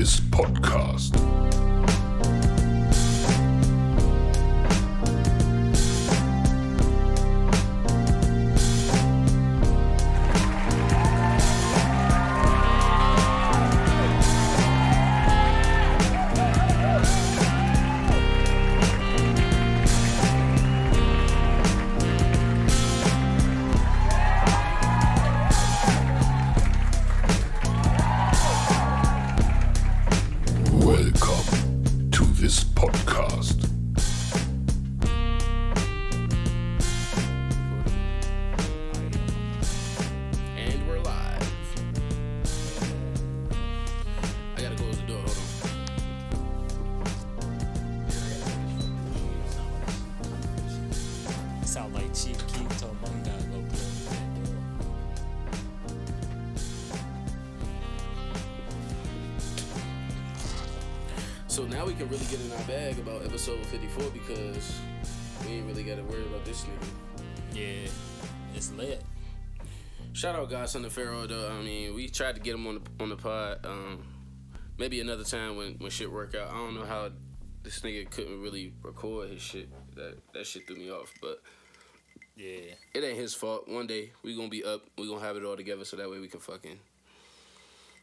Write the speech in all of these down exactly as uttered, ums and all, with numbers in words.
this podcast. So now we can really get in our bag about episode fifty-four because we ain't really got to worry about this nigga. Yeah, it's lit. Shout out Godson the Pharaoh, though. I mean, we tried to get him on the on the pod. Um, maybe another time when, when shit work out. I don't know how this nigga couldn't really record his shit. That that shit threw me off, but yeah, it ain't his fault. One day we gonna be up. We gonna have it all together so that way we can fucking,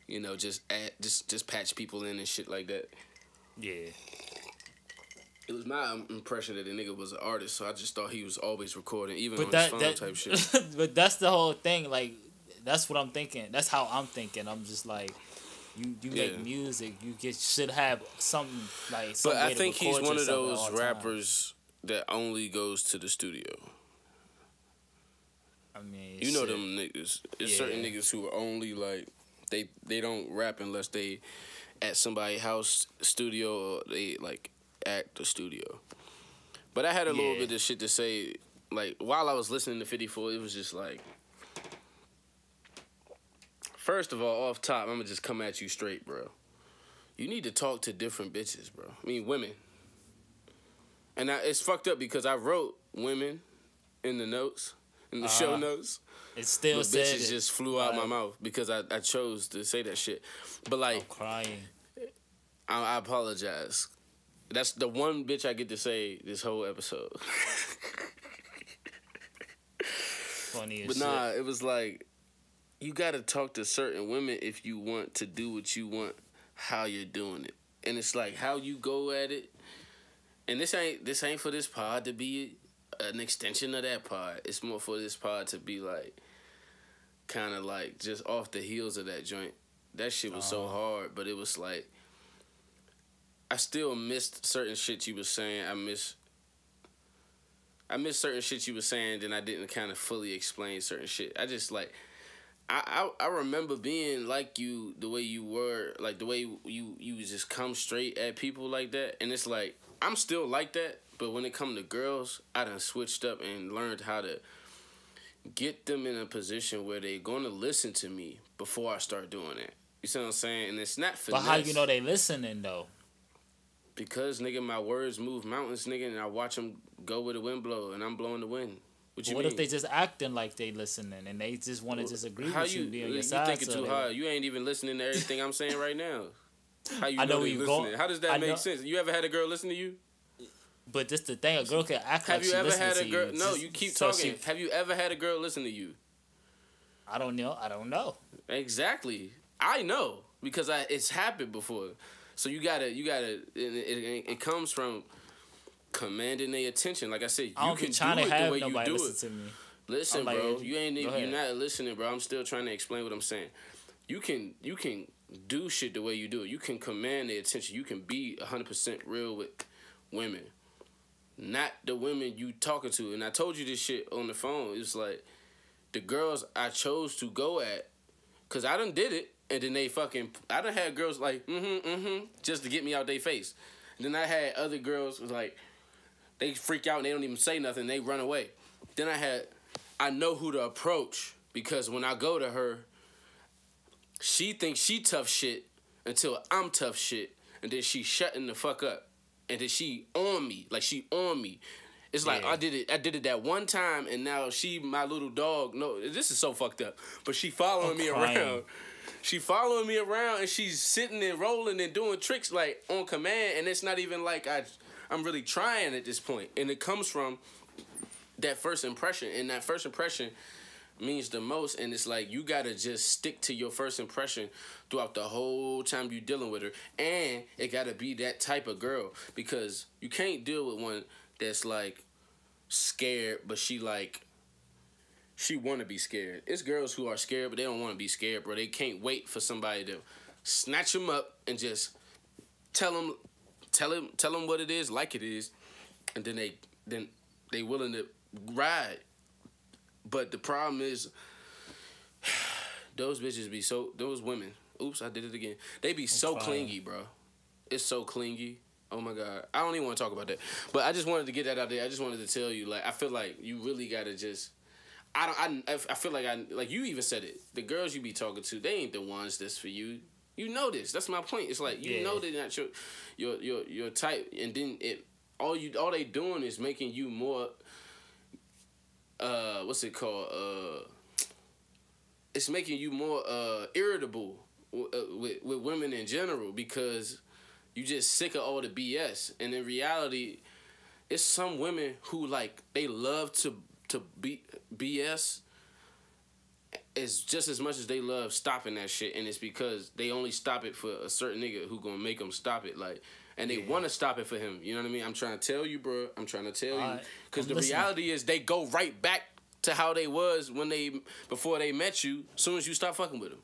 you know, just add, just just patch people in and shit like that. Yeah. It was my impression that the nigga was an artist, so I just thought he was always recording, even but on that, his phone that, type shit. But that's the whole thing. Like, that's what I'm thinking. That's how I'm thinking. I'm just like, you, you yeah. make music. You get, should have something, like, some But I think he's one of those rappers time. that only goes to the studio. I mean, You shit. know them niggas. There's yeah. certain niggas who are only, like, they, they don't rap unless they... at somebody's house studio, or they like at the studio. But I had a yeah. little bit of shit to say, like, while I was listening to fifty-four. It was just like, first of all, off top, I'm gonna just come at you straight, bro. You need to talk to different bitches, bro. I mean, women. And I, it's fucked up because I wrote women in the notes, in the uh, show notes. It still said bitches it. just flew out right. my mouth because I, I chose to say that shit. But, like, I'm crying. I, I apologize. That's the one bitch I get to say this whole episode. Funny as shit. But nah, it was like, you gotta talk to certain women if you want to do what you want, how you're doing it. And it's like, how you go at it. And this ain't this ain't for this pod to be an extension of that pod. It's more for this pod to be like, kind of like just off the heels of that joint. That shit was oh. so hard, but it was like, I still missed certain shit you was saying. I miss, I missed certain shit you was saying, then I didn't kind of fully explain certain shit. I just like, I, I I remember being like you, the way you were, like the way you you just come straight at people like that, and it's like, I'm still like that, but when it come to girls, I done switched up and learned how to get them in a position where they're gonna listen to me before I start doing it. You see what I'm saying? And it's not finesse. But how you know they listening, though? Because, nigga, my words move mountains, nigga, and I watch them go where the wind blow, and I'm blowing the wind. What you What mean? If they just acting like they listening, and they just want to well, disagree how with you? You, you thinking too hard. You ain't even listening to everything I'm saying right now. How you I know, know you listening? Going. How does that I make know. sense? You ever had a girl listen to you? But this the thing, a girl can act like she listening to you. Have you ever had a girl? No, you keep talking. Have you ever had a girl listen to you? I don't know. I don't know. Exactly. I know because I it's happened before. So you gotta, you gotta. It, it, it comes from commanding their attention. Like I said, you I don't can do it the way you do listen it. To me. Listen, like, bro, you ain't you're not listening, bro. I'm still trying to explain what I'm saying. You can, you can do shit the way you do it. You can command their attention. You can be one hundred percent real with women. Not the women you talking to. And I told you this shit on the phone. It's like, the girls I chose to go at, because I done did it, and then they fucking... I done had girls like, mm-hmm, mm-hmm, just to get me out their face. And then I had other girls was like, they freak out and they don't even say nothing. They run away. Then I had... I know who to approach, because when I go to her, she thinks she tough shit until I'm tough shit, and then she shutting the fuck up. And then she on me. Like, she on me. It's like, yeah. I did it I did it that one time, and now she, my little dog. No, this is so fucked up. But she following I'm me crying. around. she following me around and she's sitting and rolling and doing tricks like on command, and it's not even like I, I'm really trying at this point. And it comes from that first impression, and that first impression means the most. And it's like you gotta just stick to your first impression throughout the whole time you dealing with her, and it gotta be that type of girl, because you can't deal with one that's like scared, but she like she wanna be scared. It's girls who are scared, but they don't wanna be scared, bro. They can't wait for somebody to snatch them up and just tell them, tell them, tell them what it is, like it is, and then they then they willing to ride. But the problem is, those bitches be so, those women, oops, I did it again. They be so clingy, bro. It's so clingy. Oh, my God. I don't even want to talk about that. But I just wanted to get that out there. I just wanted to tell you, like, I feel like you really got to just, I don't, I, I feel like I, like, you even said it. The girls you be talking to, they ain't the ones that's for you. You know this. That's my point. It's like, you yeah. know they're not your, your, your, your type. And then it, all you, all they doing is making you more, Uh, what's it called? Uh, it's making you more uh, irritable w uh, with, with women in general, because you just sick of all the B S. And in reality, it's some women who, like, they love to, to be, B S as, just as much as they love stopping that shit. And it's because they only stop it for a certain nigga who gonna make them stop it, like. And they yeah. want to stop it for him. You know what I mean? I'm trying to tell you, bro. I'm trying to tell uh, you. Because the listening. reality is they go right back to how they was when they, before they met you, as soon as you stop fucking with them.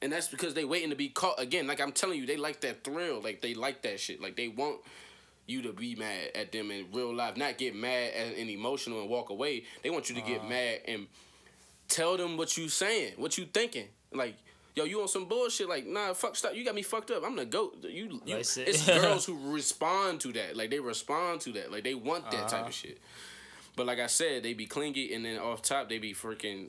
And that's because they waiting to be caught again. Like I'm telling you, they like that thrill. Like they like that shit. Like they want you to be mad at them in real life. Not get mad and, and emotional and walk away. They want you to uh. get mad and tell them what you saying, what you thinking. Like, yo, you on some bullshit? Like, nah, fuck, stop. You got me fucked up. I'm the GOAT. You, you it. It's girls who respond to that. Like, they respond to that. Like, they want that uh-huh. type of shit. But like I said, they be clingy, and then off top, they be freaking.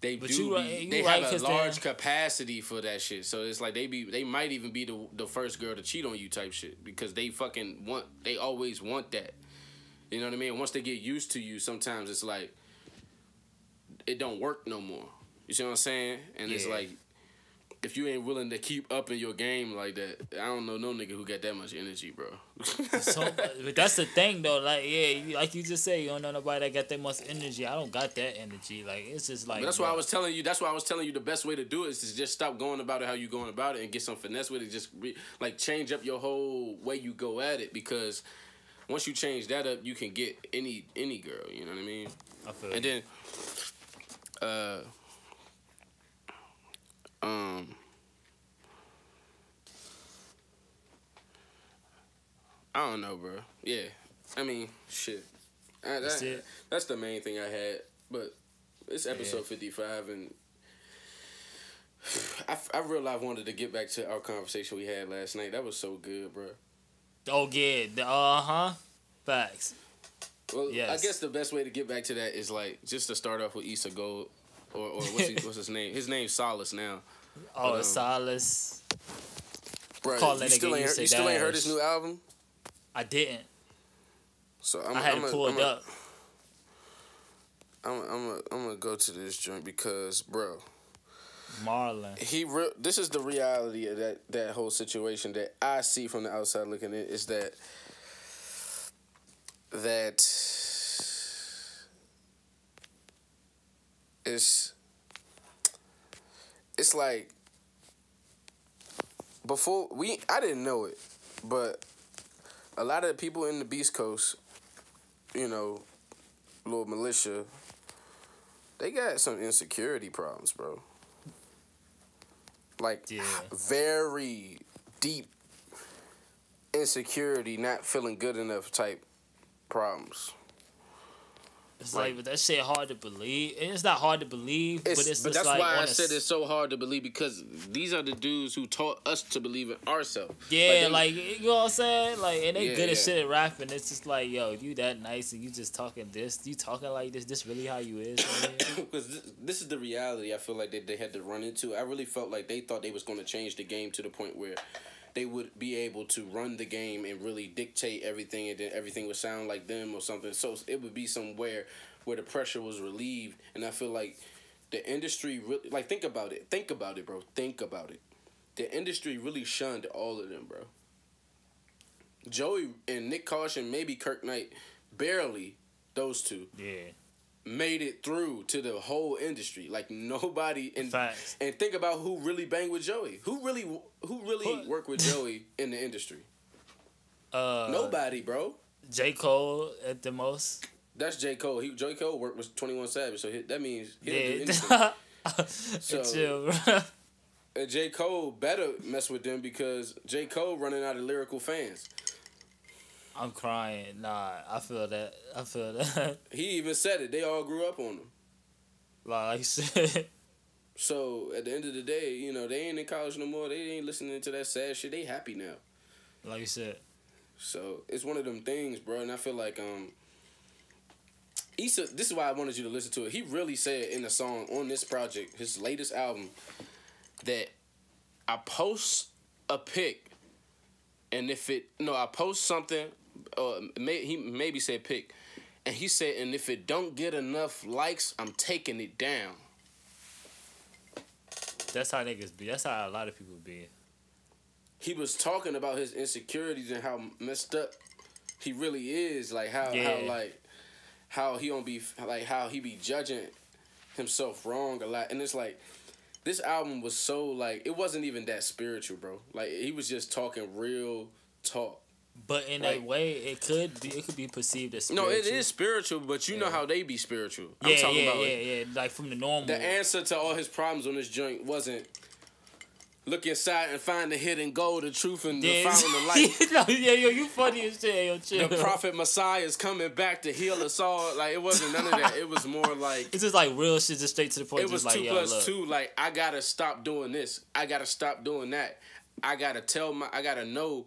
They but do. You, be, you they right, have a large capacity for that shit. So it's like they be. They might even be the the first girl to cheat on you type shit, because they fucking want. They always want that. You know what I mean? Once they get used to you, sometimes it's like it don't work no more. You see what I'm saying? And yeah. it's like, if you ain't willing to keep up in your game like that, I don't know no nigga who got that much energy, bro. So, but that's the thing, though. Like, yeah, you, like you just said, you don't know nobody that got that much energy. I don't got that energy. Like, it's just like... But that's bro. why I was telling you, that's why I was telling you the best way to do it is to just stop going about it how you going about it and get some finesse with it. Just, re like, change up your whole way you go at it, because once you change that up, you can get any, any girl. You know what I mean? I feel And you. then... Uh... Um, I don't know, bro. Yeah, I mean, shit. I, that's I, it. That's the main thing I had. But it's episode yeah. fifty-five, and I, I realized I wanted to get back to our conversation we had last night. That was so good, bro. Oh yeah. Uh huh. Facts. Well, yes. I guess the best way to get back to that is like just to start off with Issa Gold. Or, or what's, he, what's his name? His name's Solace now. Oh, but, um, Solace. Bro, Call you still, ain't heard, you still ain't heard his new album? I didn't. So I'm, I had I'm it pulled a, up. A, I'm I'm gonna go to this joint because, bro. Marlon. He re this is the reality of that that whole situation that I see from the outside looking in, is that that. It's, it's like, before, we, I didn't know it, but a lot of the people in the Beast Coast, you know, little militia, they got some insecurity problems, bro. Like, yeah. very deep insecurity, not feeling good enough type problems. It's like, like but that shit hard to believe. And it's not hard to believe, it's, but it's but just that's like why I said it's so hard to believe, because these are the dudes who taught us to believe in ourselves. Yeah, like, they, like you know what I'm saying? Like, and they yeah, good yeah. at shit at rapping. It's just like, yo, you that nice and you just talking this, you talking like this, this really how you is? Because this, this is the reality I feel like they, they had to run into. I really felt like they thought they was going to change the game to the point where they would be able to run the game and really dictate everything, and then everything would sound like them or something. So it would be somewhere where the pressure was relieved, and I feel like the industry really, like, think about it. Think about it, bro. Think about it. The industry really shunned all of them, bro. Joey and Nick Caution, maybe Kirk Knight, barely, those two. Yeah. Made it through to the whole industry. Like, nobody. And Facts. And think about who really banged with Joey. Who really who really what? worked with Joey in the industry? Uh, Nobody, bro. J. Cole at the most. That's J. Cole. He J. Cole worked with twenty-one Savage, so he, that means he didn't yeah. do anything. So, chill, bro. And J. Cole better mess with them because J. Cole running out of lyrical fans. I'm crying. Nah, I feel that. I feel that. He even said it. They all grew up on him. Like I said. So, at the end of the day, you know, they ain't in college no more. They ain't listening to that sad shit. They happy now. Like you said. So, it's one of them things, bro. And I feel like, um... Issa, this is why I wanted you to listen to it. He really said in the song on this project, his latest album, that I post a pic, and if it... No, I post something... Uh, may, he maybe said pick. And he said, and if it don't get enough likes, I'm taking it down. That's how niggas be. That's how a lot of people be. He was talking about his insecurities and how messed up he really is. Like, how, yeah. how like, how he don't be... Like, how he be judging himself wrong a lot. And it's like, this album was so, like... It wasn't even that spiritual, bro. Like, he was just talking real talk. But in like, a way, it could be it could be perceived as spiritual. No, it is spiritual, but you yeah. know how they be spiritual. I'm yeah, talking yeah, about yeah, like, yeah, like from the normal. The answer to all his problems on this joint wasn't look inside and find the hidden gold, the truth, and yeah. the fountain of life. No, yeah, yo, you funny as shit, yo, chill. The prophet Messiah is coming back to heal us all. Like, it wasn't none of that. It was more like... It's just like real shit, just straight to the point. It was like, two plus look. two, like, I gotta stop doing this. I gotta stop doing that. I gotta tell my... I gotta know...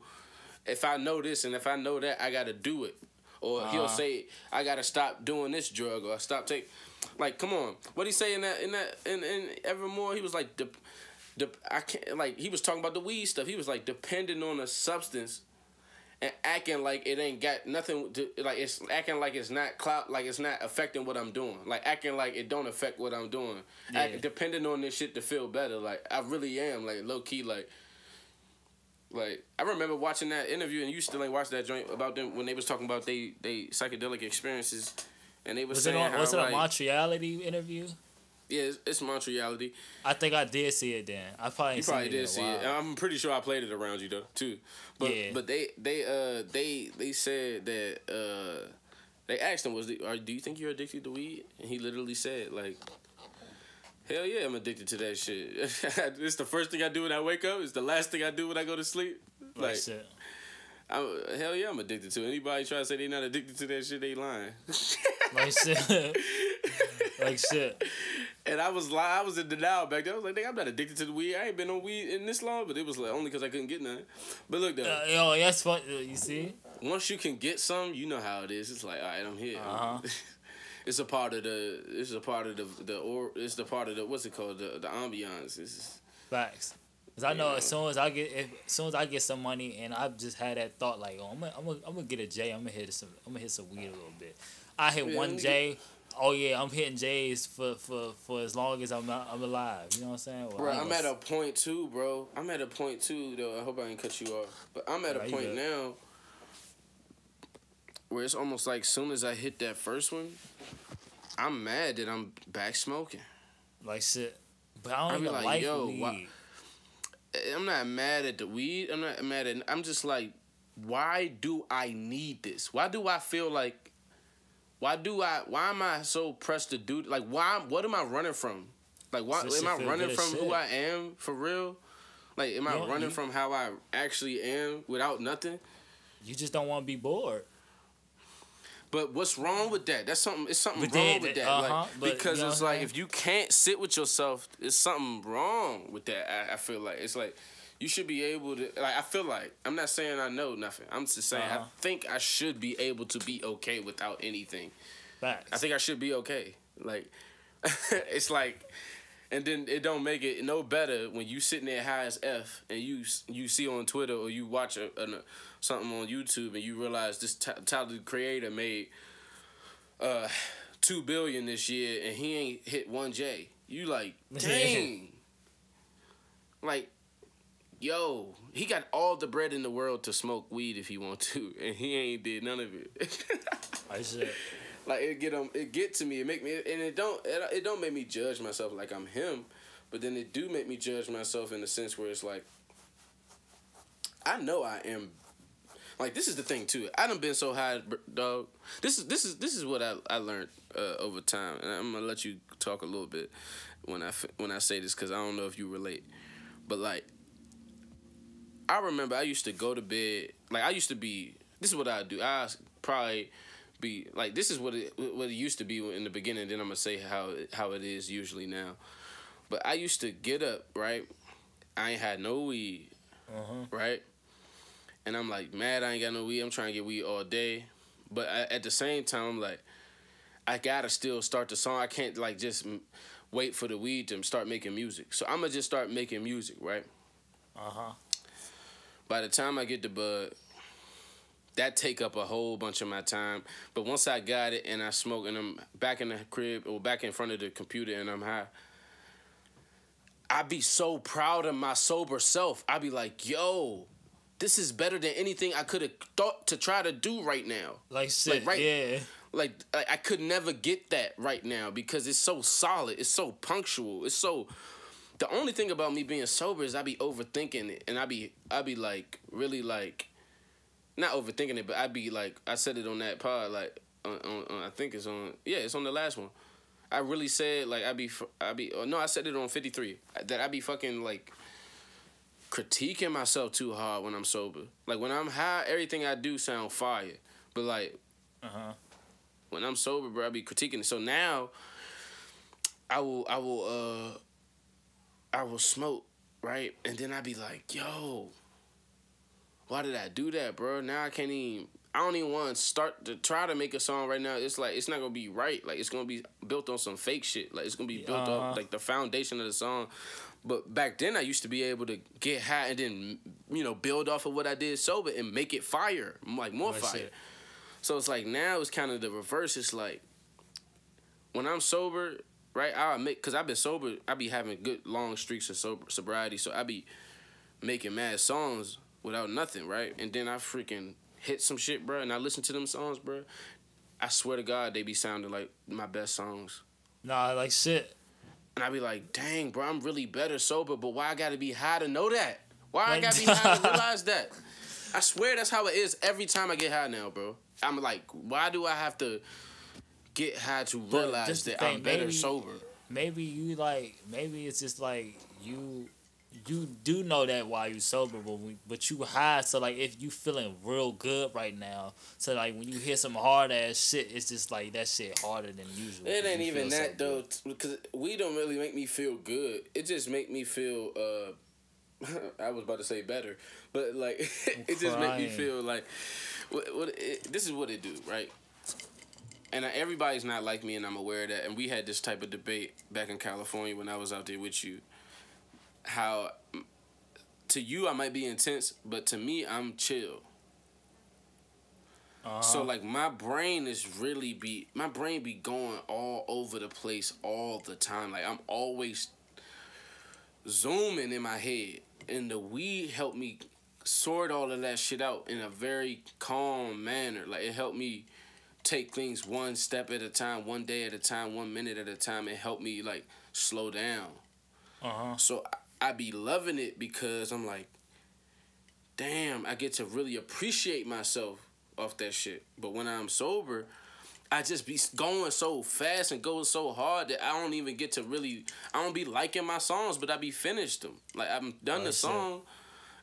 If I know this and if I know that, I gotta do it. Or uh-huh. he'll say, I gotta stop doing this drug or stop taking... Like, come on. What he say in that... In that in, in Evermore, he was like... The, the, I can't... Like, he was talking about the weed stuff. He was like, depending on a substance and acting like it ain't got nothing to... Like, it's acting like it's not clout... Like, it's not affecting what I'm doing. Like, acting like it don't affect what I'm doing. Yeah. Act, depending on this shit to feel better. Like, I really am. Like, low-key, like... Like, I remember watching that interview, and you still ain't watched that joint about them when they was talking about they, they psychedelic experiences, and they was, was saying it on, how, was it like, a Montreality interview? Yeah, it's, it's Montreality. I think I did see it then. I probably you probably did see it. I'm pretty sure I played it around you though too. But yeah. but they they uh they they said that uh they asked him was the, are, do you think you're addicted to weed? And he literally said like, hell yeah, I'm addicted to that shit. It's the first thing I do when I wake up. It's the last thing I do when I go to sleep. Like, shit. I'm, hell yeah, I'm addicted to it. Anybody try to say they not addicted to that shit, they lying. Like shit. Like shit. And I was lying. I was in denial back then. I was like, nigga, I'm not addicted to the weed. I ain't been on weed in this long, but it was like only because I couldn't get none. But look, though. Uh, yo, that's what you see? Once you can get some, you know how it is. It's like, all right, I'm here. Uh-huh. It's a part of the. It's a part of the. The or. It's the part of the. What's it called? The the ambiance. It's facts. Cause I know, know as soon as I get, if, as soon as I get some money, and I've just had that thought like, oh, I'm gonna, I'm gonna, I'm gonna get a J. I'm gonna hit some. I'm gonna hit some weed a little bit. I hit yeah, one J. Get... Oh yeah, I'm hitting J's for, for, for as long as I'm I'm alive. You know what I'm saying? Well, bro, I'm, I'm at a point too, bro. I'm at a point too, though. I hope I didn't cut you off, but I'm at All a right, point now. Where it's almost like soon as I hit that first one, I'm mad that I'm back smoking. Like shit. But I don't even like, like yo, weed. Why? I'm not mad at the weed. I'm not mad at... I'm just like, why do I need this? Why do I feel like... Why do I... Why am I so pressed to do... Like, why... What am I running from? Like, why so am I running from shit. who I am, for real? Like, am you I running you, from how I actually am without nothing? You just don't want to be bored. But what's wrong with that? That's something. It's something they, wrong with that. Uh-huh, like, because you know it's like if you can't sit with yourself, it's something wrong with that. I, I feel like it's like you should be able to. Like I feel like I'm not saying I know nothing. I'm just saying uh-huh. I think I should be able to be okay without anything. Facts. I think I should be okay. Like it's like, and then it don't make it no better when you sitting there high as F and you you see on Twitter or you watch a. a something on YouTube and you realize this Tyler the Creator made uh two billion this year and he ain't hit one J. You like, dang. Like, yo, he got all the bread in the world to smoke weed if he want to, and he ain't did none of it. I said, like, it get um, it get to me, it make me, and it don't, it, it don't make me judge myself like I'm him, but then it do make me judge myself in the sense where it's like, I know I am. Like, this is the thing too. I done been so high, dog. This is this is this is what I I learned uh, over time, and I'm gonna let you talk a little bit when I when I say this because I don't know if you relate, but like. I remember I used to go to bed, like, I used to be, this is what I do, I probably be, like, this is what it, what it used to be in the beginning, then I'm going to say how, how it is usually now, but I used to get up, right, I ain't had no weed, uh-huh. right, and I'm, like, mad I ain't got no weed, I'm trying to get weed all day, but I, at the same time, I'm like, I got to still start the song, I can't, like, just wait for the weed to start making music, so I'm going to just start making music, right? Uh-huh. By the time I get the bud, that take up a whole bunch of my time. But once I got it and I smoke and I'm back in the crib or back in front of the computer and I'm high, I be so proud of my sober self. I be like, yo, this is better than anything I could have thought to try to do right now. Like shit, like, right, yeah. Like, like, I could never get that right now because it's so solid. It's so punctual. It's so... The only thing about me being sober is I be overthinking it, and I be I be like really like, not overthinking it, but I be like I said it on that pod like on, on, on, I think it's on yeah it's on the last one. I really said like I be I be no I said it on fifty-three that I be fucking like critiquing myself too hard when I'm sober. Like when I'm high, everything I do sound fire, but like uh-huh. when I'm sober, bro, I be critiquing it. So now I will I will. uh I will smoke, right? And then I'd be like, yo, why did I do that, bro? Now I can't even, I don't even want to start to try to make a song right now. It's like, it's not going to be right. Like, it's going to be built on some fake shit. Like, it's going to be built uh-huh. up, like, the foundation of the song. But back then, I used to be able to get high and then, you know, build off of what I did sober and make it fire. Like, more That's fire. It. So it's like, now it's kind of the reverse. It's like, when I'm sober... Right, I admit, cause I've been sober. I be having good long streaks of sober, sobriety, so I be making mad songs without nothing, right? And then I freaking hit some shit, bro. And I listen to them songs, bro. I swear to God, they be sounding like my best songs. Nah, like shit. And I be like, dang, bro, I'm really better sober. But why I gotta be high to know that? Why I gotta be high to realize that? I swear that's how it is every time I get high now, bro. I'm like, why do I have to? Get high to realize that thing, I'm better maybe, sober. Maybe you like, maybe it's just like you, you do know that while you sober, but we, but you high. So like, if you feeling real good right now, so like when you hear some hard ass shit, it's just like that shit harder than usual. It ain't even that so though, because we don't really make me feel good. It just make me feel. Uh, I was about to say better, but like it just make me feel like. What, what it, this is what it do, right? And everybody's not like me, and I'm aware of that. And we had this type of debate back in California when I was out there with you. How, to you, I might be intense, but to me, I'm chill. Uh-huh. So, like, my brain is really be... My brain be going all over the place all the time. Like, I'm always zooming in my head. And the weed helped me sort all of that shit out in a very calm manner. Like, it helped me... take things one step at a time, one day at a time, one minute at a time, and help me like slow down. Uh-huh. So I, I be loving it because I'm like, damn, I get to really appreciate myself off that shit. But when I'm sober, I just be going so fast and going so hard that I don't even get to really, I don't be liking my songs, but I be finished them. Like I'm done oh, the song. Shit.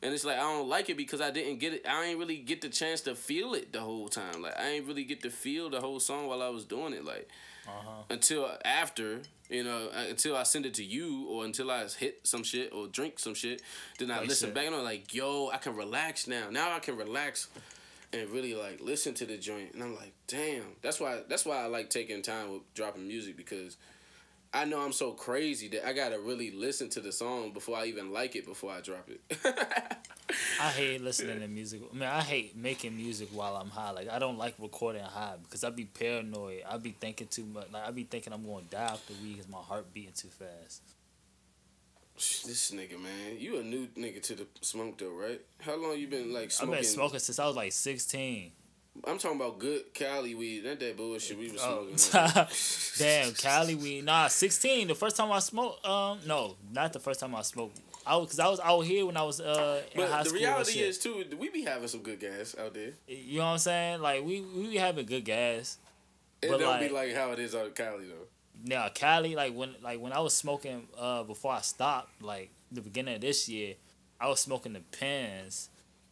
And it's like, I don't like it because I didn't get it. I ain't really get the chance to feel it the whole time. Like, I ain't really get to feel the whole song while I was doing it. Like, uh-huh. until after, you know, until I send it to you or until I hit some shit or drink some shit. Then I like listen shit. back and I'm like, yo, I can relax now. Now I can relax and really, like, listen to the joint. And I'm like, damn. That's why, that's why I like taking time with dropping music because... I know I'm so crazy that I gotta really listen to the song before I even like it, before I drop it. I hate listening to music. I mean, I hate making music while I'm high. Like, I don't like recording high because I be paranoid. I be thinking too much. Like, I be thinking I'm gonna die after weed because my heart beating too fast. This nigga, man, you a new nigga to the smoke though, right? How long you been like smoking? I've been smoking since I was like sixteen. I'm talking about good Cali weed, not that bullshit we was smoking. Oh. Damn, Cali weed. Nah, sixteen. The first time I smoked, um, no, not the first time I smoked. I was, cause I was out here when I was uh in but high school. But the reality is too, we be having some good gas out there. You know what I'm saying? Like we we be having good gas. It don't like, be like how it is out of Cali though. Now Cali, like when like when I was smoking uh before I stopped, like the beginning of this year, I was smoking the pens,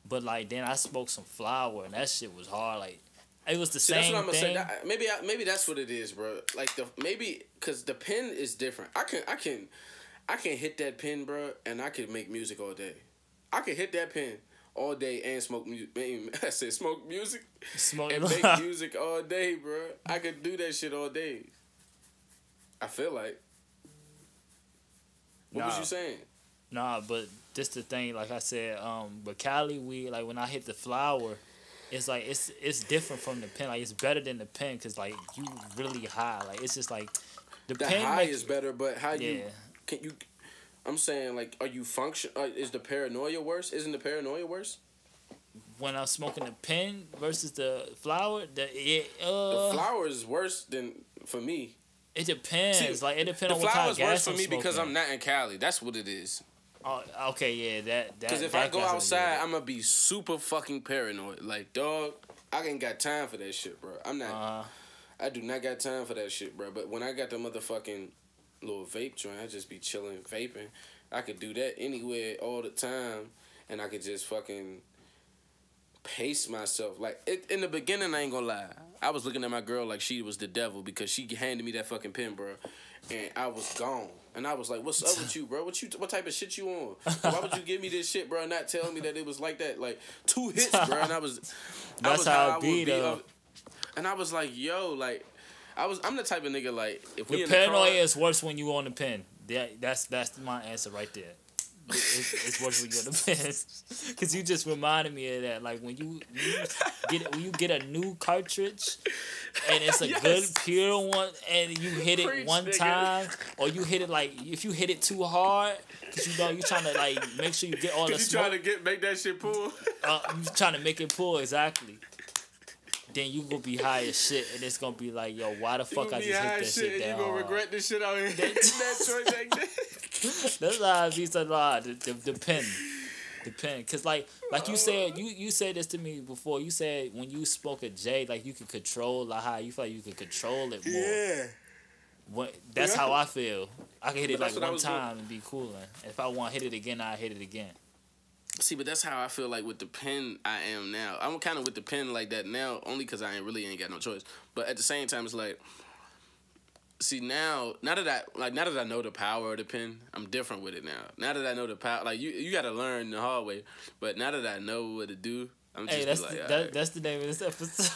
but like then I smoked some flower and that shit was hard. Like it was the See, same that's what I'm gonna thing. Say. That, maybe I, maybe that's what it is, bro. Like the maybe because the pen is different. I can I can I can hit that pen, bro, and I could make music all day. I could hit that pen all day and smoke music. I said smoke music smoke and make music all day, bro. I could do that shit all day. I feel like. What nah, was you saying? Nah, but just the thing, like I said, um, but Cali weed, like when I hit the flower, it's like it's it's different from the pen. Like it's better than the pen because like you really high. Like it's just like the, the pen high is better, but how yeah. you can you? I'm saying like, are you function? Uh, is the paranoia worse? Isn't the paranoia worse? When I'm smoking the pen versus the flower, the yeah, uh, the flower is worse than for me. It depends. See, like it depends on what kind of gas I'm smoking. The flowers worse for me because I'm not in Cali. That's what it is. Oh, okay, yeah, that. Because if that I go outside, I'm gonna be super fucking paranoid. Like, dog, I ain't got time for that shit, bro. I'm not. Uh, I do not got time for that shit, bro. But when I got the motherfucking little vape joint, I just be chilling, vaping. I could do that anywhere, all the time, and I could just fucking pace myself. Like it, in the beginning, I ain't gonna lie, I was looking at my girl like she was the devil because she handed me that fucking pen, bro, and I was gone. And I was like, "What's up with you, bro? What you? What type of shit you on? Why would you give me this shit, bro? And not tell me that it was like that, like two hits, bro." And I was, that's I was how, how I would be, though. And I was like, "Yo, like, I was. I'm the type of nigga like if we the in paranoia the car, is worse when you on the pen. That that's that's my answer right there." It's, it's worse when you're the best, cause you just reminded me of that. Like when you, you get when you get a new cartridge, and it's a yes. good pure one, and you hit it Preach, one nigga. time, or you hit it like if you hit it too hard, cause you know you trying to like make sure you get all the. You smoke. Trying to get make that shit pull. Uh, you trying to make it pull exactly. Then you gonna be high as shit, and it's gonna be like, yo, why the fuck I just hit that shit down? You gonna regret this shit out here. That's how I be so hard. The, the, the pen, the pen, cause like, like you said, you you said this to me before. You said when you spoke at Jay, like you could control like how you felt like you could control it more. Yeah. What? That's yeah. how I feel. I can hit it but like one time doing. and be cool. And if I want to hit it again, I hit it again. See, but that's how I feel like with the pen I am now. I'm kind of with the pen like that now, only because I ain't really ain't got no choice. But at the same time, it's like, see now, now that I like, now that I know the power of the pen, I'm different with it now. Now that I know the power, like you, you got to learn the hard way. But now that I know what to do, I'm just hey, that's like, the, that, right. that's the name of this episode.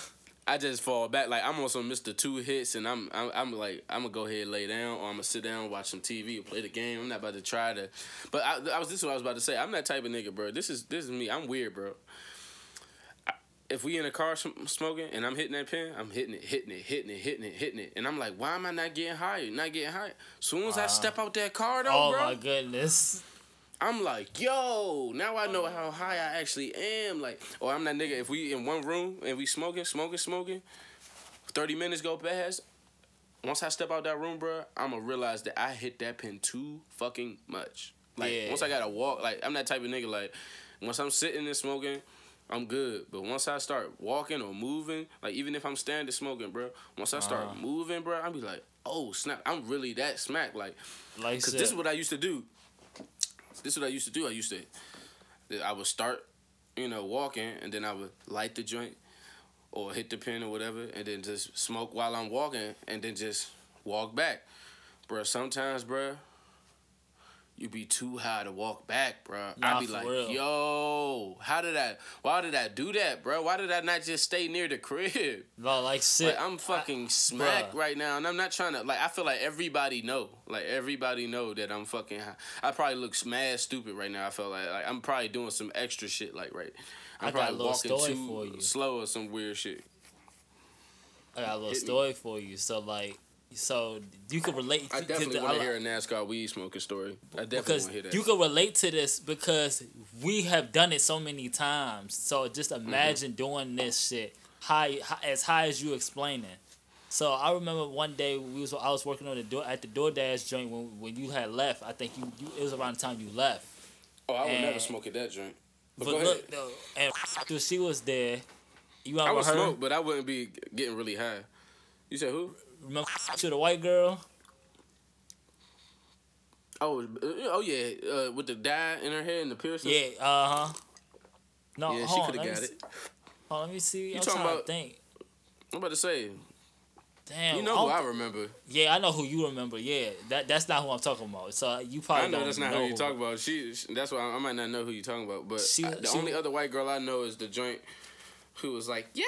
I just fall back like I'm on some Mister Two Hits, and I'm I'm, I'm like I'm gonna go ahead and lay down, or I'm gonna sit down, watch some T V, or play the game. I'm not about to try to, but I, I was this is what I was about to say. I'm that type of nigga, bro. This is this is me. I'm weird, bro. I, if we in a car smoking and I'm hitting that pen, I'm hitting it, hitting it, hitting it, hitting it, hitting it, and I'm like, why am I not getting higher? Not getting higher. Soon as uh, I step out that car, though, oh bro. Oh my goodness. I'm like, yo, now I know how high I actually am. Like, or I'm that nigga, if we in one room and we smoking, smoking, smoking, thirty minutes go past, once I step out that room, bro, I'm going to realize that I hit that pen too fucking much. Like, yeah. once I got to walk, like, I'm that type of nigga, like, once I'm sitting and smoking, I'm good. But once I start walking or moving, like, even if I'm standing smoking, bro, once I start uh. moving, bro, I'll be like, oh, snap, I'm really that smack. Like, like cause this is what I used to do. This is what I used to do. I used to, I would start, you know, walking, and then I would light the joint or hit the pen or whatever, and then just smoke while I'm walking, and then just walk back. Bruh, sometimes, bruh, you be too high to walk back, bro. Nah, I be like, real. yo, how did I, why did I do that, bro? Why did I not just stay near the crib? Bro, like, sit. Like, I'm fucking I, smacked bruh. right now, and I'm not trying to, like, I feel like everybody know. Like, everybody know that I'm fucking high. I probably look mad stupid right now. I feel like, like I'm probably doing some extra shit, like, right. I'm I got probably a little walking too for you. slow or some weird shit. I got a little Hit story me. for you. So, like, So, you can relate... I definitely want to hear a NASCAR weed smoking story. I definitely want to hear that. You can relate to this because we have done it so many times. So, just imagine mm-hmm. doing this shit high, high, as high as you explain it. So, I remember one day, we was I was working on the door at the DoorDash joint when, when you had left. I think you, you it was around the time you left. Oh, I would and, never smoke at that joint. But, but go look, though, and she was there. You I would her? smoke, but I wouldn't be getting really high. You said who? Remember to the white girl? Oh, oh yeah, uh, with the dye in her hair and the piercing. Yeah, uh huh. No, yeah, she could have got it. Hold on, let me see. You I'm talking about? To think. I'm about to say. Damn, you know who I remember. Yeah, I know who you remember. Yeah, that that's not who I'm talking about. So you probably I know don't that's not know who you talk about. She, she that's why I, I might not know who you talking about. But she, I, the she, only other white girl I know is the joint. Who was like, yeah,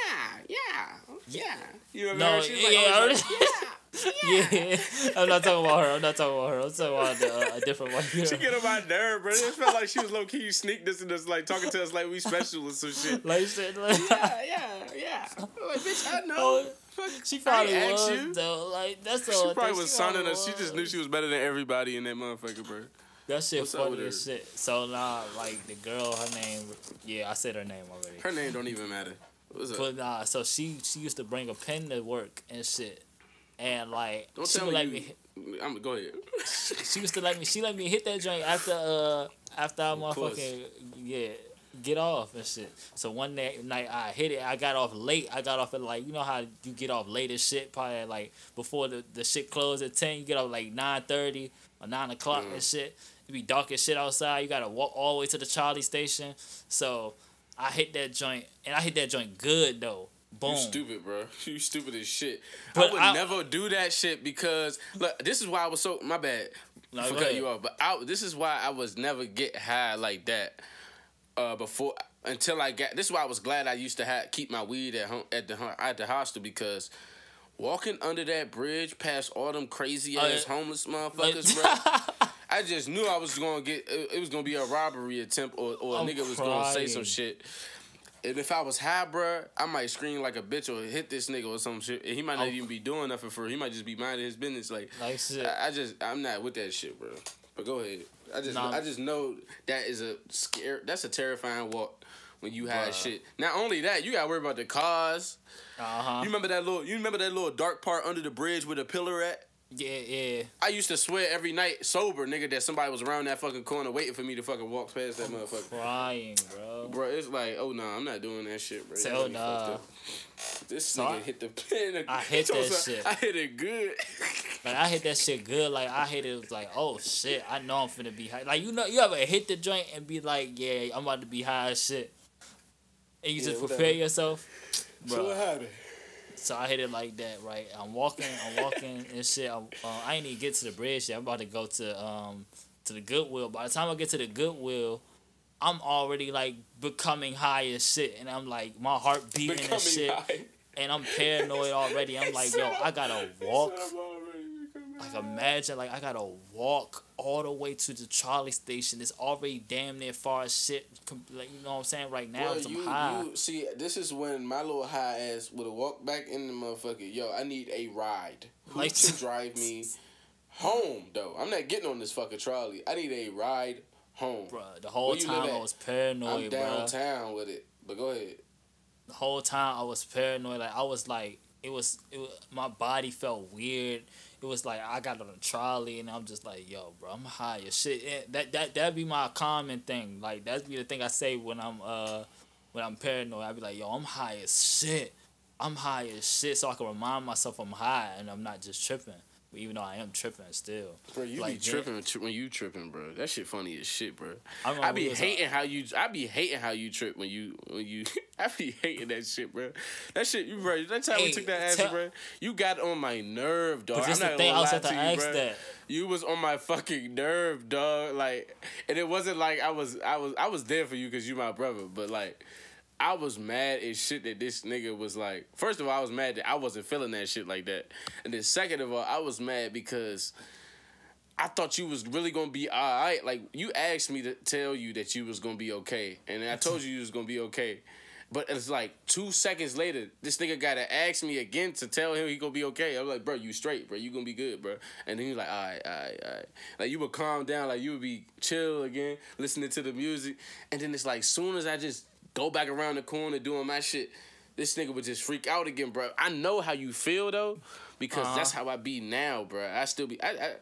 yeah, yeah. You remember no, her? She was like, yeah, oh, was like, yeah, yeah. yeah. I'm not talking about her. I'm not talking about her. I'm talking about the, uh, a different one. She get on my nerve, bro. It felt like she was low-key. You sneaked us and us, like, talking to us like we special or some shit. Like, shit, like, yeah, yeah, yeah. I'm like, bitch, I know. Oh, she probably I was, you. though. Like, that's all. She probably was signing us. She just knew she was better than everybody in that motherfucker, bro. That shit What's funny as shit. So, nah, like, the girl, her name... Yeah, I said her name already. Her name don't even matter. What's up? But, nah, so she, she used to bring a pen to work and shit. And, like... Don't she tell would me, let me hit, I'm, Go ahead. She, she used to let me... She let me hit that joint after, uh... After I motherfucking... Yeah, get off and shit. So, one day, night, I hit it. I got off late. I got off at, like... You know how you get off late as shit? Probably, at, like, before the, the shit closed at ten. You get off, like, nine thirty or nine o'clock mm. and shit. It be dark as shit outside. You gotta walk all the way to the Charlie Station. So I hit that joint, and I hit that joint good though. Boom. You stupid, bro. You stupid as shit. But I would I, never do that shit because look, this is why I was so my bad. No, I forgot you off, but I, this is why I was never get high like that uh, before until I got. This is why I was glad I used to have, keep my weed at home at the at the hostel because. Walking under that bridge past all them crazy-ass uh, homeless motherfuckers, like, bro. I just knew I was going to get... It was going to be a robbery attempt or, or a I'm nigga was going to say some shit. And if I was high, bro, I might scream like a bitch or hit this nigga or some shit. And he might not I'm, even be doing nothing for... He might just be minding his business. Like, like shit. I, I just... I'm not with that shit, bro. But go ahead. I just nah. I just know that is a... scare. That's a terrifying walk. When you had shit. Not only that, you gotta worry about the cars. Uh huh. You remember that little? You remember that little dark part under the bridge with a pillar at? Yeah, yeah. I used to swear every night, sober nigga, that somebody was around that fucking corner waiting for me to fucking walk past that I'm motherfucker. Crying, bro. Bro, it's like, oh no, nah, I'm not doing that shit, bro. Say, oh nah. This so nigga I, hit the pin. I hit that so, shit. I hit it good. But I hit that shit good. Like I hit it, it was like, oh shit, I know I'm finna be high. Like you know, you ever hit the joint and be like, yeah, I'm about to be high as shit. And you yeah, just prepare whatever. yourself. Bruh. So what happened? So I hit it like that, right? I'm walking, I'm walking and shit. I, uh, I ain't even get to the bridge yet. I'm about to go to um to the Goodwill. By the time I get to the Goodwill, I'm already like becoming high as shit, and I'm like my heart beating becoming and shit, high. And I'm paranoid already. I'm like, yo, I gotta walk. Like imagine, like I gotta walk all the way to the Charlie Station. It's already damn near far as shit. Like you know what I'm saying? Right now, bro, I'm you, high. You, see, this is when my little high ass would have walked back in the motherfucker. Yo, I need a ride. Who like to drive me home though? I'm not getting on this fucking trolley. I need a ride home, bro. The whole time I was paranoid. I'm downtown, bruh, with it, but go ahead. The whole time I was paranoid. Like I was like, it was, it was my body felt weird. It was like I got on a trolley and I'm just like, yo, bro, I'm high as shit. And that that that'd be my common thing. Like that'd be the thing I say when I'm uh when I'm paranoid. I'd be like, yo, I'm high as shit. I'm high as shit, so I can remind myself I'm high and I'm not just tripping. even though I am tripping still. Bro, you like, be tripping tri- when you tripping, bro. That shit funny as shit, bro. I, I be hating out. how you. I be hating how you trip when you when you. I be hating that shit, bro. That shit, you bro. That time hey, we took that ass, tell- bro. You got on my nerve, dog. I'm not the thing, gonna lie to, to you, bro. That. You was on my fucking nerve, dog. Like, and it wasn't like I was. I was. I was there for you because you my brother, but like. I was mad as shit that this nigga was like... First of all, I was mad that I wasn't feeling that shit like that. And then second of all, I was mad because I thought you was really going to be all right. Like, you asked me to tell you that you was going to be okay. And I told you you was going to be okay. But it's like two seconds later, this nigga got to ask me again to tell him he going to be okay. I'm like, bro, you straight, bro. You going to be good, bro. And then he's like, all right, all right, all right. Like, you would calm down. Like, you would be chill again, listening to the music. And then it's like, soon as I just... go back around the corner doing my shit, this nigga would just freak out again, bro. I know how you feel, though, because uh-huh. that's how I be now, bro. I still be... I, I,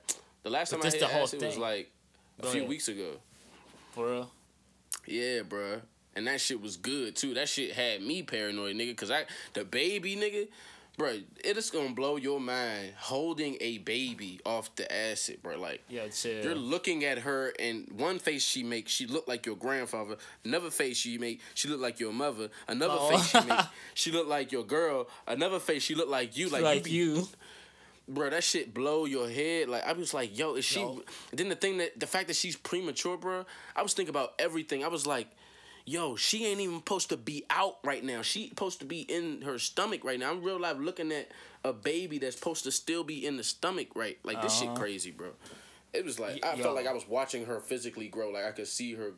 the last but time I hit ass, it was, like, a go few ahead. weeks ago. For real? Yeah, bro. And that shit was good, too. That shit had me paranoid, nigga, because I... The baby, nigga... Bro, it is gonna blow your mind holding a baby off the acid, bro. Like, yeah, chill. You're looking at her, and one face she makes, she look like your grandfather. Another face she make, she look like your mother. Another oh. face she make, she look like your girl. Another face she look like you, like, like you. you. Bro, that shit blow your head. Like, I was like, yo, is she? No. Then the thing that the fact that she's premature, bro. I was thinking about everything. I was like. Yo, she ain't even supposed to be out right now. She supposed to be in her stomach right now. I'm real life looking at a baby that's supposed to still be in the stomach, right? Like, this uh-huh. shit crazy, bro. It was like, I Yo. felt like I was watching her physically grow. Like, I could see her.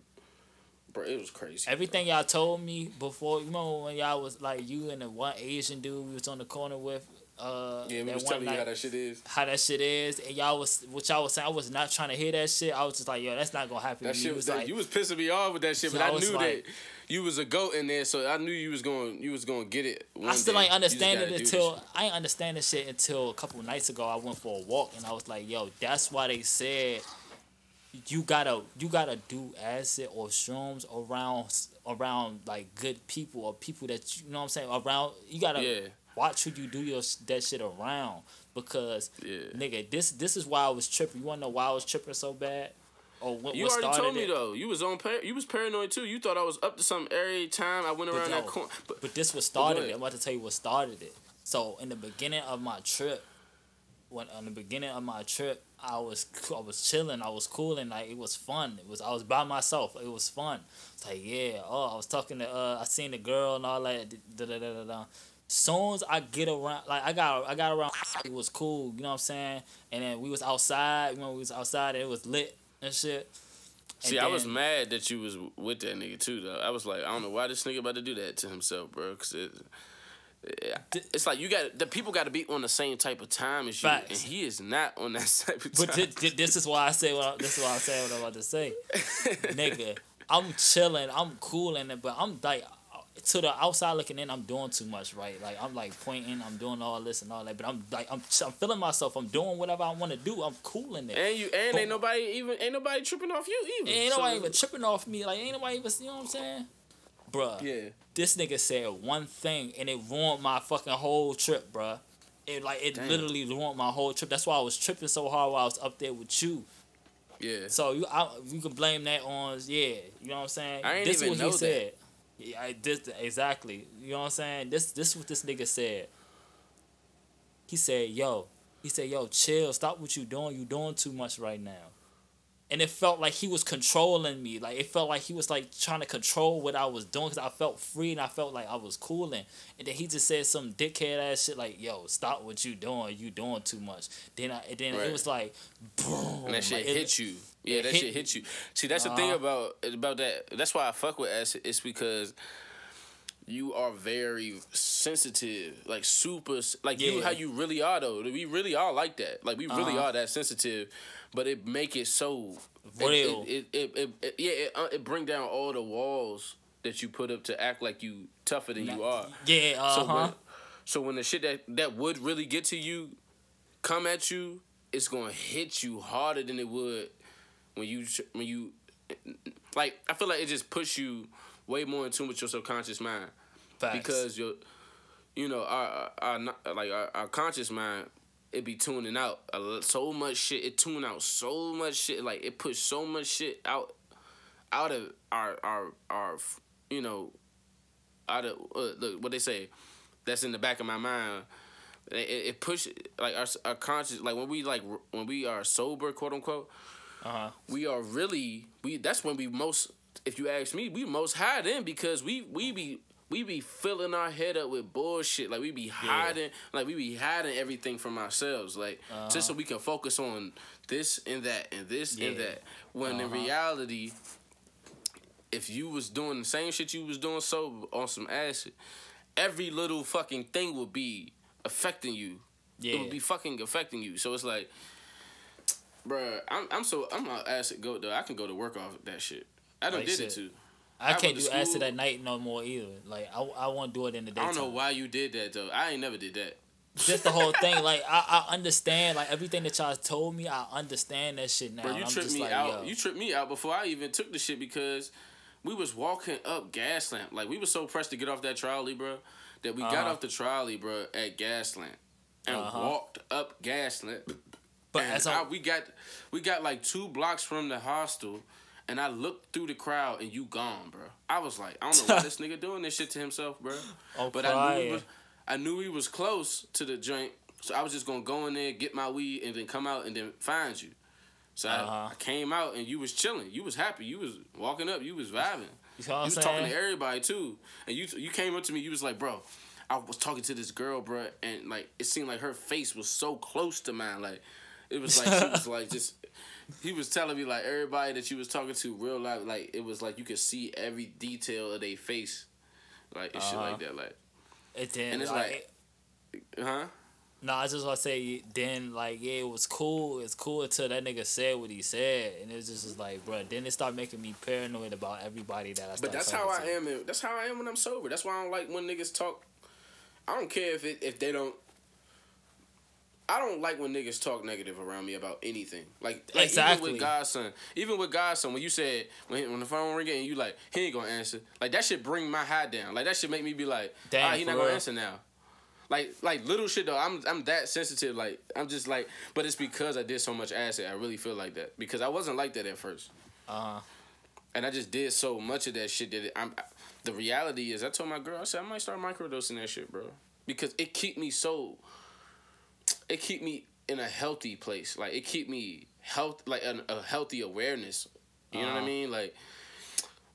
Bro, it was crazy. Everything bro. y'all told me before, you remember when y'all was, like, you and the one Asian dude we was on the corner with? Uh, yeah, we was telling night, you how that shit is. How that shit is, and y'all was what y'all was saying. I was not trying to hear that shit. I was just like, yo, that's not gonna happen. That shit was that, like, you was pissing me off with that shit, so but I, I knew like, that you was a goat in there, so I knew you was going you was gonna get it. One I still day. ain't understand it until I ain't understand this shit until a couple of nights ago. I went for a walk and I was like, yo, that's why they said you gotta you gotta do acid or shrooms around around like good people or people that you know what I'm saying around. You gotta. Yeah. Watch who you do your that shit around because yeah. nigga, this this is why I was tripping. You wanna know why I was tripping so bad? Or what, you what already started told me it? Though. You was on par- you was paranoid too. You thought I was up to something every time I went around no, that corner. But, but this was started it. I'm about to tell you what started it. So in the beginning of my trip, when on the beginning of my trip, I was I was chilling, I was cooling, like it was fun. It was I was by myself. It was fun. It's like yeah, oh I was talking to uh I seen the girl and all that. Da da da da da. Soon as I get around, like I got, I got around. It was cool, you know what I'm saying. And then we was outside. You know, we was outside. And it was lit and shit. And See, then, I was mad that you was with that nigga too, though. I was like, I don't know why this nigga about to do that to himself, bro. Cause it, it it's like you got the people got to be on the same type of time as you, facts. And he is not on that type of time. But th- th- this is why I say what I, this is why I say what I'm about to say, nigga. I'm chilling, I'm cooling, but I'm like. To the outside looking in, I'm doing too much, right? Like, I'm, like, pointing, I'm doing all this and all that, but I'm, like, I'm I'm feeling myself. I'm doing whatever I want to do. I'm cooling it. And you, and but, ain't nobody even, ain't nobody tripping off you either. Ain't nobody so. even tripping off me. Like, ain't nobody even, you know what I'm saying? Bruh. Yeah. This nigga said one thing, and it ruined my fucking whole trip, bruh. It, like, it Damn. literally ruined my whole trip. That's why I was tripping so hard while I was up there with you. Yeah. So, you I, you can blame that on, yeah, you know what I'm saying? I ain't this even what know he that. said. Yeah, I did exactly. You know what I'm saying? This this is what this nigga said. He said, yo, he said, yo, chill, stop what you doing. You doing too much right now. And it felt like he was controlling me. Like, it felt like he was, like, trying to control what I was doing because I felt free and I felt like I was cooling. And then he just said some dickhead-ass shit like, yo, stop what you doing. You doing too much. Then I, then right. it was like, boom. And that shit like, hit it, you. Yeah, that hit shit hit you. See, that's uh, the thing about about that. That's why I fuck with acid. It's because you are very sensitive. Like, super... Like, yeah. you how you really are, though. We really are like that. Like, we really uh-huh. are that sensitive. But it make it so real. It, it, it, it, it yeah it, it bring down all the walls that you put up to act like you tougher than you are. Yeah. Uh huh. So when, so when the shit that, that would really get to you, come at you, it's gonna hit you harder than it would when you when you like. I feel like it just puts you way more in tune with your subconscious mind. Facts. Because your you know our our, our like our, our conscious mind it be tuning out so much shit. It tune out so much shit. Like, it puts so much shit out out of our our our you know out of uh, look what they say that's in the back of my mind. It, it push like our our conscious, like when we like when we are sober, quote unquote. Uh huh. We are really we. That's when we most. If you ask me, we most high then, because we we be. We be filling our head up with bullshit. Like, we be hiding, yeah. like, we be hiding everything from ourselves. Like, uh-huh. just so we can focus on this and that and this yeah. and that. When uh-huh. in reality, if you was doing the same shit you was doing sober on some acid, every little fucking thing would be affecting you. Yeah. It would be fucking affecting you. So it's like, bruh, I'm, I'm so, I'm an acid goat, though. I can go to work off of that shit. I done like did shit. it, too. I, I can't do school. acid at night no more either. Like, I, I won't do it in the daytime. I don't know why you did that, though. I ain't never did that. Just the whole thing. Like, I, I understand. Like, everything that y'all told me, I understand that shit now. Bro, you I'm tripped just me like, out. Yo. You tripped me out before I even took the shit, because we was walking up Gaslamp. Like, we was so pressed to get off that trolley, bro, that we uh-huh. got off the trolley, bro, at Gaslamp and uh-huh. walked up Gaslamp. But and as I, I, we got, we got like two blocks from the hostel. And I looked through the crowd, and you gone, bro. I was like, I don't know why this nigga doing this shit to himself, bro. Oh, but I knew, he was, I knew he was close to the joint, so I was just going to go in there, get my weed, and then come out and then find you. So uh-huh. I, I came out, and you was chilling. You was happy. You was walking up. You was vibing. You, you was saying? talking to everybody, too. And you you came up to me. You was like, bro, I was talking to this girl, bro, and, like, it seemed like her face was so close to mine. Like, it was like she was, like, just... He was telling me, like, everybody that you was talking to real life, like, it was like you could see every detail of their face. Like, and uh-huh. shit like that. Like, it then, and it's like, like it, huh? No, nah, I just want to say, then, like, yeah, it was cool. It's cool until that nigga said what he said. And it was just was like, bro, then it started making me paranoid about everybody that I started But that's how I to. am. In, that's how I am when I'm sober. That's why I don't like when niggas talk. I don't care if it, if they don't. I don't like when niggas talk negative around me about anything. Like, like exactly. even with Godson, even with Godson, when you said when, when the phone ring and you like he ain't gonna answer, like that shit bring my high down. Like that shit make me be like, ah, he not gonna real. answer now. Like like little shit though. I'm I'm that sensitive. Like I'm just like, but it's because I did so much acid. I really feel like that because I wasn't like that at first. Uh huh. And I just did so much of that shit that it, I'm. I, the reality is, I told my girl, I said I might start microdosing that shit, bro, because it keep me so. It keep me in a healthy place. Like, it keep me health, like, an, a healthy awareness. You uh-huh. know what I mean? Like,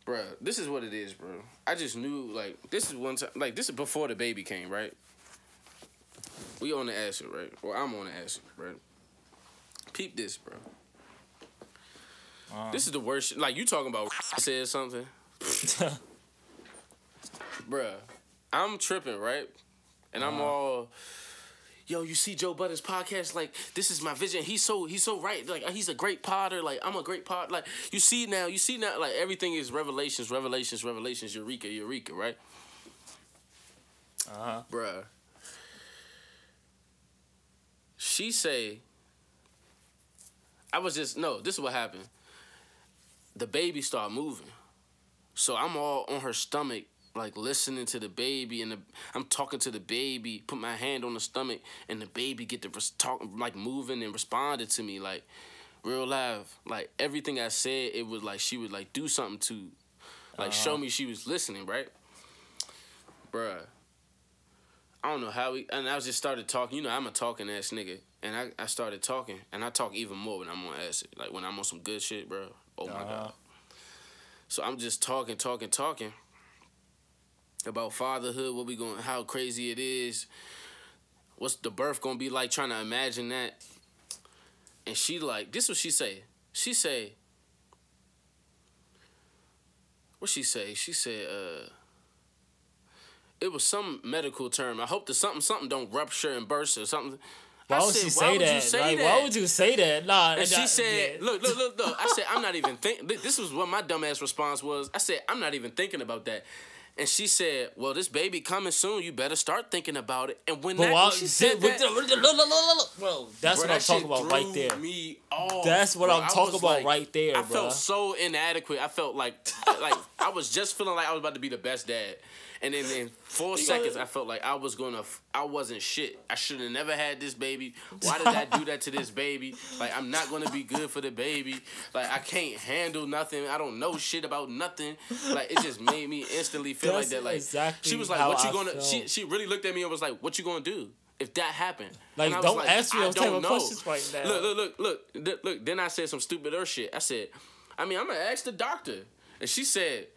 bro, this is what it is, bro. I just knew, like, this is one time. Like, this is before the baby came, right? We on the acid, right? Well, I'm on the acid, right? Peep this, bro. Uh-huh. This is the worst shit. Like, you talking about said something. Bruh, I'm tripping, right? And uh-huh. I'm all... Yo, you see Joe Budden's podcast? Like, this is my vision. He's so he's so right. Like, he's a great potter. Like, I'm a great potter. Like, you see now, you see now. Like, everything is revelations, revelations, revelations. Eureka, eureka, right? Uh huh. Bruh. She say, I was just no. This is what happened. The baby started moving, so I'm all on her stomach. Like, listening to the baby, and the, I'm talking to the baby, put my hand on the stomach, and the baby get to res- talk, like, moving and responded to me, like, real live. Like, everything I said, it was like, she would, like, do something to, like, uh-huh. show me she was listening, right? Bruh. I don't know how we, and I just started talking, you know, I'm a talking ass nigga, and I, I started talking, and I talk even more when I'm on acid, like, when I'm on some good shit, bro. Oh, uh-huh. my God. So I'm just talking, talking, talking. About fatherhood, what we going, how crazy it is, what's the birth gonna be like? Trying to imagine that, and she like, this is what she say. She say, what she say? She said, uh, it was some medical term. I hope that something something don't rupture and burst or something. Why I would said, she say, why that? Would you say like, that? Why would you say that? Nah. And she I, said, yeah. look, look, look, look. I said, I'm not even thinking. This was what my dumbass response was. I said, I'm not even thinking about that. And she said, well, this baby coming soon. You better start thinking about it. And when, that, when she said that... Bro, that's bro, what that I'm talking about right there. Me off, that's what bro. I'm talking about like, right there, bro. I felt so inadequate. I felt like... like I was just feeling like I was about to be the best dad. And then in four seconds, I felt like I was going to, I wasn't shit. I should have never had this baby. Why did I do that to this baby? Like, I'm not going to be good for the baby. Like, I can't handle nothing. I don't know shit about nothing. Like, it just made me instantly feel That's like that. Like, exactly she was like, what you going to, she, she really looked at me and was like, what you going to do if that happened? Like, and I don't was like, ask me those type of questions right now. Look, look, look, look, th- look. Then I said some stupider shit. I said, I mean, I'm going to ask the doctor. And she said,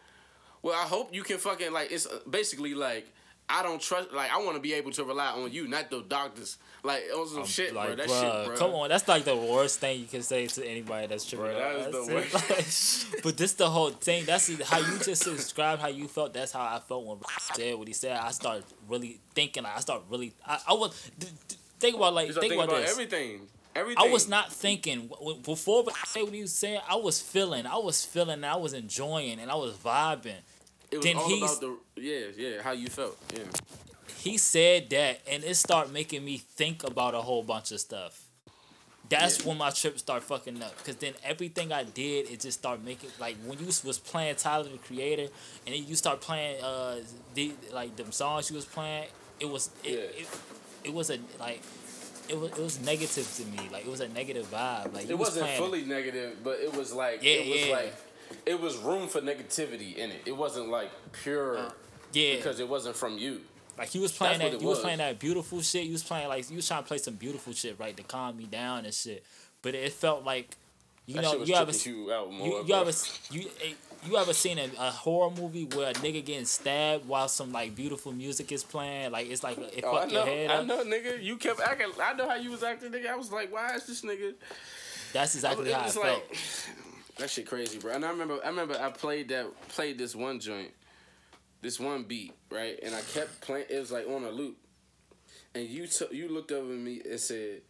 well, I hope you can fucking, like, it's basically, like, I don't trust, like, I want to be able to rely on you, not the doctors. Like, it was some I'm shit, like, bro. That bruh, shit, bro. Come on, that's, like, the worst thing you can say to anybody that's tripping. Bro, that is the worst. Like, but this the whole thing. That's how you just described how you felt. That's how I felt when said what he said. I started really thinking. Like, I started really, I, I was, th- th- think about, like, think, think about, about this. everything. Everything. I was not thinking before, but I say what he was saying. I was feeling, I was feeling, I was enjoying, and I was vibing. It was then all about the yeah, yeah, how you felt. Yeah. He said that, and it started making me think about a whole bunch of stuff. That's yeah. when my trip started fucking up, because then everything I did, it just started making, like, when you was playing Tyler the Creator, and then you start playing uh the like them songs you was playing. It was it yeah. it, it was a like. It was it was negative to me. Like, it was a negative vibe. Like, it wasn't was fully negative, but it was like yeah, it was yeah. like it was room for negativity in it. It wasn't like pure uh, yeah. because it wasn't from you. Like, you was playing That's that you was. was playing that beautiful shit. You was playing like you was trying to play some beautiful shit, right, to calm me down and shit. But it felt like you that know shit was you ever you, out more, you, you ever you you ever seen a, a horror movie where a nigga getting stabbed while some like beautiful music is playing? Like, it's like it oh, fucked your head up. I know, nigga. You kept acting. I know how you was acting, nigga. I was like, why is this nigga? That's exactly I was, how I like, felt. That shit crazy, bro. And I remember, I remember, I played that, played this one joint, this one beat, right? And I kept playing. It was like on a loop. And you t- you looked over at me and said,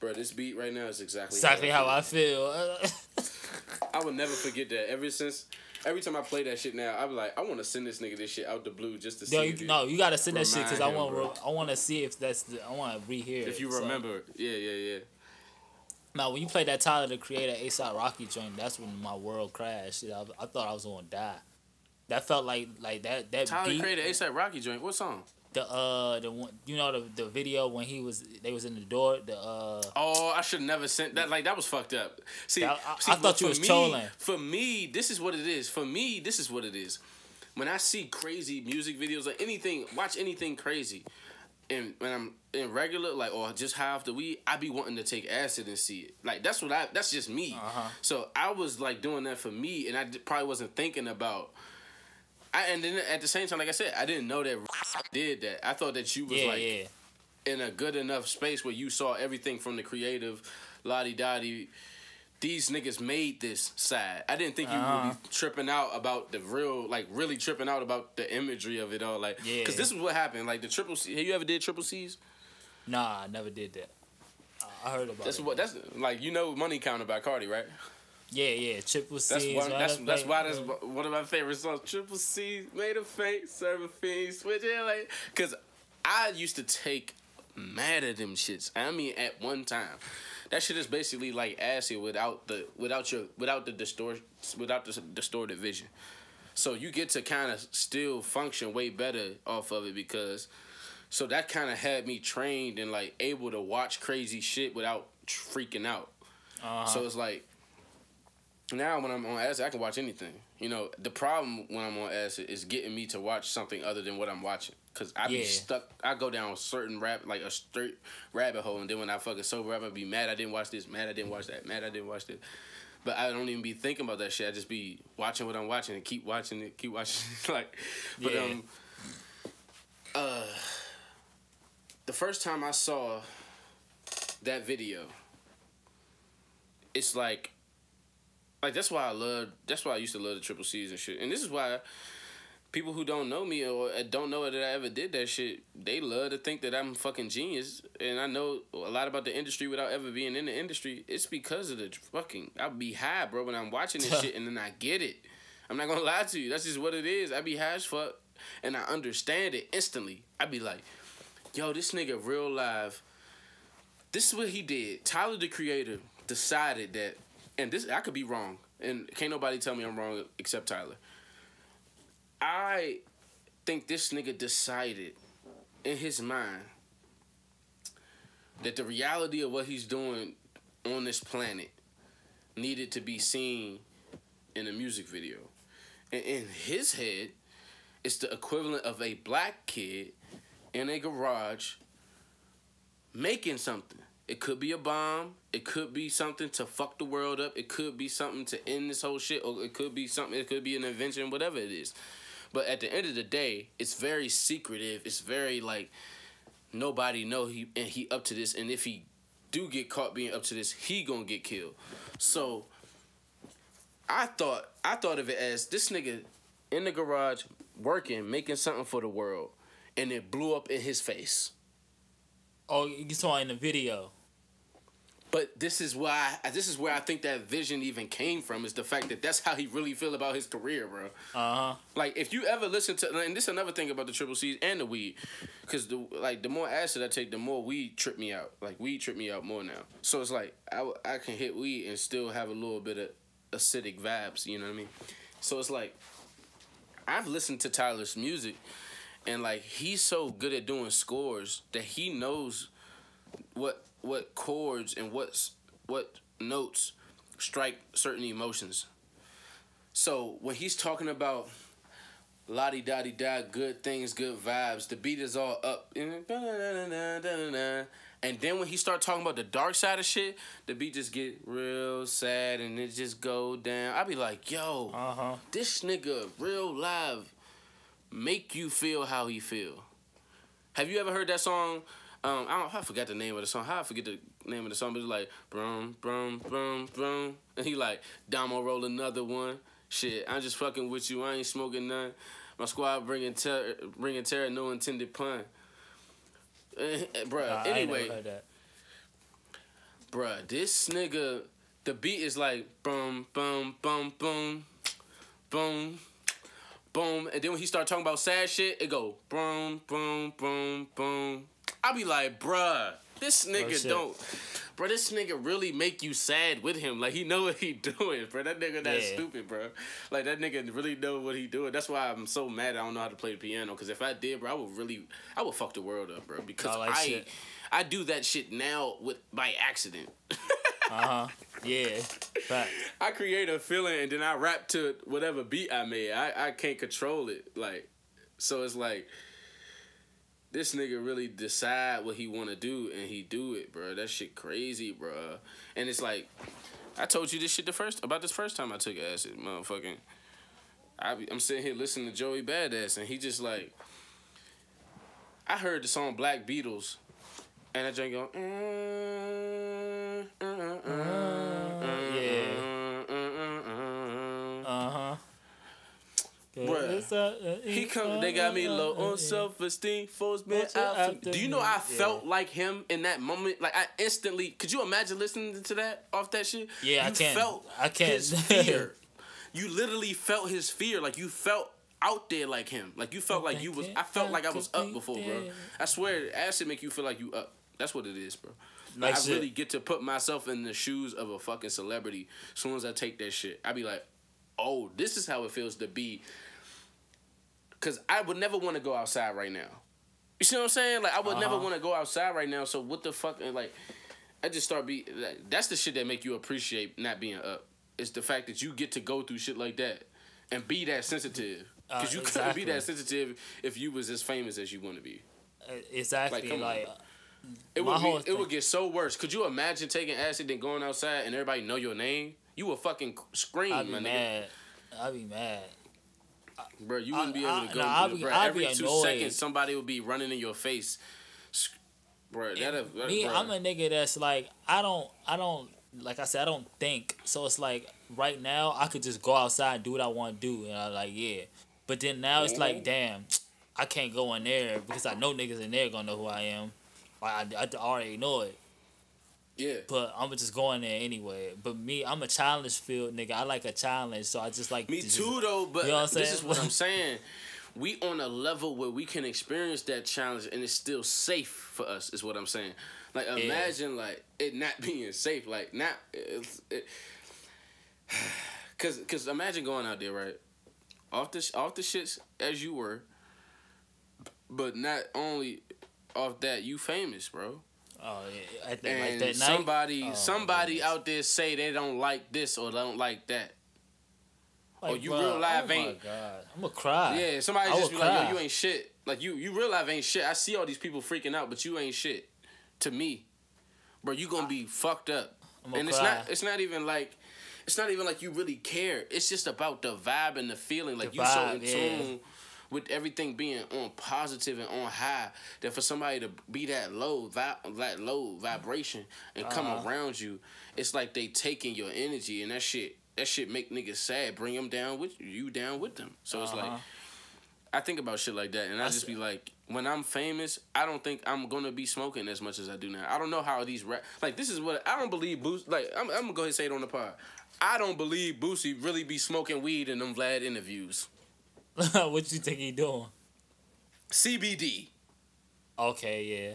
bro, this beat right now is exactly exactly how I feel. How I, feel. I will never forget that. Ever since, every time I play that shit now, I'm like, I want to send this nigga this shit out the blue just to Yo, see. You, no, you gotta send that shit because I want, re- I want to see if that's, the, I want to rehear. If you it, remember, so. yeah, yeah, yeah. Now, when you played that Tyler the Creator A$AP Rocky joint, that's when my world crashed. I, I thought I was gonna die. That felt like like that that Tyler beat, the Creator A$AP Rocky joint. What song? The uh the one you know the the video when he was they was in the door the uh oh I should never sent that like that was fucked up see I, I, see, I thought you was me, trolling for me this is what it is for me this is what it is when I see crazy music videos or anything watch anything crazy and when I'm in regular like or just high off the weed I be wanting to take acid and see it like that's what I that's just me uh-huh. So I was like doing that for me and I probably wasn't thinking about. I, and then at the same time, like I said, I didn't know that did that. I thought that you was yeah, like yeah. in a good enough space where you saw everything from the creative, lottie dottie. These niggas made this side. I didn't think you uh-huh. would be tripping out about the real, like really tripping out about the imagery of it all, like because yeah. this is what happened. Like the triple C. Have you ever did triple C's? Nah, I never did that. Uh, I heard about that's it. What, that's like you know, Money Counter by Cardi, right? Yeah, yeah, Triple C. That's why that's, that's, why that's one of my favorite songs. Triple C, made a fake, serve a fiend, switch it like. Because I used to take mad at them shits. I mean, at one time. That shit is basically like acid without the without your without the distort without the distorted vision. So you get to kind of still function way better off of it because so that kind of had me trained and like able to watch crazy shit without freaking out. Uh-huh. So it's like now when I'm on acid, I can watch anything. You know, the problem when I'm on acid is getting me to watch something other than what I'm watching. Because I yeah. be stuck. I go down a certain rabbit, like a straight rabbit hole. And then when I fucking sober up, I be mad I didn't watch this, mad I didn't watch that, mad I didn't watch that. But I don't even be thinking about that shit. I just be watching what I'm watching and keep watching it, keep watching it. Like, but, yeah. um, uh, the first time I saw that video, it's like, Like, that's why I love, that's why I used to love the triple C's and shit. And this is why people who don't know me or don't know that I ever did that shit, they love to think that I'm a fucking genius. And I know a lot about the industry without ever being in the industry. It's because of the fucking, I be high, bro, when I'm watching this shit and then I get it. I'm not gonna lie to you. That's just what it is. I be high as fuck and I understand it instantly. I be like, yo, this nigga real live. This is what he did. Tyler, the Creator, decided that. And this, I could be wrong, and can't nobody tell me I'm wrong except Tyler. I think this nigga decided in his mind that the reality of what he's doing on this planet needed to be seen in a music video. And in his head, it's the equivalent of a black kid in a garage making something. It could be a bomb. It could be something to fuck the world up. It could be something to end this whole shit. Or it could be something. It could be an invention, whatever it is. But at the end of the day, it's very secretive. It's very, like, nobody know he and he up to this. And if he do get caught being up to this, he gonna get killed. So I thought I thought of it as this nigga in the garage working, making something for the world, and it blew up in his face. Oh, you saw it in the video. But this is why this is where I think that vision even came from, is the fact that that's how he really feel about his career, bro. Uh-huh. Like, if you ever listen to, and this is another thing about the Triple C's and the weed, because the like the more acid I take, the more weed trip me out. Like, weed trip me out more now. So it's like I, I can hit weed and still have a little bit of acidic vibes. You know what I mean? So it's like I've listened to Tyler's music, and like he's so good at doing scores that he knows what what chords and what's what notes strike certain emotions. So when he's talking about la di da di da, good things, good vibes, the beat is all up, and then when he start talking about the dark side of shit, the beat just get real sad and it just go down. I be like, yo, uh-huh. This nigga real live make you feel how he feel. Have you ever heard that song? Um, I don't. I forgot the name of the song. How I forget the name of the song? But it's like brum brum brum brum, and he like Damo roll another one. Shit, I'm just fucking with you. I ain't smoking none. My squad bringing terror, bringing terror. No intended pun. Bruh, nah, anyway, I never heard that. Bruh, this nigga, the beat is like boom, boom, boom, boom, boom, boom, and then when he start talking about sad shit, it go boom, boom, boom, boom. I be like, bruh, this nigga oh, don't, bruh, this nigga really make you sad with him. Like, he know what he doing, bruh. That nigga that's yeah. stupid, bruh. Like, that nigga really know what he doing. That's why I'm so mad I don't know how to play the piano. Because if I did, bruh, I would really, I would fuck the world up, bruh. Because I, like I, I do that shit now with by accident. Uh-huh. Yeah. Fact. I create a feeling and then I rap to whatever beat I made. I, I can't control it. Like, so it's like, this nigga really decide what he want to do, and he do it, bro. That shit crazy, bro. And it's like, I told you this shit the first about this first time I took acid, motherfucking. I be, I'm sitting here listening to Joey Badass, and he just like, I heard the song Black Beatles, and I drank go, mm, mm, mm, mm, mm, yeah, mm, mm, mm, mm, uh huh. Bruh, he come. They got me low on self-esteem. Forced me out. Do you know I felt yeah. like him in that moment? Like, I instantly. Could you imagine listening to that off that shit? Yeah, you I can't. Felt I can't. His fear. You literally felt his fear. Like, you felt out there like him. Like, you felt like you was. I felt like I was up before, bro. I swear, acid make you feel like you up. That's what it is, bro. Like, I really get to put myself in the shoes of a fucking celebrity. As soon as I take that shit, I be like, oh, this is how it feels to be. Because I would never want to go outside right now. You see what I'm saying? Like, I would uh-huh. never want to go outside right now. So what the fuck? And like, I just start be. Like, that's the shit that make you appreciate not being up. It's the fact that you get to go through shit like that and be that sensitive. Because uh, you exactly. couldn't be that sensitive if you was as famous as you want to be. Uh, exactly. Like, come like on. It would be, it would get so worse. Could you imagine taking acid and going outside and everybody know your name? You would fucking scream. I'd be mad. I'd be mad. Bro, you wouldn't I, be able I, to go nah, to be, every two annoyed. seconds somebody would be running in your face. Bro, that me, bro. I'm a nigga that's like, I don't, I don't, like I said, I don't think. So it's like, right now, I could just go outside and do what I want to do. And I'm like, yeah. But then now it's like, damn, I can't go in there because I know niggas in there going to know who I am. Like, I, I already know it. Yeah. But I'm just going there anyway. But me, I'm a challenge field nigga. I like a challenge, so I just like. Me to too, just, though. But you know what I'm saying? This is what I'm saying. We on a level where we can experience that challenge, and it's still safe for us. Is what I'm saying. Like, imagine yeah. like it not being safe. Like, not, it's, it, cause cause imagine going out there, right, off the off the shits as you were, But not only off that, you famous, bro. Oh yeah, I think like that night. Somebody, oh, somebody goodness. out there say they don't like this or they don't like that. Like, or you bro, real live oh ain't. My God. I'm gonna cry. Yeah, somebody I just be cry. like, yo, you ain't shit. Like you, you real live ain't shit. I see all these people freaking out, but you ain't shit. To me, bro, you gonna be I, fucked up. I'm and cry. it's not, it's not even like, it's not even like you really care. It's just about the vibe and the feeling. Like the you vibe, so in yeah. tune with everything being on positive and on high, that for somebody to be that low, vi- that low vibration and come uh-huh. around you, it's like they taking your energy, and that shit, that shit make niggas sad, bring them down with you, you down with them. So uh-huh. it's like, I think about shit like that, and I, I just see. be like, when I'm famous, I don't think I'm gonna be smoking as much as I do now. I don't know how these rap, like this is what I don't believe. Boost, like I'm, I'm gonna go ahead and say it on the pod. I don't believe Boosie really be smoking weed in them Vlad interviews. What you think he doing? C B D. Okay,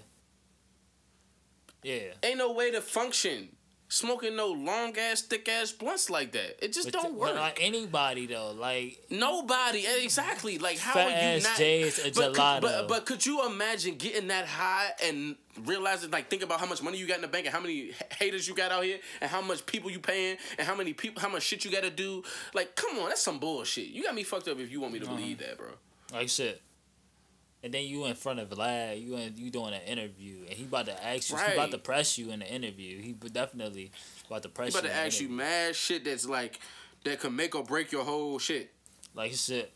yeah. Yeah. Ain't no way to function smoking no long ass, thick ass blunts like that. It just but don't work. But not anybody though, like nobody. Exactly. Like how are you not? J's a but, gelato. Could, but but could you imagine getting that high and realizing, like, think about how much money you got in the bank and how many haters you got out here and how much people you paying and how many people, how much shit you got to do. Like, come on, that's some bullshit. You got me fucked up if you want me to uh-huh. believe that, bro. Like shit. And then you in front of Vlad, you in, you doing an interview, and he about to ask you, right. he about to press you in the interview. He definitely about to press you. He about you to ask interview. you mad shit that's like, that can make or break your whole shit. Like shit.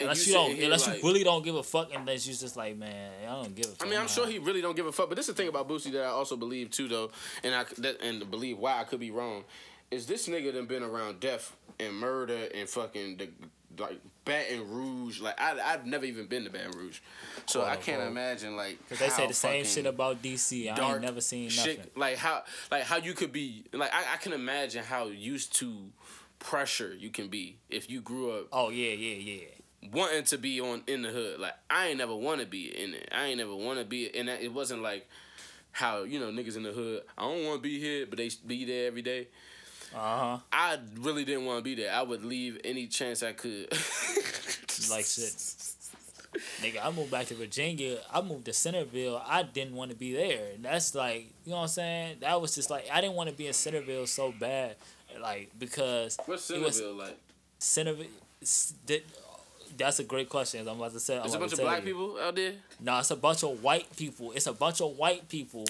And unless you, you don't, here, unless like, you really don't give a fuck, and unless you just like, man, I don't give a fuck. I mean, I'm sure he really don't give a fuck, but this is the thing about Boosie that I also believe too, though, and I that, and believe why I could be wrong, is this nigga done been around death and murder and fucking the like Baton Rouge. Like I, I've never even been to Baton Rouge, so well, I can't well. imagine like because they say the same shit about D C. I ain't never seen nothing shit, like how like how you could be like I, I can imagine how used to pressure you can be if you grew up. Oh yeah, yeah, yeah. wanting to be on in the hood. Like I ain't never want to be in it. I ain't never want to be and it wasn't like how, you know, niggas in the hood, I don't want to be here, but they be there every day. Uh-huh. I really didn't want to be there. I would leave any chance I could. Like shit. Nigga, I moved back to Virginia. I moved to Centerville. I didn't want to be there. That's like, you know what I'm saying? That was just like, I didn't want to be in Centerville so bad. Like, because... What's Centerville was, like? Centerville... Did, That's a great question. I'm about to say. There's a bunch of black you. people out there? No, it's a bunch of white people. It's a bunch of white people,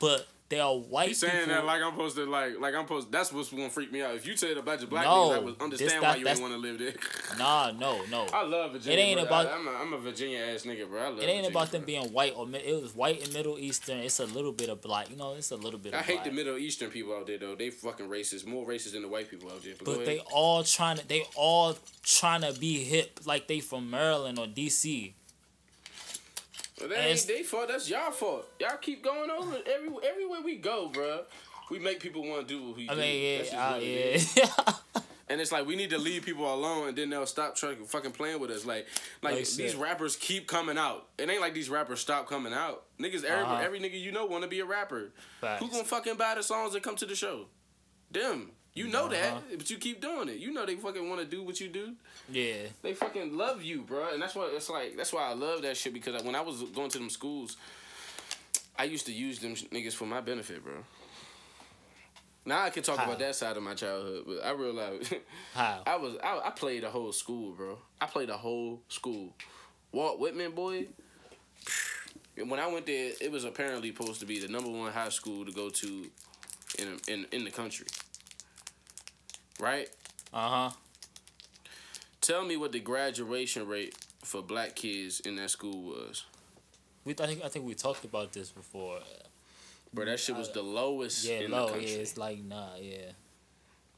but they are white He's people. He's saying that like I'm supposed to, like, like I'm supposed to, that's what's going to freak me out. If you tell a bunch of black no, people, I would understand why you ain't want to live there. Nah, no, no. I love Virginia. It ain't bro. about. I, I'm, a, I'm a Virginia-ass nigga, bro. I love It ain't Virginia, about them bro. being white. or It was white and Middle Eastern. It's a little bit of black. You know, it's a little bit of I hate black. the Middle Eastern people out there, though. They fucking racist. More racist than the white people out there. But, but they all trying to, they all... trying to be hip like they from Maryland or D C. Well, that ain't they fault. That's y'all fault. Y'all keep going over every everywhere we go, bro. We make people want to do what we I do. I mean, yeah, uh, yeah. And it's like we need to leave people alone, and then they'll stop trying fucking playing with us. Like, like, like these rappers keep coming out. It ain't like these rappers stop coming out. Niggas, every uh-huh. every nigga you know want to be a rapper. Facts. Who gonna fucking buy the songs that come to the show? Them. You know uh-huh. that, but you keep doing it. You know they fucking want to do what you do. Yeah. They fucking love you, bro. And that's why it's like that's why I love that shit, because when I was going to them schools, I used to use them niggas for my benefit, bro. Now I can talk How? about that side of my childhood, but I realized How? I was I, I played a whole school, bro. I played a whole school. Walt Whitman, boy. When I went there, it was apparently supposed to be the number one high school to go to in in in the country. Right? Uh-huh. Tell me what the graduation rate for black kids in that school was. We th- I think I think we talked about this before. Bro, that shit was the lowest yeah, in low, the country. Yeah, it's like, nah, yeah.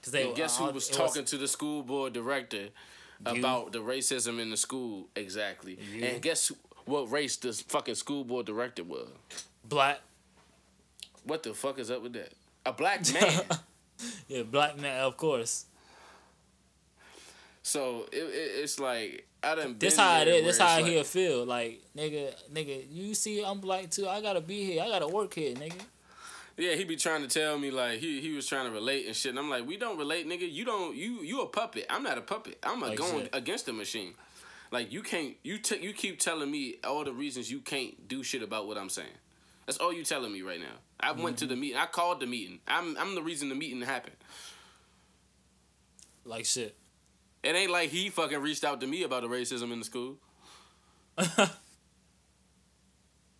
Cause they, and guess uh, who was talking was... to the school board director about you? the racism in the school? Exactly. You? And guess who, what race this fucking school board director was? Black. What the fuck is up with that? A black man. Yeah, black man, of course. So it, it it's like I done. This been how it is. This how like, he'll feel. Like nigga, nigga, you see, I'm black too. I gotta be here. I gotta work here, nigga. Yeah, he be trying to tell me like he he was trying to relate and shit, and I'm like, we don't relate, nigga. You don't. You you a puppet. I'm not a puppet. I'm a like going shit. against the machine. Like, you can't, you t you keep telling me all the reasons you can't do shit about what I'm saying. That's all you telling me right now. I mm-hmm. went to the meeting. I called the meeting. I'm I'm the reason the meeting happened. Like shit. It ain't like he fucking reached out to me about the racism in the school.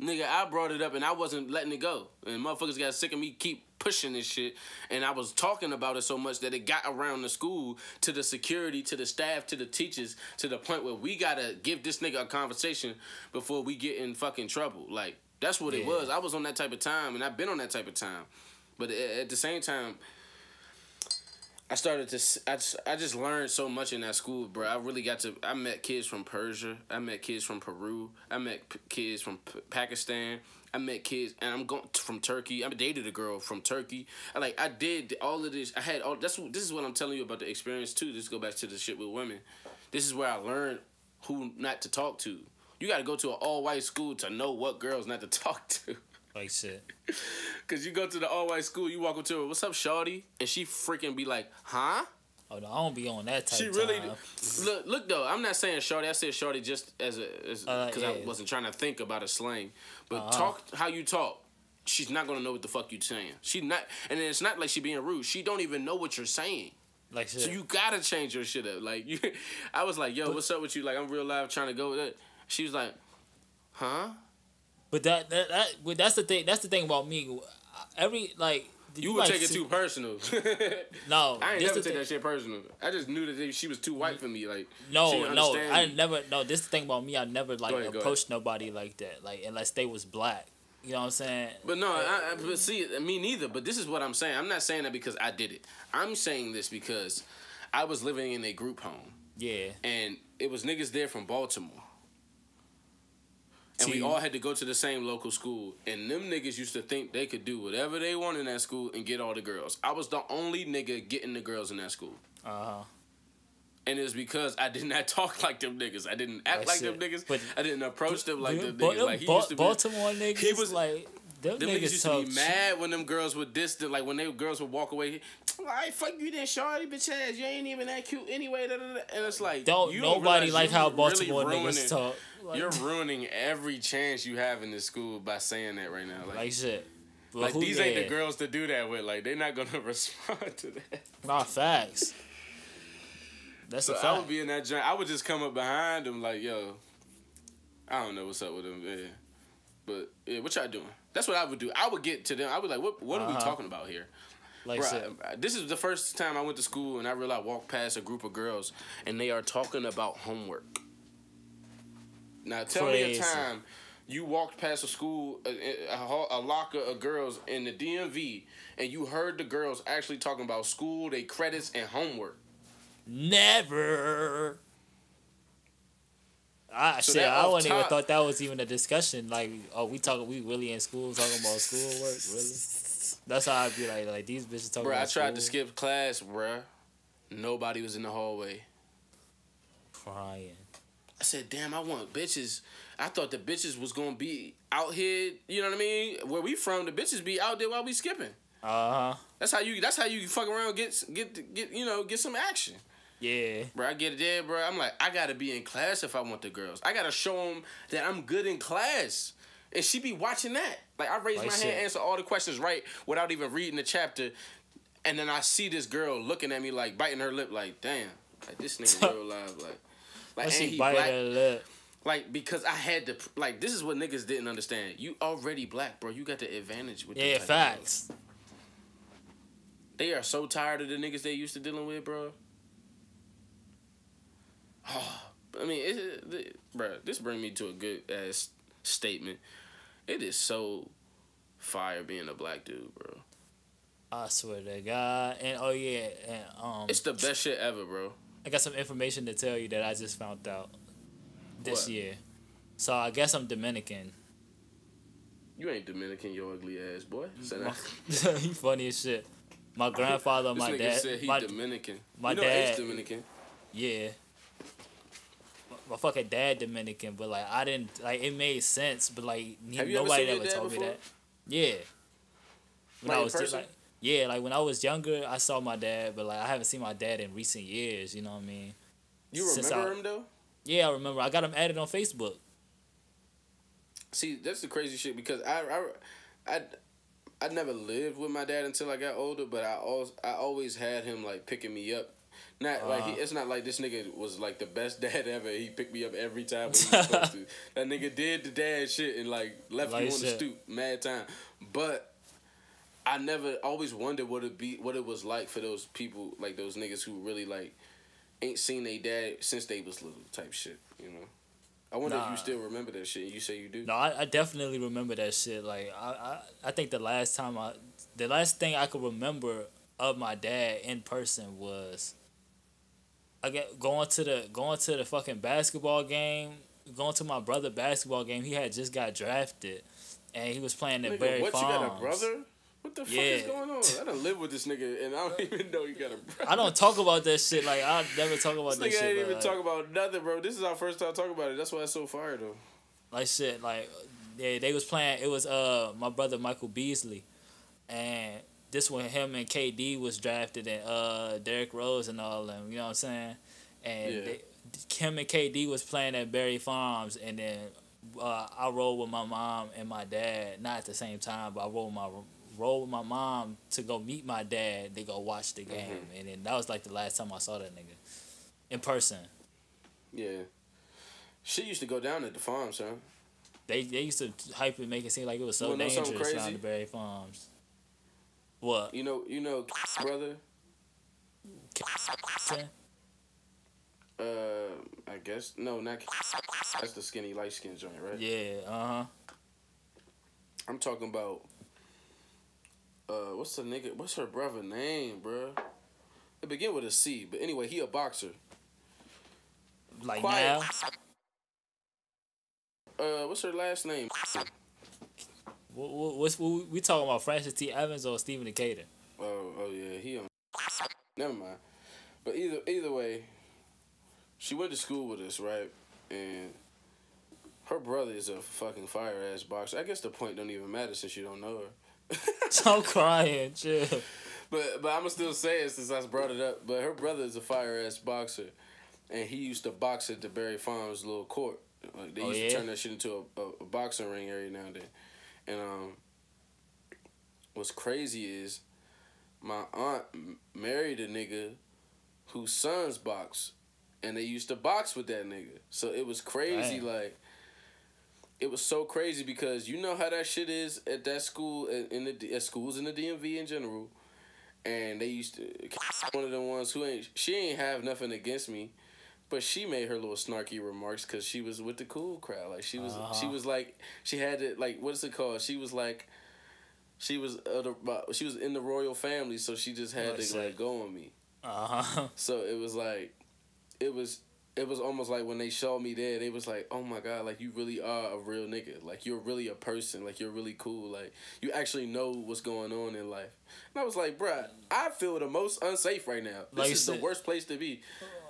Nigga, I brought it up and I wasn't letting it go. And motherfuckers got sick of me keep pushing this shit. And I was talking about it so much that it got around the school, to the security, to the staff, to the teachers, to the point where we gotta give this nigga a conversation before we get in fucking trouble. Like, that's what yeah. it was. I was on that type of time, and I've been on that type of time. But at the same time, I started to, I just, I just learned so much in that school, bro. I really got to, I met kids from Persia. I met kids from Peru. I met p kids from P Pakistan. I met kids, and I'm going from Turkey. I dated a girl from Turkey. I, like, I did all of this. I had all, that's, this is what I'm telling you about the experience too. Just go back to the shit with women. This is where I learned who not to talk to. You got to go to an all-white school to know what girls not to talk to. Like shit. Because you go to the all-white school, you walk up to her, what's up, shawty? And she freaking be like, huh? Oh, no, I don't be on that type she really time. Look, look, though, I'm not saying shawty. I said shawty just as a... Because uh, yeah. I wasn't trying to think about a slang. But uh-huh. talk how you talk. She's not going to know what the fuck you saying. She's not... And it's not like she being rude. She don't even know what you're saying. Like shit. So you got to change your shit up. Like, you, I was like, yo, but, what's up with you? Like, I'm real live trying to go with it. She was like, huh? But that that that but that's the thing. That's the thing about me. Every like you, you would like, take it too personal. No, I ain't never take that shit personal. I just knew that she was too white for me. Like no, no, I never. No, this is the thing about me. I never like ahead, approached nobody like that. Like unless they was black. You know what I'm saying? But no, like, I, I but see, me neither. But this is what I'm saying. I'm not saying that because I did it. I'm saying this because I was living in a group home. Yeah, and it was niggas there from Baltimore. And we all had to go to the same local school. And them niggas used to think they could do whatever they want in that school and get all the girls. I was the only nigga getting the girls in that school. Uh-huh. And it was because I did not talk like them niggas. I didn't act That's like it. them niggas. But I didn't approach them like them niggas. Like, he used to be, Baltimore niggas, he was like... Them, them niggas, niggas used to be mad when them girls would diss them. Like, when they girls would walk away, all right, fuck you then, shawty, bitch ass. You ain't even that cute anyway. Da, da, da. And it's like, don't, you nobody don't like how Baltimore really niggas talk. Like, you're ruining every chance you have in this school by saying that right now. Like, like shit. Well, like, these ain't had? the girls to do that with. Like, they're not going to respond to that. Nah, facts. That's so a fact. I would be in that joint. I would just come up behind them like, yo, I don't know what's up with them. Yeah. But, yeah, what y'all doing? That's what I would do. I would get to them. I would like, what What uh-huh. are we talking about here? Like Bruh, I, I, this is the first time I went to school and I realized I walked past a group of girls and they are talking about homework. Now, tell Crazy. me a time you walked past a school, a, a, a locker of girls in the D M V, and you heard the girls actually talking about school, their credits, and homework. Never. I so shit, I wouldn't top, even thought that was even a discussion. Like, oh, we talking, we really in school talking about schoolwork, really? That's how I'd be like, like these bitches talking. Bro, about I tried school. to skip class, bro. Nobody was in the hallway. Crying. I said, damn, I want bitches. I thought the bitches was gonna be out here. You know what I mean? Where we from, the bitches be out there while we skipping. Uh huh. That's how you. That's how you fuck around. Get get get. You know, get some action. Yeah. Bro, I get it there, bro. I'm like, I got to be in class if I want the girls. I got to show them that I'm good in class. And she be watching that. Like, I raise like my shit. hand, answer all the questions right without even reading the chapter. And then I see this girl looking at me, like, biting her lip, like, damn. Like, this nigga real live. Like, like ain't he biting black? her lip? Like, because I had to, like, this is what niggas didn't understand. You already black, bro. You got the advantage with Yeah, facts. They are so tired of the niggas they used to dealing with, bro. Oh, I mean, it, it, bro, this brings me to a good ass statement. It is so fire being a black dude, bro. I swear to God. And oh yeah, and um, it's the best shit ever, bro. I got some information to tell you that I just found out this what? year. So I guess I'm Dominican. You ain't Dominican, you ugly ass boy. You funny as shit. My grandfather, this my nigga dad, said he my Dominican. My you know dad is Dominican. Yeah. My fucking dad Dominican, but like I didn't like it made sense, but like nobody ever, ever told before? me that. Yeah, when like I was just, like yeah, like when I was younger, I saw my dad, but like I haven't seen my dad in recent years. You know what I mean? You Since remember I, him though? Yeah, I remember. I got him added on Facebook. See, that's the crazy shit, because I, I, I, I never lived with my dad until I got older, but I always, I always had him, like, picking me up. Not uh, like he, it's not like this nigga was like the best dad ever. He picked me up every time when he was supposed to. That nigga did the dad shit and like left like me on shit. the stoop, mad time. But I never always wondered what it be, what it was like for those people, like those niggas who really like ain't seen their dad since they was little type shit. You know, I wonder nah. if you still remember that shit. You say you do. No, I, I definitely remember that shit. Like I, I, I think the last time I, the last thing I could remember of my dad in person was. I get going to the going to the fucking basketball game, going to my brother's basketball game. He had just got drafted, and he was playing at nigga, Barry Farms. What, you got a brother? What the yeah. fuck is going on? I don't live with this nigga, and I don't even know you got a brother. I don't talk about that shit. Like, I never talk about this that nigga shit. I didn't even like, talk about nothing, bro. This is our first time talking about it. That's why it's so fire, though. Like, shit, like, yeah, they was playing. It was uh my brother, Michael Beasley, and... This when him and K D was drafted and uh, Derrick Rose and all of them, you know what I'm saying? And yeah. they, him and K D was playing at Barry Farms, and then uh, I rolled with my mom and my dad, not at the same time, but I rolled my rolled with my mom to go meet my dad. They go watch the game, mm-hmm. and then that was like the last time I saw that nigga in person. Yeah, she used to go down at the farms, huh? They they used to hype it, make it seem like it was so dangerous down at Barry Farms. What? You know, you know, brother? Uh, I guess. No, not. That's the skinny, light skin joint, right? Yeah, uh-huh. I'm talking about, uh, what's the nigga, what's her brother name, bro? It begin with a C, but anyway, he a boxer. Like Quiet. now? Uh, what's her last name? What, what, what's what we talking about? Francis T. Evans or Stephen Decatur? Oh, oh yeah, he on. Never mind. But either either way, she went to school with us, right? And her brother is a fucking fire ass boxer. I guess the point don't even matter since you don't know her. I'm crying, chill. But but I'ma still say it since I brought it up. But her brother is a fire ass boxer, and he used to box at the Barry Farms little court. Like they oh, used yeah? to turn that shit into a, a, a boxing ring every now and then. And um, what's crazy is my aunt married a nigga whose sons box, and they used to box with that nigga. So it was crazy. Damn. Like, it was so crazy because you know how that shit is at that school, in the at schools in the D M V in general. And they used to, one of the ones who ain't, she ain't have nothing against me, but she made her little snarky remarks because she was with the cool crowd. Like she was, uh-huh. she was like, she had it like, what's it called? She was like, she was, uh, the, she was in the royal family, so she just had That's to it. like go on me. Uh-huh. So it was like, it was, it was almost like when they showed me there, they was like, oh my god, like you really are a real nigga. Like you're really a person. Like you're really cool. Like you actually know what's going on in life. And I was like, bruh, I feel the most unsafe right now. This like is the worst place to be.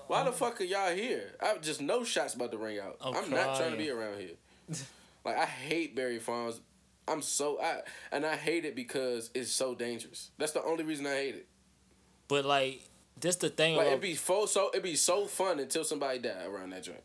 Why the fuck are y'all here? I just no shots about to ring out. I'm, I'm not trying to be around here. Like I hate Barry Farms. I'm so I and I hate it because it's so dangerous. That's the only reason I hate it. But like, this the thing. Like it'd be full, so it'd be so fun until somebody died around that joint.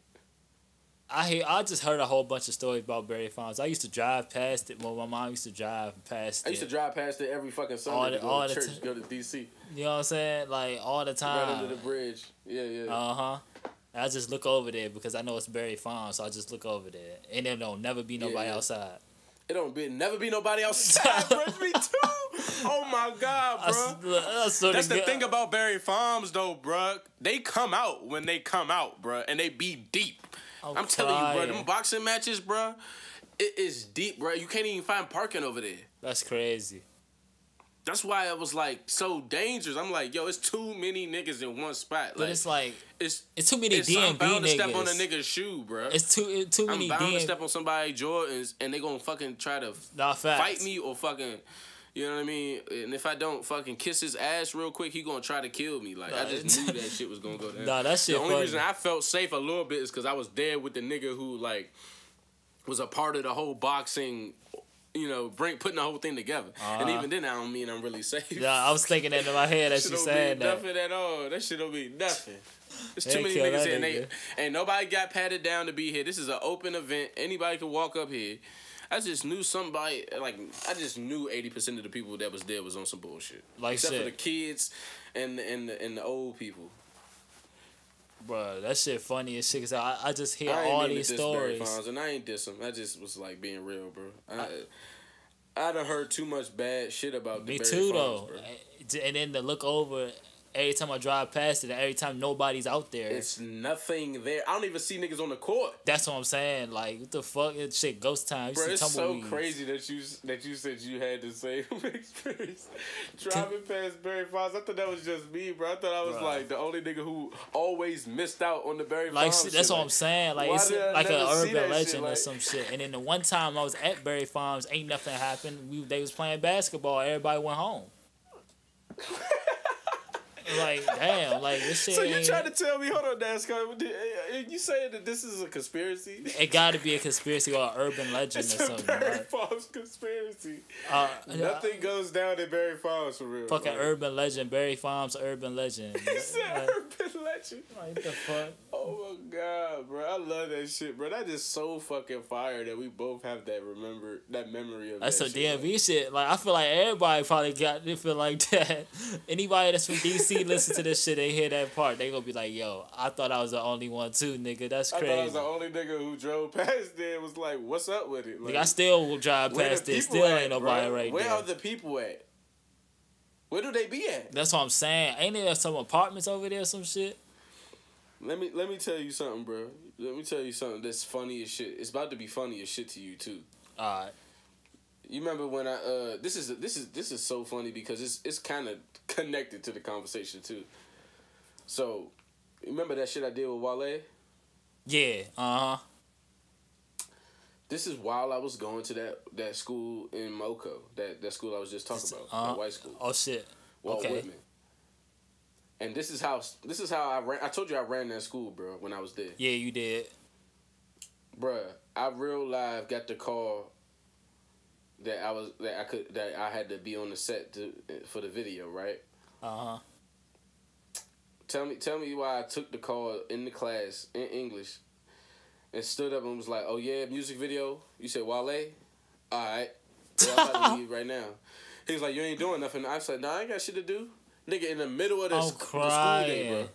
I hear, I just heard a whole bunch of stories about Barry Farms. I used to drive past it. Well, my mom used to drive past it. I used to drive past it every fucking Sunday all the, to go all to the church, go to D C. You know what I'm saying? Like, all the time. Right under the bridge. Yeah, yeah. Uh-huh. I just look over there because I know it's Barry Farms, so I just look over there. And there don't never be nobody yeah, yeah. outside. It don't be never be nobody outside, bro. Me too. Oh, my God, bro. I, I sort of That's the get, thing about Barry Farms, though, bro. They come out when they come out, bro, and they be deep. I'm, I'm telling you, bro, them boxing matches, bro, it is deep, bro. You can't even find parking over there. That's crazy. That's why it was, like, so dangerous. I'm like, yo, it's too many niggas in one spot. But like, it's like, it's, it's too many it's, D M V niggas. I'm bound niggas. to step on a nigga's shoe, bro. It's too, it, too many D M V. I'm bound D M to step on somebody's Jordans, and they gonna fucking try to nah, fight me or fucking, you know what I mean? And if I don't fucking kiss his ass real quick, he gonna try to kill me. Like, nah, I just knew that shit was gonna go down. Nah, that shit The only funny. reason I felt safe a little bit is because I was there with the nigga who, like, was a part of the whole boxing... you know, bring putting the whole thing together. Uh-huh. And even then, I don't mean I'm really safe. Yeah, I was thinking that in my head as you said that. That shit don't mean nothing at all. That shit don't mean nothing. There's too many niggas here, and they, ain't nobody got patted down to be here. This is an open event. Anybody can walk up here. I just knew somebody, like, I just knew eighty percent of the people that was there was on some bullshit. Like Except shit. for the kids and, and, and the old people. Bro, that shit funny as shit, because I, I just hear I all these stories. Farms, and I ain't diss them. I just was, like, being real, bro. I, I, I done heard too much bad shit about the Barry Farms, Me too, though. Bro. And then to look over... Every time I drive past it, every time nobody's out there. It's nothing there. I don't even see niggas on the court. That's what I'm saying. Like, what the fuck? It's shit, ghost time. You Bro, it's so crazy that you that you said you had the same experience. Driving past Barry Farms. I thought that was just me, bro. I thought I was, bro. like, the only nigga who always missed out on the Barry like, Farms. Like, that's what I'm saying. Like, it's like an urban legend shit, like... or some shit. And then the one time I was at Barry Farms, ain't nothing happened. We, they was playing basketball. Everybody went home. Like, damn, like, this shit. So you trying to tell me, hold on, NASCAR, you saying that this is a conspiracy? It gotta be a conspiracy or an urban legend it's or something. It's a Barry like, Falls conspiracy. Uh, Nothing uh, goes down in Barry Farms for real. Fucking like. urban legend, Barry Farms urban legend. It's an like, urban legend. Like, what the fuck? Oh my god, bro, I love that shit, bro. That is so fucking fire that we both have that remember that memory of that's that. That's some shit, D M V like. shit. Like, I feel like everybody probably got they feel like that. Anybody that's from D C. Listen to this shit, they hear that part, they gonna be like, yo, I thought I was the only one too, nigga. That's crazy. I thought I was the only nigga who drove past there and was like, what's up with it? Like, like I still will drive past this. Still at, ain't nobody bro? right where there. Where are the people at? Where do they be at? That's what I'm saying. Ain't there some apartments over there or some shit? Let me let me tell you something, bro. Let me tell you something that's funny as shit. It's about to be funny as shit to you too. Alright. You remember when I uh this is this is this is so funny because it's it's kind of connected to the conversation too. So, remember that shit I did with Wale? Yeah. Uh huh. This is while I was going to that that school in Moco, that that school I was just talking it's, about, uh, that white school. Oh shit. Walt okay. Whitman. And this is how this is how I ran. I told you I ran that school, bro, when I was there. Yeah, you did. Bruh, I real live got the call. That I was that I could that I had to be on the set to, for the video, right? Uh huh. Tell me, tell me why I took the call in the class in English, and stood up and was like, "Oh yeah, music video." You said Wale, all right. Well, I'm about to leave right now. He was like, "You ain't doing nothing." I said, "Nah, I ain't got shit to do, nigga." In the middle of this school day, bro.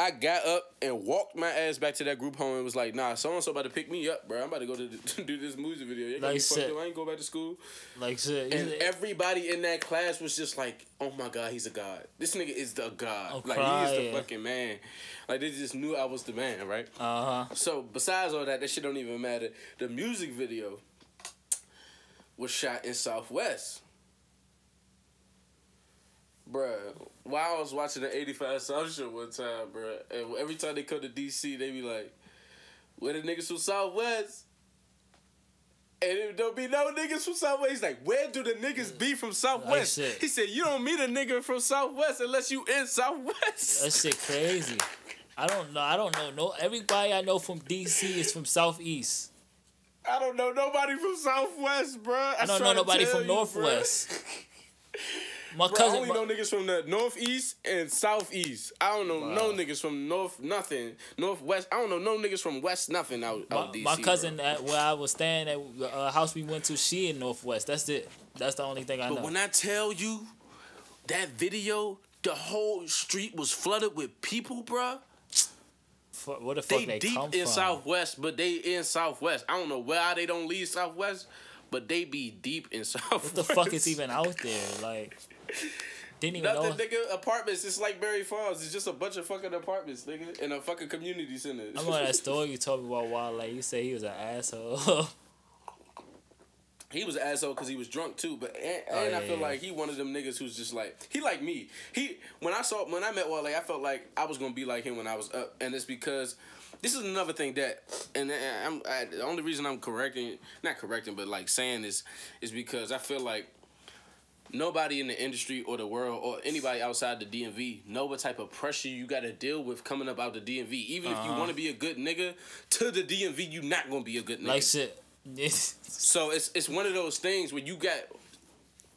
I got up and walked my ass back to that group home and was like, nah, so-and-so about to pick me up, bro. I'm about to go to, to do this music video. You're gonna be fucked up. I ain't go back to school. Like shit. And everybody in that class was just like, oh, my God, he's a god. This nigga is the god. I'm like, crying. He is the fucking man. Like, they just knew I was the man, right? Uh-huh. So, besides all that, that shit don't even matter. The music video was shot in Southwest. Bruh, while I was watching the eighty-five South show one time, bruh, and every time they come to D C, they be like, where the niggas from Southwest? And it don't be no niggas from Southwest. He's like, where do the niggas be from Southwest? Like he said, you don't meet a nigga from Southwest unless you in Southwest. That shit crazy. I don't know. I don't know. No, everybody I know from D C is from Southeast. I don't know nobody from Southwest, bruh. I, I don't know nobody from you, Northwest. My cousin, bro, I only know niggas from the Northeast and Southeast. I don't know wow. no niggas from North nothing, Northwest. I don't know no niggas from West nothing out, out my, D C. My cousin bro. at where I was staying at a uh, house we went to, she in Northwest. That's it. That's the only thing I but know. But when I tell you that video, the whole street was flooded with people, bruh. F what the fuck they, they deep come in from? Southwest, but they in Southwest. I don't know why they don't leave Southwest, but they be deep in Southwest. What the fuck is even out there? Like... Didn't even Nothing, know. nigga. Apartments. It's like Barry Farms. It's just a bunch of fucking apartments, nigga, in a fucking community center. I remember that story you told me about Wale. Like, you said he was an asshole. He was an asshole because he was drunk too. But and, oh, and yeah, I feel yeah. like he one of them niggas who's just like he like me. He when I saw when I met Wale, I felt like I was gonna be like him when I was up, and it's because this is another thing that and I'm I, the only reason I'm correcting not correcting but like saying this is because I feel like. Nobody in the industry or the world or anybody outside the D M V know what type of pressure you got to deal with coming up out the D M V. Even uh-huh. if you want to be a good nigga, to the D M V, you not going to be a good nigga. Like shit. So it's it's one of those things where you got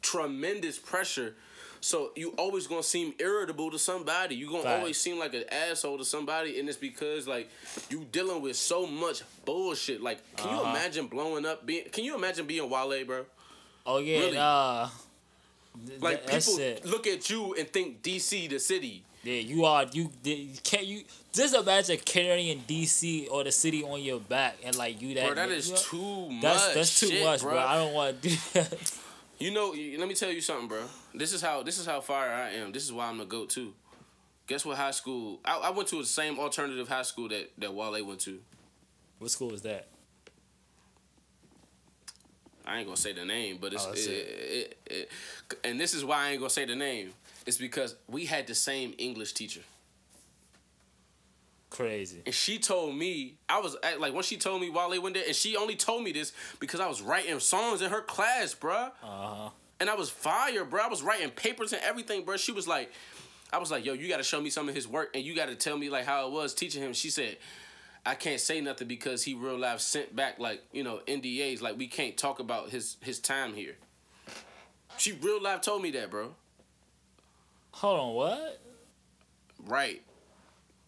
tremendous pressure. So you always gonna seem irritable to somebody. You gonna right. always seem like an asshole to somebody, and it's because like you dealing with so much bullshit. Like, can uh-huh. you imagine blowing up? Being can you imagine being Wale, bro? Oh yeah, really? uh, th- like th- people it. look at you and think D C the city. Yeah, you are. You can't. You just imagine carrying D C or the city on your back and like you that. Bro, that is you know, too much. That's, that's too shit, much, bro. bro. I don't want to do that. You know, let me tell you something, bro. This is how this is how fire I am. This is why I'm the GOAT too. Guess what high school? I, I went to the same alternative high school that, that Wale went to. What school was that? I ain't gonna say the name, but it's oh, it, it, it, it, and this is why I ain't gonna say the name. It's because we had the same English teacher. Crazy. And she told me, I was at, like, when she told me Wale went there, and she only told me this because I was writing songs in her class, bruh. Uh-huh. And I was fire, bruh. I was writing papers and everything, bruh. She was like, I was like, yo, you got to show me some of his work, and you got to tell me, like, how it was teaching him. She said, I can't say nothing because he real life sent back, like, you know, N D As. Like, we can't talk about his, his time here. She real life told me that, bro. Hold on, what? Right.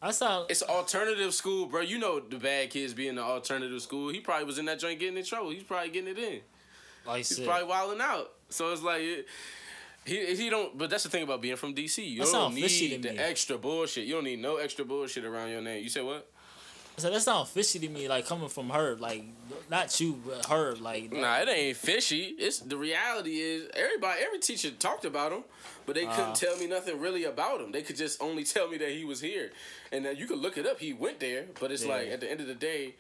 I saw it's alternative school, bro. You know the bad kids be in the alternative school. He probably was in that joint getting in trouble. He's probably getting it in. Like He's it. probably wilding out. So it's like it, he he don't. But that's the thing about being from D C. You that don't need the me. extra bullshit. You don't need no extra bullshit around your name. You said what? I said that sounds fishy to me. Like coming from her, like not you, but her. Like that. Nah, it ain't fishy. It's the reality is everybody, every teacher talked about him. But they couldn't uh, tell me nothing really about him. They could just only tell me that he was here. And that you could look it up. He went there. But it's yeah. like, at the end of the day,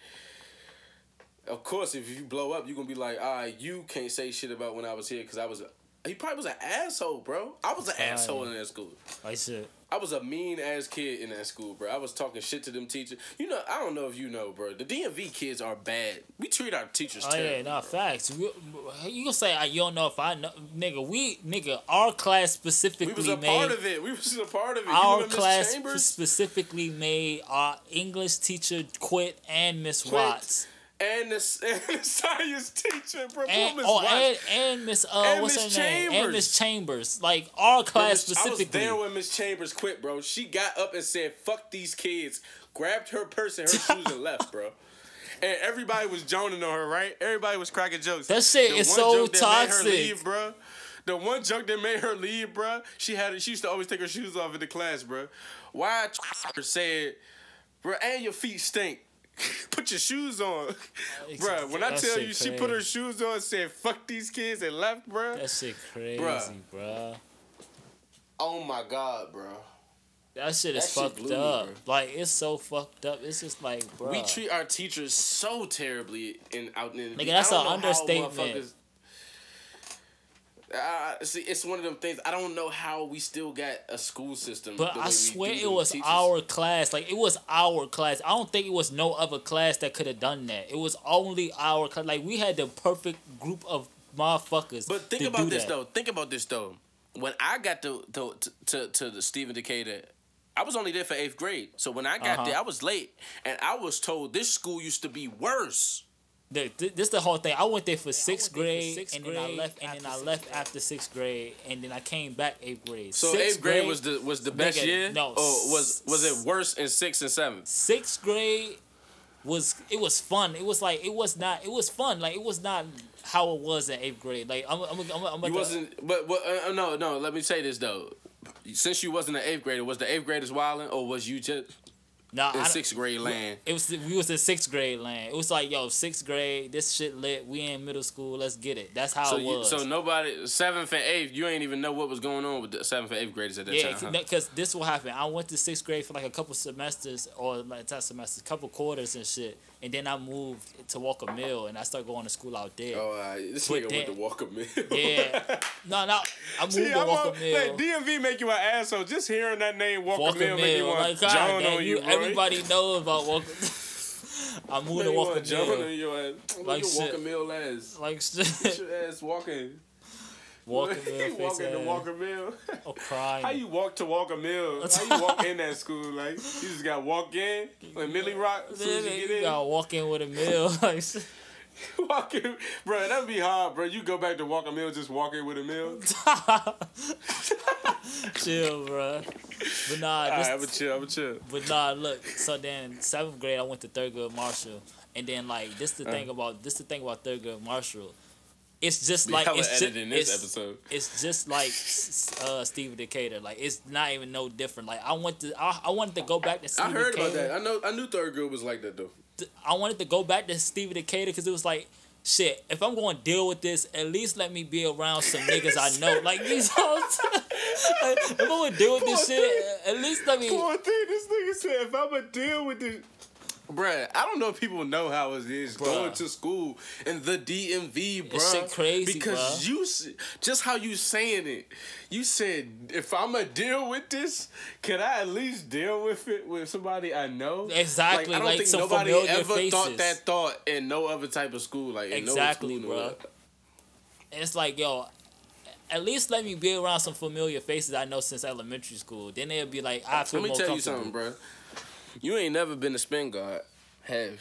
of course, if you blow up, you're going to be like, ah, right, you can't say shit about when I was here because I was... A, he probably was an asshole, bro. I was an Fine. asshole in that school. I said... I was a mean-ass kid in that school, bro. I was talking shit to them teachers. You know, I don't know if you know, bro. The D M V kids are bad. We treat our teachers oh, terrible. Oh, yeah, nah, bro. facts. We, you gonna say, you don't know if I know. Nigga, we, nigga, our class specifically made... We was a made, part of it. We was a part of it. Our you know class specifically made our English teacher quit and Miss Watts. And the, and the science teacher, bro. And Miss oh, and Miss uh, what's her Chambers. name? And Miss Chambers, like our class specifically. I was there when Miss Chambers quit, bro. She got up and said, "Fuck these kids," grabbed her purse and her shoes and left, bro. And everybody was joning on her, right? Everybody was cracking jokes. That shit the is one so joke toxic, that made her leave, bro. The one joke that made her leave, bro. She had she used to always take her shoes off in the class, bro. Why said, bro? And your feet stink. Put your shoes on. Bruh, when I tell you crazy. She put her shoes on and said, fuck these kids and left, bruh. That shit crazy, bruh. bruh. Oh my God, bruh. That shit is that fucked shit up. Me, like, it's so fucked up. It's just like, bruh. We treat our teachers so terribly in out in the Nigga, that's an understatement. Uh, see, it's one of them things. I don't know how we still got a school system. But I swear it was teachers. our class. Like, it was our class. I don't think it was no other class that could have done that. It was only our class. Like, we had the perfect group of motherfuckers. But think about this, that. though. Think about this, though. When I got to, to, to, to the Stephen Decatur, I was only there for eighth grade. So when I got uh-huh. there, I was late. And I was told this school used to be worse. The, th- this is the whole thing. I went there for sixth grade, for and grade, then I left, and then I left after sixth grade, and then I came back eighth grade. So sixth eighth grade, grade was the was the best nigga, year. No, or was was it worse in sixth and seventh? Sixth grade was it was fun. It was like it was not. It was fun. Like it was not how it was in eighth grade. Like I'm. I'm. I'm. I'm you the, wasn't. But well, uh, no, no. Let me say this though. Since you wasn't an eighth grader, was the eighth graders wilding, or was you just? Nah, in sixth grade land. It was we was in sixth grade land. It was like, yo, sixth grade, this shit lit. We in middle school. Let's get it. That's how so it was. You, so nobody seventh and eighth, you ain't even know what was going on with the seventh and eighth graders at that yeah, time. Yeah, because huh? this will happen. I went to sixth grade for like a couple semesters or like not semesters, couple quarters and shit, and then I moved to Walker Mill and I started going to school out there. Oh, uh, this nigga went to Walker Mill. yeah, no, no, I moved See, to I'm Walker on, Mill. Like, D M V make you an asshole. Just hearing that name Walker, Walker Mill, Mill make you want like, John man, on you. you Everybody knows about Walker. I moved Man, to Walker Mill. Like shit. Walker Mill ass. Like shit. Get your ass walking. Walker Mill. Walking to Walker Mill. Oh, crying. How you walk to Walker Mill? How you walk in that school? Like you just got to walk in. Like Millie Rock. As soon as you get in, you got to walk in with a mill. Like shit. Walking, bro, that'd be hard, bro. You go back to Walker Mill, just walking with a meal. Chill, bro. But nah, this, right, I'm a chill. I'm a chill. But nah, look. So then, seventh grade, I went to third grade Marshall, and then like this the uh. thing about this the thing about third grade Marshall. It's just like it's just, editing this it's, episode. It's just like uh, Stephen Decatur. Like it's not even no different. Like I want to, I, I wanted to go back to Stephen. I heard Decatur. About that. I know. I knew third grade was like that though. I wanted to go back to Stephen Decatur because it was like, shit. If I'm going to deal with this, at least let me be around some niggas I know. Like these whole time. Like, if I'm gonna deal with this Poor shit, thing. At least let me. Poor thing. This nigga said, if I'm gonna deal with this. Bruh, I don't know if people know how it is bruh. Going to school in the D M V, bruh. It's shit crazy, because bruh. You, just how you saying it, you said, if I'm going to deal with this, can I at least deal with it with somebody I know? Exactly. Like, I don't like think some nobody ever faces. Thought that thought in no other type of school. Like in exactly, no bruh. It's like, yo, at least let me be around some familiar faces I know since elementary school. Then they'll be like, I feel more comfortable. Let me tell you something, bruh. You ain't never been to Spengard, have you?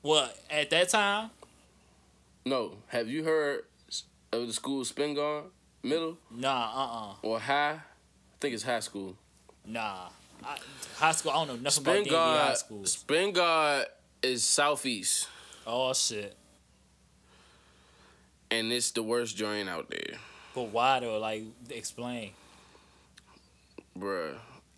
What, at that time? No. Have you heard of the school Spengard Middle? Nah, uh-uh. Or high? I think it's high school. Nah. I, high school, I don't know nothing Spengard, about D and D high school. Spengard is Southeast. Oh, shit. And it's the worst joint out there. But why, though? Like, explain. Bruh.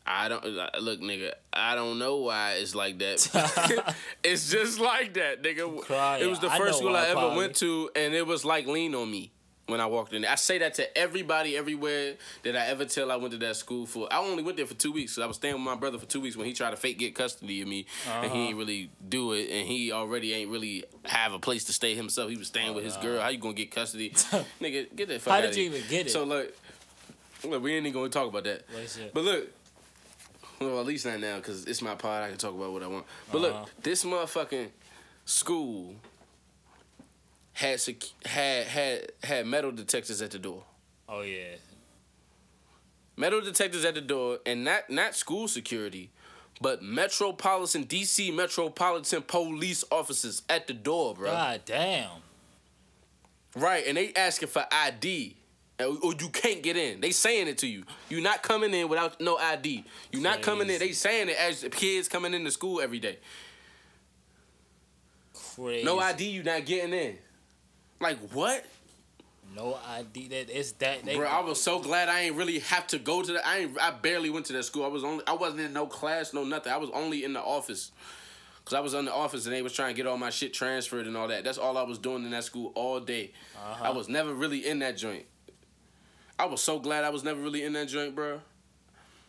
I don't look, nigga. I don't know why it's like that. It's just like that, nigga. Cry, it was the first I school I, I ever went to, and it was like lean on me when I walked in there. I say that to everybody everywhere that I ever tell I went to that school for. I only went there for two weeks. So I was staying with my brother for two weeks when he tried to fake get custody of me, uh-huh. and he ain't really do it, and he already ain't really have a place to stay himself. He was staying oh, with his God. Girl. How you gonna get custody, nigga? Get that fuck out of here. How did you even get it? So look, look, we ain't even gonna talk about that. But look. Well, at least not now, because it's my pod. I can talk about what I want. But uh-huh. look, this motherfucking school had sec had had had metal detectors at the door. Oh yeah, metal detectors at the door, and not not school security, but metropolitan D C metropolitan police officers at the door, bro. God damn. Right, and they asking for I D. Or you can't get in. They saying it to you. You not coming in without no I D. You not coming in. They saying it as kids coming into school every day. Crazy. No I D, you not getting in. Like what? No I D. That it's that. They, bro, I was so glad I ain't really have to go to that. I ain't, I barely went to that school. I was only. I wasn't in no class, no nothing. I was only in the office. Because I was in the office and they was trying to get all my shit transferred and all that. That's all I was doing in that school all day. Uh-huh. I was never really in that joint. I was so glad I was never really in that joint, bro.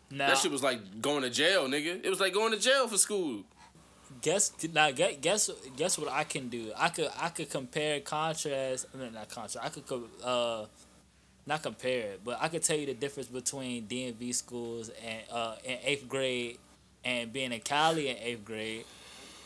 Now, that shit was like going to jail, nigga. It was like going to jail for school. Guess now, guess guess what I can do. I could I could compare contrast. No, not contrast. I could uh, not compare it, but I could tell you the difference between D M V schools and uh in eighth grade and being in Cali in eighth grade.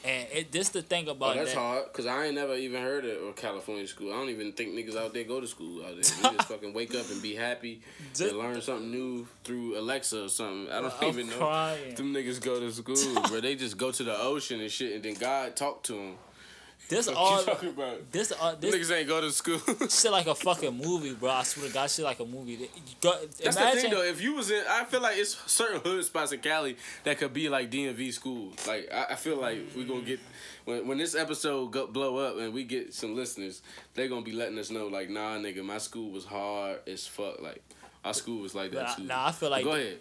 And it, this the thing about oh, that's that. Hard, because I ain't never even heard of California school. I don't even think niggas out there go to school out there. You just fucking wake up and be happy and learn something new through Alexa or something. I don't I'm even crying. Know. Them niggas go to school, bro. They just go to the ocean and shit, and then God talk to them. This what all... You about? This all... This, niggas ain't go to school. Shit like a fucking movie, bro. I swear to God, shit like a movie. Go, that's imagine, the thing, though. If you was in... I feel like it's certain hood spots in Cali that could be like D M V school. Like, I, I feel like we're going to get... When, when this episode go, blow up and we get some listeners, they're going to be letting us know, like, nah, nigga, my school was hard as fuck. Like, our school was like that, too. Nah, I feel like... Go ahead.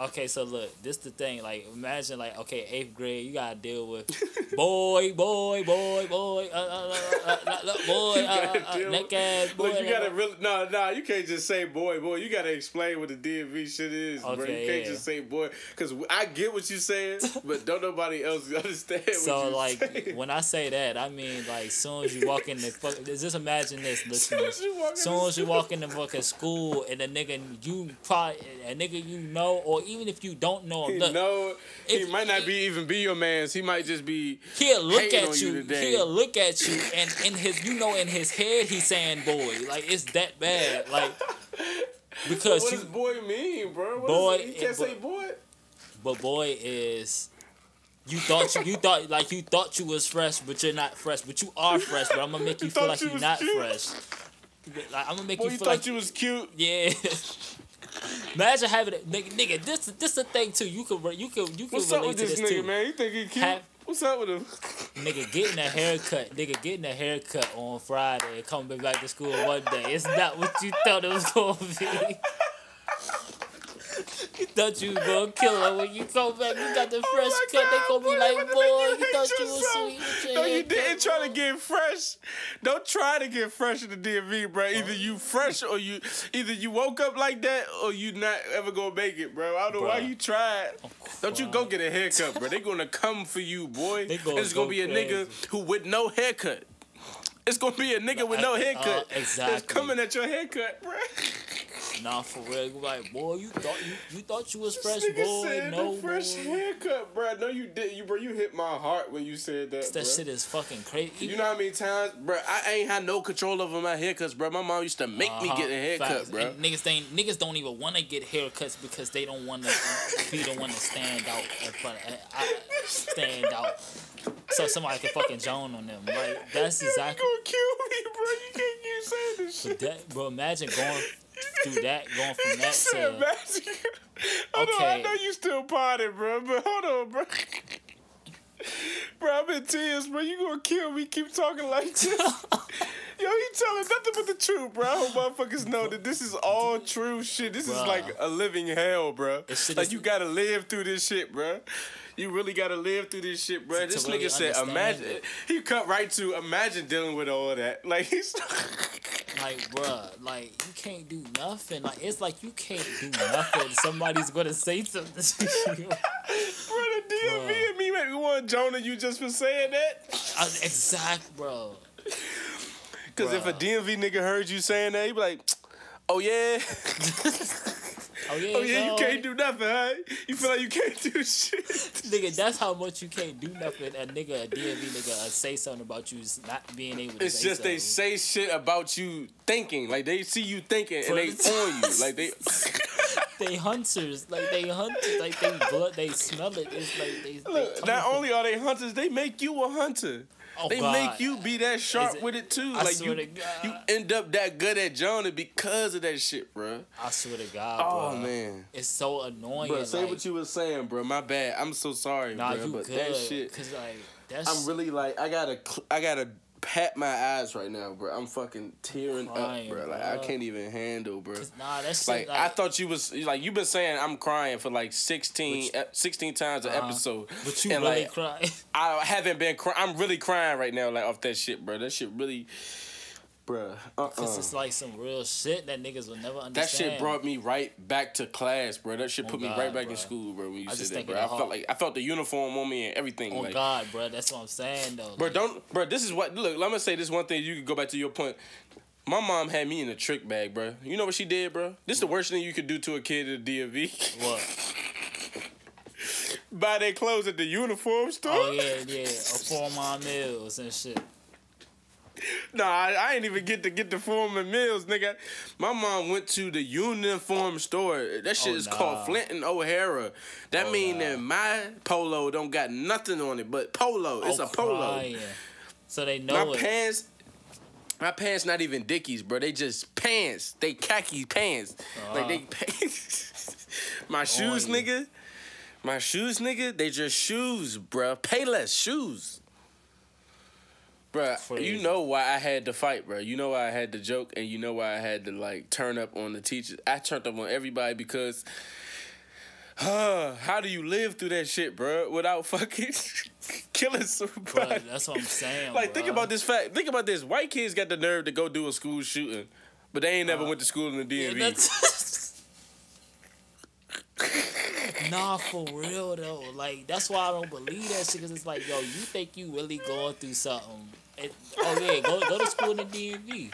Okay, so look, this the thing. Like, imagine, like, okay, eighth grade, you got to deal with boy, boy, boy, boy, uh, uh, uh, uh, uh, boy, uh, uh, neck ass, boy. Look, you got to really... No, nah, nah, you can't just say boy, boy. You got to explain what the D M V shit is, okay, bro. You yeah. can't just say boy. Because I get what you're saying, but don't nobody else understand what so, you're like, saying. So, like, when I say that, I mean, like, soon as you walk in the... Fuck, just imagine this, listeners. Soon as you walk in the fucking school and the nigga... You probably a nigga you know, or even if you don't know him, look, he know he if, might not he, be even be your man's. He might just be. He'll look at you. you he'll look at you, and in his, you know, in his head, he's saying "boy," like it's that bad, like because so what you, does "boy" mean, bro? What boy, is, you can't say "boy." But boy is You thought you, you thought like you thought you was fresh, but you're not fresh. But you are fresh. But I'm gonna make you, you feel like you you're not cute. fresh. Like I'm gonna make Boy, you, you feel like you was cute. Yeah. Imagine having it, nigga. Nigga, this this a thing too. You could you could you could What's relate up with to this, this nigga, too. Man? You think he cute? Have, What's up with him? Nigga getting a haircut. Nigga getting a haircut on Friday and coming back to school one day. It's not what you thought it was gonna be. You thought you was gonna kill her when you come back. You got the fresh oh cut. God, they gonna boy, be like, boy, you, you thought you was sweet. No, you didn't try to get fresh. Don't try to get fresh in the D M V, bro. Either you fresh or you, either you woke up like that or you not ever gonna make it, bro. I don't know bro. why you tried. Don't you go get a haircut, bro. They gonna come for you, boy. They gonna it's gonna go be a crazy. nigga who with no haircut. It's gonna be a nigga with no haircut. Uh, exactly. That's coming at your haircut, bro. Nah, for real. Like, boy, you thought you, you thought you was fresh, this boy. Said no, the fresh boy. haircut, bro. No, you didn't, you bro. You hit my heart when you said that. That bro. shit is fucking crazy. You know how many times, bro? I ain't had no control over my haircuts, bro. My mom used to make uh-huh. me get a haircut, Facts. bro. And niggas, they, niggas don't even want to get haircuts because they don't want to. They don't want to stand out in front of, I, stand out. So somebody can fucking joan on them. Like that's exactly. You gonna kill me, bro? You can't keep saying this shit. That, bro, imagine going. Do that, going from that to... Hold okay. on, I know you still potted, bro, but hold on, bro. Bro, I'm in tears, bro. You gonna kill me. Keep talking like this. Yo, you telling nothing but the truth, bro. I hope motherfuckers know that this is all true shit. This bro. is like a living hell, bro. Like, you gotta live through this shit, bro. You really gotta live through this shit, bro. This nigga said, imagine... It. He cut right to, imagine dealing with all that. Like, he's... Like, bruh, like, you can't do nothing. Like, it's like you can't do nothing. Somebody's going to say something to you. Bruh, the D M V bruh. and me make me want to Jonah you just for saying that. Uh, exact, bro. Because if a D M V nigga heard you saying that, he'd be like, oh, yeah. Oh, yeah, oh, yeah you can't do nothing, huh? You feel like you can't do shit. Nigga, that's how much you can't do nothing. A nigga, a D M V nigga, uh, say something about you not being able to it's say It's just something. They say shit about you thinking. Like, they see you thinking, and they on you. Like, they... They hunters. Like, they hunters. Like, they blood, they smell it. It's like, they... they Look, not only are they hunters, they make you a hunter. Oh, they God. make you be that sharp it, with it too. I like swear you, to God. you end up that good at Jonah because of that shit, bro. I swear to God, oh, bro. Oh man, it's so annoying. Bro, say like, what you was saying, bro. My bad. I'm so sorry, nah, bro. You but good, that shit, cause like that's. I'm really like I gotta I gotta pat my eyes right now, bro. I'm fucking tearing crying, up, bro. Like bro. I can't even handle, bro. Nah, that shit. Like, like I thought you was like you been saying I'm crying for like sixteen, you, sixteen times an uh, episode. But you and, really like, crying. I haven't been crying. I'm really crying right now, like off that shit, bro. That shit really, bro. Uh-uh. Cause it's like some real shit that niggas will never understand. That shit brought me right back to class, bro. That shit put oh, God, me right back bro. in school, bro. When you I said that, bro, I felt like I felt the uniform on me and everything. Oh like, God, bro, that's what I'm saying though. Bro, like, don't, bro. This is what. Look, let me say this one thing. You can go back to your point. My mom had me in a trick bag, bro. You know what she did, bro? This is the worst thing you could do to a kid at the D M V. What? Buy their clothes at the uniform store. Oh yeah, yeah. Or four mile meals and shit. Nah, I, I ain't even get to get the form and meals, nigga. My mom went to the uniform store. That shit oh, is nah. called Clinton O'Hara. That oh, mean nah. that my polo don't got nothing on it, but polo. It's oh, a polo. Crying. So they know my it. pants. My pants not even Dickies, bro. They just pants. They khaki pants. Uh-huh. Like they pants. my shoes, oh, yeah. nigga. My shoes, nigga. They just shoes, bro. Payless shoes. Bruh, Crazy. you know why I had to fight, bruh. You know why I had to joke, and you know why I had to, like, turn up on the teachers. I turned up on everybody because, huh, how do you live through that shit, bruh, without fucking killing somebody? Bruh, that's what I'm saying, Like, bruh. think about this fact. Think about this. White kids got the nerve to go do a school shooting, but they ain't uh, never went to school in the D M V. Yeah, that's Nah, for real, though. Like, that's why I don't believe that shit, because it's like, yo, you think you really going through something. It, oh yeah, go go to school in the D M V.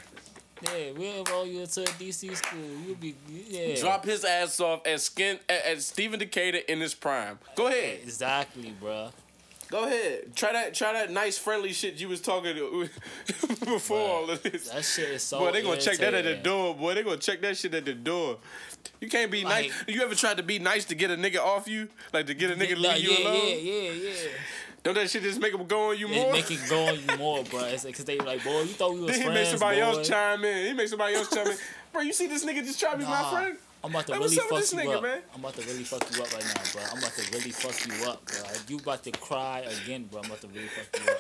Yeah, we'll enroll you into a D C school. You'll be yeah. Drop his ass off at skin at, at Stephen Decatur in his prime. Go ahead. Exactly, bro. Go ahead. Try that Try that nice, friendly shit you was talking to before Bruh, all of this. That shit is so Boy, they going to check that at the door, boy. They going to check that shit at the door. You can't be like, nice. You ever tried to be nice to get a nigga off you? Like, to get a nigga to leave yeah, you alone? Yeah, yeah, yeah. Don't that shit just make them go on you more? It make it go on you more, bro. It's because like, they like, boy, you thought we was friends, Then he friends, make somebody boy. else chime in. He make somebody else chime in. Bro, you see this nigga just try to be nah. my friend? I'm about to like, really fuck you nigga, up. Man? I'm about to really fuck you up right now, bro. I'm about to really fuck you up, bro. If you about to cry again, bro, I'm about to really fuck you up.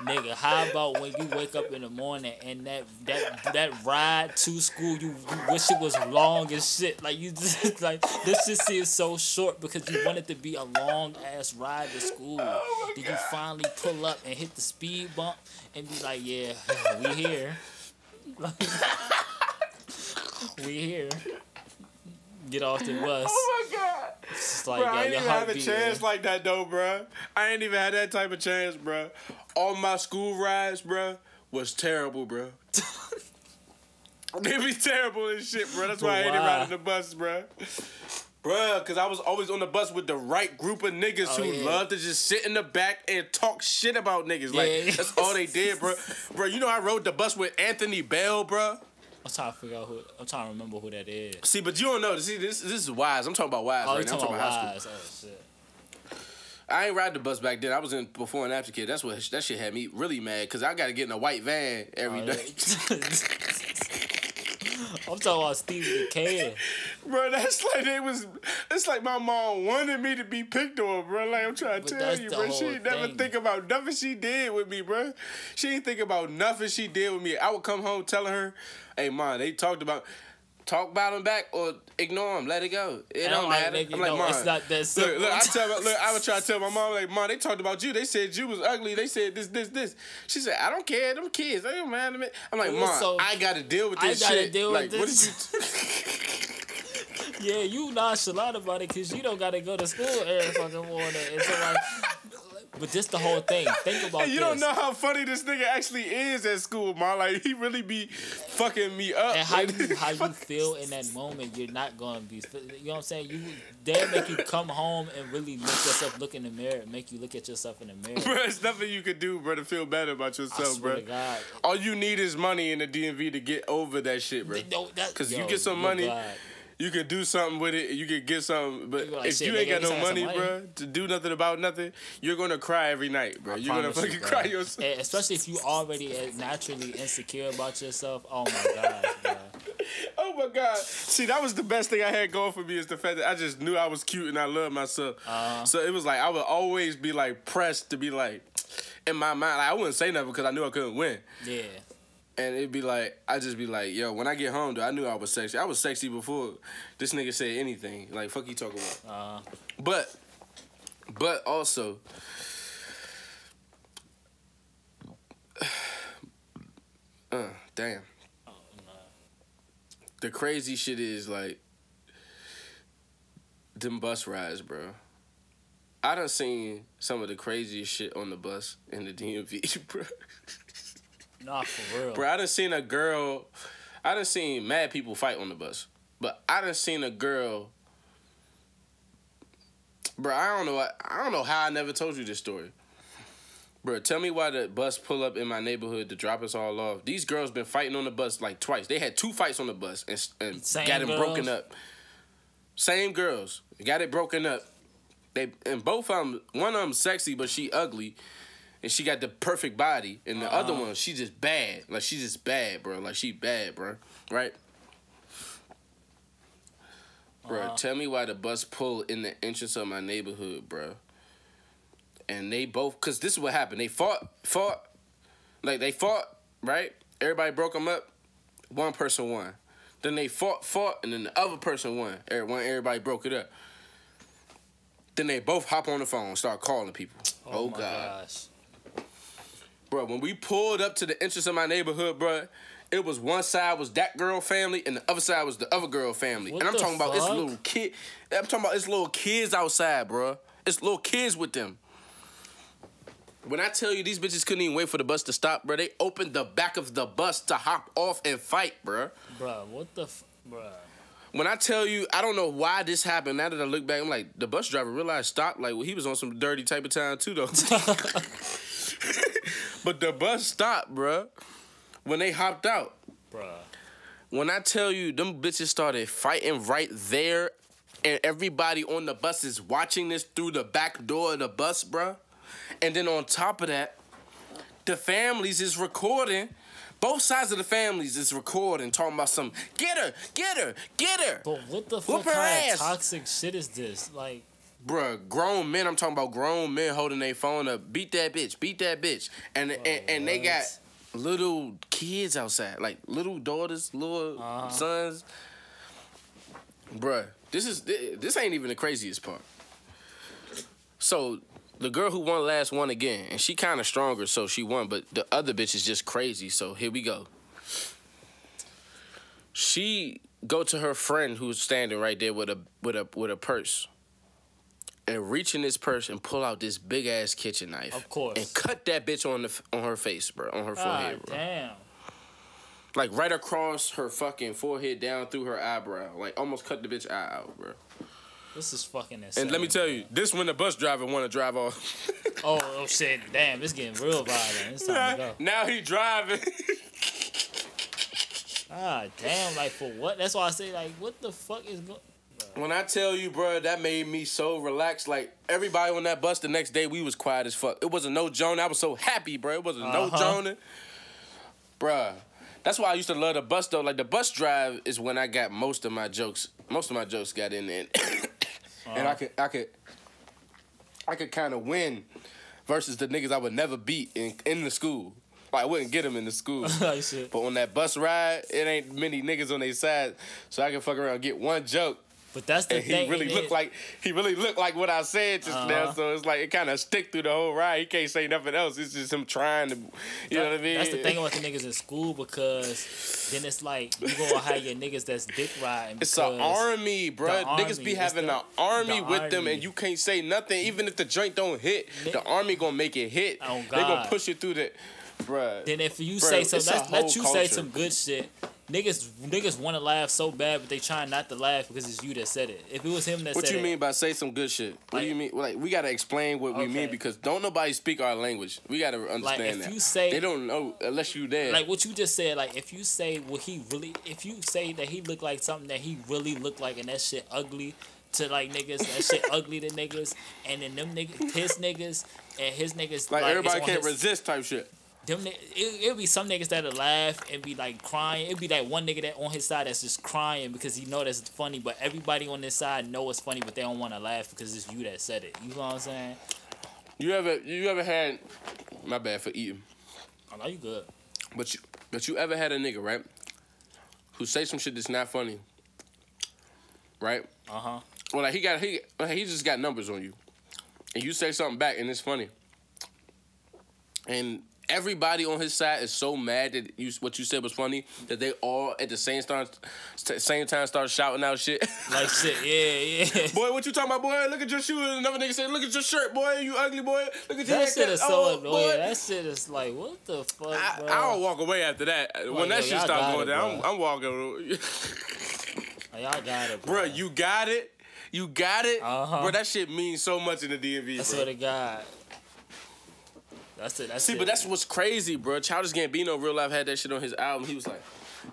Nigga, how about when you wake up in the morning and that that that ride to school, you, you wish it was long as shit. Like, you just, like, this shit seems so short because you wanted to be a long-ass ride to school. Oh Did God. you finally pull up and hit the speed bump and be like, yeah, we here. we here. Get off the bus. Oh my God. It's like, bro, yeah, I ain't even have a chance in. like that though, bro. I ain't even had that type of chance, bro. All my school rides, bro, was terrible, bro. It be terrible and shit, bro. That's why I ain't riding the bus, bro. Bruh, because I was always on the bus with the right group of niggas oh, who yeah. love to just sit in the back and talk shit about niggas. Like, yeah. that's all they did, bro. Bro, you know I rode the bus with Anthony Bell, bro. I'm trying to figure out who. I'm trying to remember who that is. See, but you don't know. See, this this is Wise. I'm talking about Wise oh, right now. I'm talking about high school. Oh, shit. I ain't ride the bus back then. I was in before and after kid. That's what that shit had me really mad because I got to get in a white van every oh, day. Yeah. I'm talking about Stephen Decatur. Bro, that's like it was. It's like my mom wanted me to be picked on, bro. Like I'm trying to but tell you, bro. She ain't never think about nothing she did with me, bro. She ain't think about nothing she did with me. I would come home telling her, "Hey, mom, they talked about." Talk about him back or ignore him. Let it go. It don't, don't matter. Like, I'm like, no, Mom, it's not that simple. Look, look, I tell, look, I would try to tell my mom, like, Mom, they talked about you. They said you was ugly. They said this, this, this. She said, I don't care. Them kids, they don't matter to me. I'm like, Mom, so, I got to deal with this shit. I got to deal like, with this. What did you... yeah, you nonchalant about it because you don't got to go to school every fucking morning. And so, like... But just the whole thing. Think about this. You don't know how funny this nigga actually is at school, man. Like, he really be fucking me up. And how you, how you feel in that moment, you're not going to be... You know what I'm saying? You, they'll make you come home and really make yourself look in the mirror. Make you look at yourself in the mirror. Bro, it's nothing you could do, bro, to feel better about yourself, bro. I swear to God. All you need is money in the D M V to get over that shit, bro. Because you get some money... God. You could do something with it. You could get something. But like, if shit, you ain't got no money, money, bro, to do nothing about nothing, you're going to cry every night, bro. I you're going to fucking you, cry yourself. And especially if you already naturally insecure about yourself. Oh, my God, bro. Oh, my God. See, that was the best thing I had going for me is the fact that I just knew I was cute and I loved myself. Uh-huh. So it was like I would always be, like, pressed to be, like, in my mind. Like, I wouldn't say nothing because I knew I couldn't win. Yeah. And it'd be like, I'd just be like, yo, when I get home, though, I knew I was sexy. I was sexy before this nigga said anything. Like, fuck you talking about. Uh, but, but also, uh, damn. Oh, no. The crazy shit is, like, them bus rides, bro. I done seen some of the craziest shit on the bus in the D M V, bro. Nah, for real. Bro, I done seen a girl... I done seen mad people fight on the bus. But I done seen a girl... Bro, I don't know... I, I don't know how I never told you this story. Bro, tell me why the bus pull up in my neighborhood to drop us all off. These girls been fighting on the bus like twice. They had two fights on the bus and, and got them girls. broken up. Same girls. Got it broken up. They And both of them... One of them sexy, but she ugly. And she got the perfect body. And the uh-huh. other one, she just bad. Like, she just bad, bro. Like, she bad, bro. Right? Uh-huh. Bro, tell me why the bus pulled in the entrance of my neighborhood, bro. And they both... Because this is what happened. They fought. Fought. Like, they fought, right? Everybody broke them up. One person won. Then they fought, fought, and then the other person won. Everyone, everybody broke it up. Then they both hop on the phone and start calling people. Oh, oh my God. Gosh. Bro, when we pulled up to the entrance of my neighborhood, bro, it was one side was that girl family and the other side was the other girl family. What and I'm talking fuck? about it's little kid. I'm talking about it's little kids outside, bro. It's little kids with them. When I tell you these bitches couldn't even wait for the bus to stop, bro, they opened the back of the bus to hop off and fight, bro. Bro, what the f... Bro. When I tell you, I don't know why this happened. Now that I look back, I'm like, the bus driver realized stopped. Like, well, he was on some dirty type of time too, though. But the bus stopped, bruh. When they hopped out, bruh. When I tell you, them bitches started fighting right there, and everybody on the bus is watching this through the back door of the bus, bruh. And then on top of that, the families is recording. Both sides of the families is recording, talking about some get her, get her, get her. But what the fuck kind of toxic shit is this? Like, bruh, grown men. I'm talking about grown men holding their phone up. Beat that bitch, beat that bitch, and and, and, and they got little kids outside, like little daughters, little uh-huh. sons. Bruh, this is this ain't even the craziest part. So. The girl who won last won again, and she kind of stronger, so she won, but the other bitch is just crazy, so here we go. She go to her friend who's standing right there with a with a with a purse, and reach in this purse and pull out this big ass kitchen knife, of course, and cut that bitch on the on her face, bro, on her forehead, bro. Damn. Like right across her fucking forehead, down through her eyebrow, like almost cut the bitch eye out, bro. This is fucking insane. And let me tell you, this when the bus driver want to drive off. oh, oh, shit. Damn, it's getting real violent. It's time to go. Now he driving. ah, damn. Like, for what? That's why I say, like, what the fuck is going on? When I tell you, bro, that made me so relaxed. Like, everybody on that bus the next day, we was quiet as fuck. It wasn't no Jonah. I was so happy, bro. It wasn't uh-huh. no Jonah. Bruh. That's why I used to love the bus, though. Like, the bus drive is when I got most of my jokes. Most of my jokes got in there. Uh-huh. And I could, I could, I could kind of win versus the niggas I would never beat in in the school. Like I wouldn't get them in the school. But on that bus ride, it ain't many niggas on their side, so I can fuck around and get one joke. But that's the and thing. He really looked it. like he really looked like what I said just uh-huh. now. So it's like it kind of stick through the whole ride. He can't say nothing else. It's just him trying to, you that, know what I mean. That's the thing about the niggas in school because then it's like you gonna hire your niggas that's dick riding. It's an army, bro. Niggas army, be having the, an army the with army. them, and you can't say nothing. Even if the joint don't hit, N the army gonna make it hit. Oh God. They gonna push it through the, bro. Then if you bruh, say some, let you culture. say some good shit. Niggas, niggas want to laugh so bad, but they trying not to laugh because it's you that said it. If it was him that what said it. What you mean by say some good shit? What like, do you mean? Like, we got to explain what okay. we mean because don't nobody speak our language. We got to understand like if that. You say, they don't know unless you there. Like what you just said, like if you say what he really, if you say that he looked like something that he really looked like and that shit ugly to like niggas, that shit ugly to niggas, and then them niggas, his niggas, and his niggas. Like, like everybody can't his, resist type shit. Them, it, it'll be some niggas that'll laugh and be like crying. It'll be that one nigga that on his side that's just crying because he know that's funny, but everybody on this side know it's funny, but they don't want to laugh because it's you that said it. You know what I'm saying? You ever you ever had my bad for eating? I know you good. But you but you ever had a nigga right who say some shit that's not funny, right? Uh huh. Well, like he got he like he just got numbers on you, and you say something back and it's funny, and everybody on his side is so mad that you what you said was funny that they all at the same time, same time start shouting out shit. Like shit, yeah, yeah. Boy, what you talking about, boy? Look at your shoes. Another nigga said, look at your shirt, boy. You ugly, boy. Look at your that shit is so oh, annoying. Boy. That shit is like, what the fuck, I, bro? I don't walk away after that. Like, when that yo, shit starts going down, I'm, I'm walking. Y'all got it, bro. Bro, you got it. You got it. Uh-huh. Bro, that shit means so much in the D M V, bro. I swear to God. That's it, that's See, it, but that's man. what's crazy, bro. Childish Gambino, Real Life, had that shit on his album. He was like,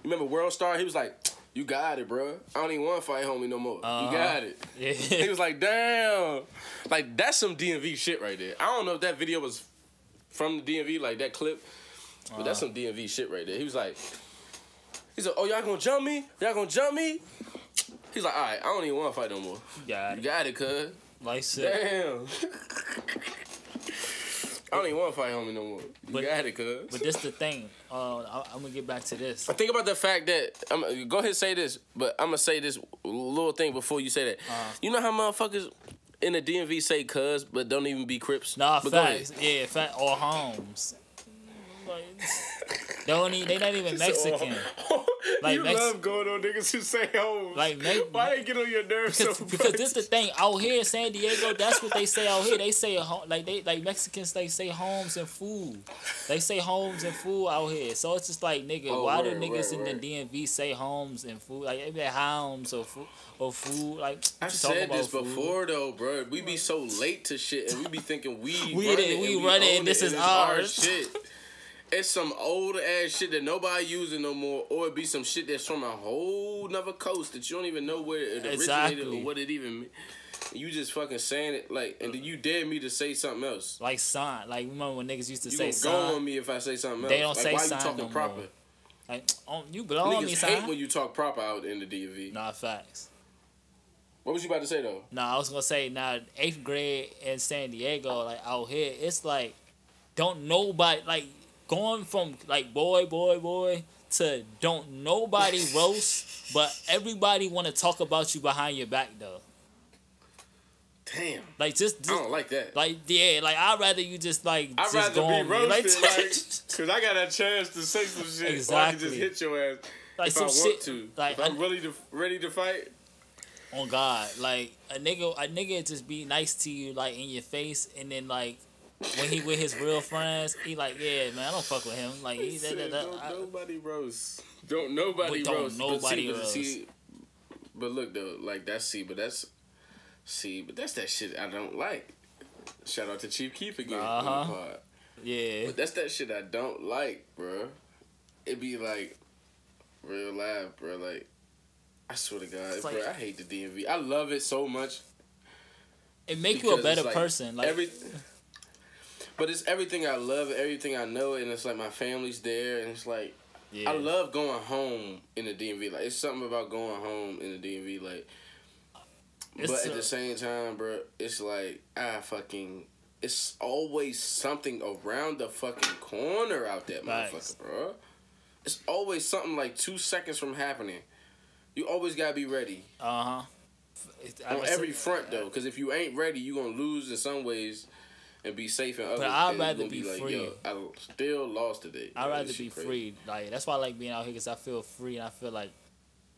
you remember World Star? He was like, you got it, bro. I don't even want to fight homie no more. Uh-huh. You got it. Yeah. He was like, damn. Like, that's some D M V shit right there. I don't know if that video was from the D M V, like that clip, but uh-huh. that's some D M V shit right there. He was like, he said, oh, y'all gonna jump me? Y'all gonna jump me? He's like, all right, I don't even want to fight no more. You got you it. You got it, cuz. Like shit. Damn. I don't even want to fight homie no more. You but, got it, cuz. But that's the thing. Uh, I, I'm going to get back to this. I think about the fact that... I'm, go ahead and say this, but I'm going to say this little thing before you say that. Uh, you know how motherfuckers in the D M V say cuz, but don't even be Crips? Nah, but facts. Yeah, facts. Or Homes. Like, don't even, they not even Mexican. Like, you next, love going on niggas who say hoes. Like, next, why they get on your nerves because, so much? Because this the thing out here in San Diego. That's what they say out here. They say a home, like they like Mexicans. They say homes and food. They say homes and food out here. So it's just like nigga, oh, why right, do niggas right, in right. the D M V say homes and food? Like they be hounds or food or food. Like I've said this food. before though, bro. We be so late to shit, and we be thinking we we run it, we, we run it, and this it, is and ours. Our shit. It's some old ass shit that nobody using no more, or it be some shit that's from a whole nother coast that you don't even know where it originated exactly. or what it even mean. You just fucking saying it like, and you dare me to say something else. Like son, like remember when niggas used to you say son. You go on me if I say something else. They don't like, say why son you talking no proper? More. Like on, you belong niggas on me son. Hate when you talk proper out in the D M V. Nah, facts. What was you about to say though? Nah, I was gonna say nah. Eighth grade in San Diego, like out here, it's like don't nobody like. Going from, like, boy, boy, boy, to don't nobody roast, but everybody want to talk about you behind your back, though. Damn. Like, just, just... I don't like that. Like, yeah, like, I'd rather you just, like... I'd just rather go be roasted, like, because I got a chance to say some shit. Exactly. Or I can just hit your ass like if some I want shit, to. Like, if I'm I, really to, ready to fight. Oh, God. Like, a nigga, a nigga just be nice to you, like, in your face, and then, like... When he with his real friends, he like, yeah, man, I don't fuck with him. Like, he, that, that, that, don't I, nobody roast. Don't nobody don't roast. Don't nobody but see, roast. But, but look though, like that's see, but that's see, but that's that shit I don't like. Shout out to Chief Keef again. Uh huh. Yeah. But that's that shit I don't like, bro. It be like real live, bro. Like, I swear to God, like, bro, I hate the D M V. I love it so much. It make you a better like person. Like. Every, But it's everything I love, everything I know, and it's like my family's there, and it's like, yeah. I love going home in the D M V. Like, it's something about going home in the D M V, like, it's but a- at the same time, bro, it's like, ah, fucking, it's always something around the fucking corner out there, nice. motherfucker, bro. It's always something like two seconds from happening. You always gotta be ready. Uh-huh. I On every front, though, because if you ain't ready, you gonna lose in some ways. And be safe and other. But I'd rather be, be like, free. Yo, I still lost today. I'd rather be crazy. free. Like that's why I like being out here because I feel free and I feel like,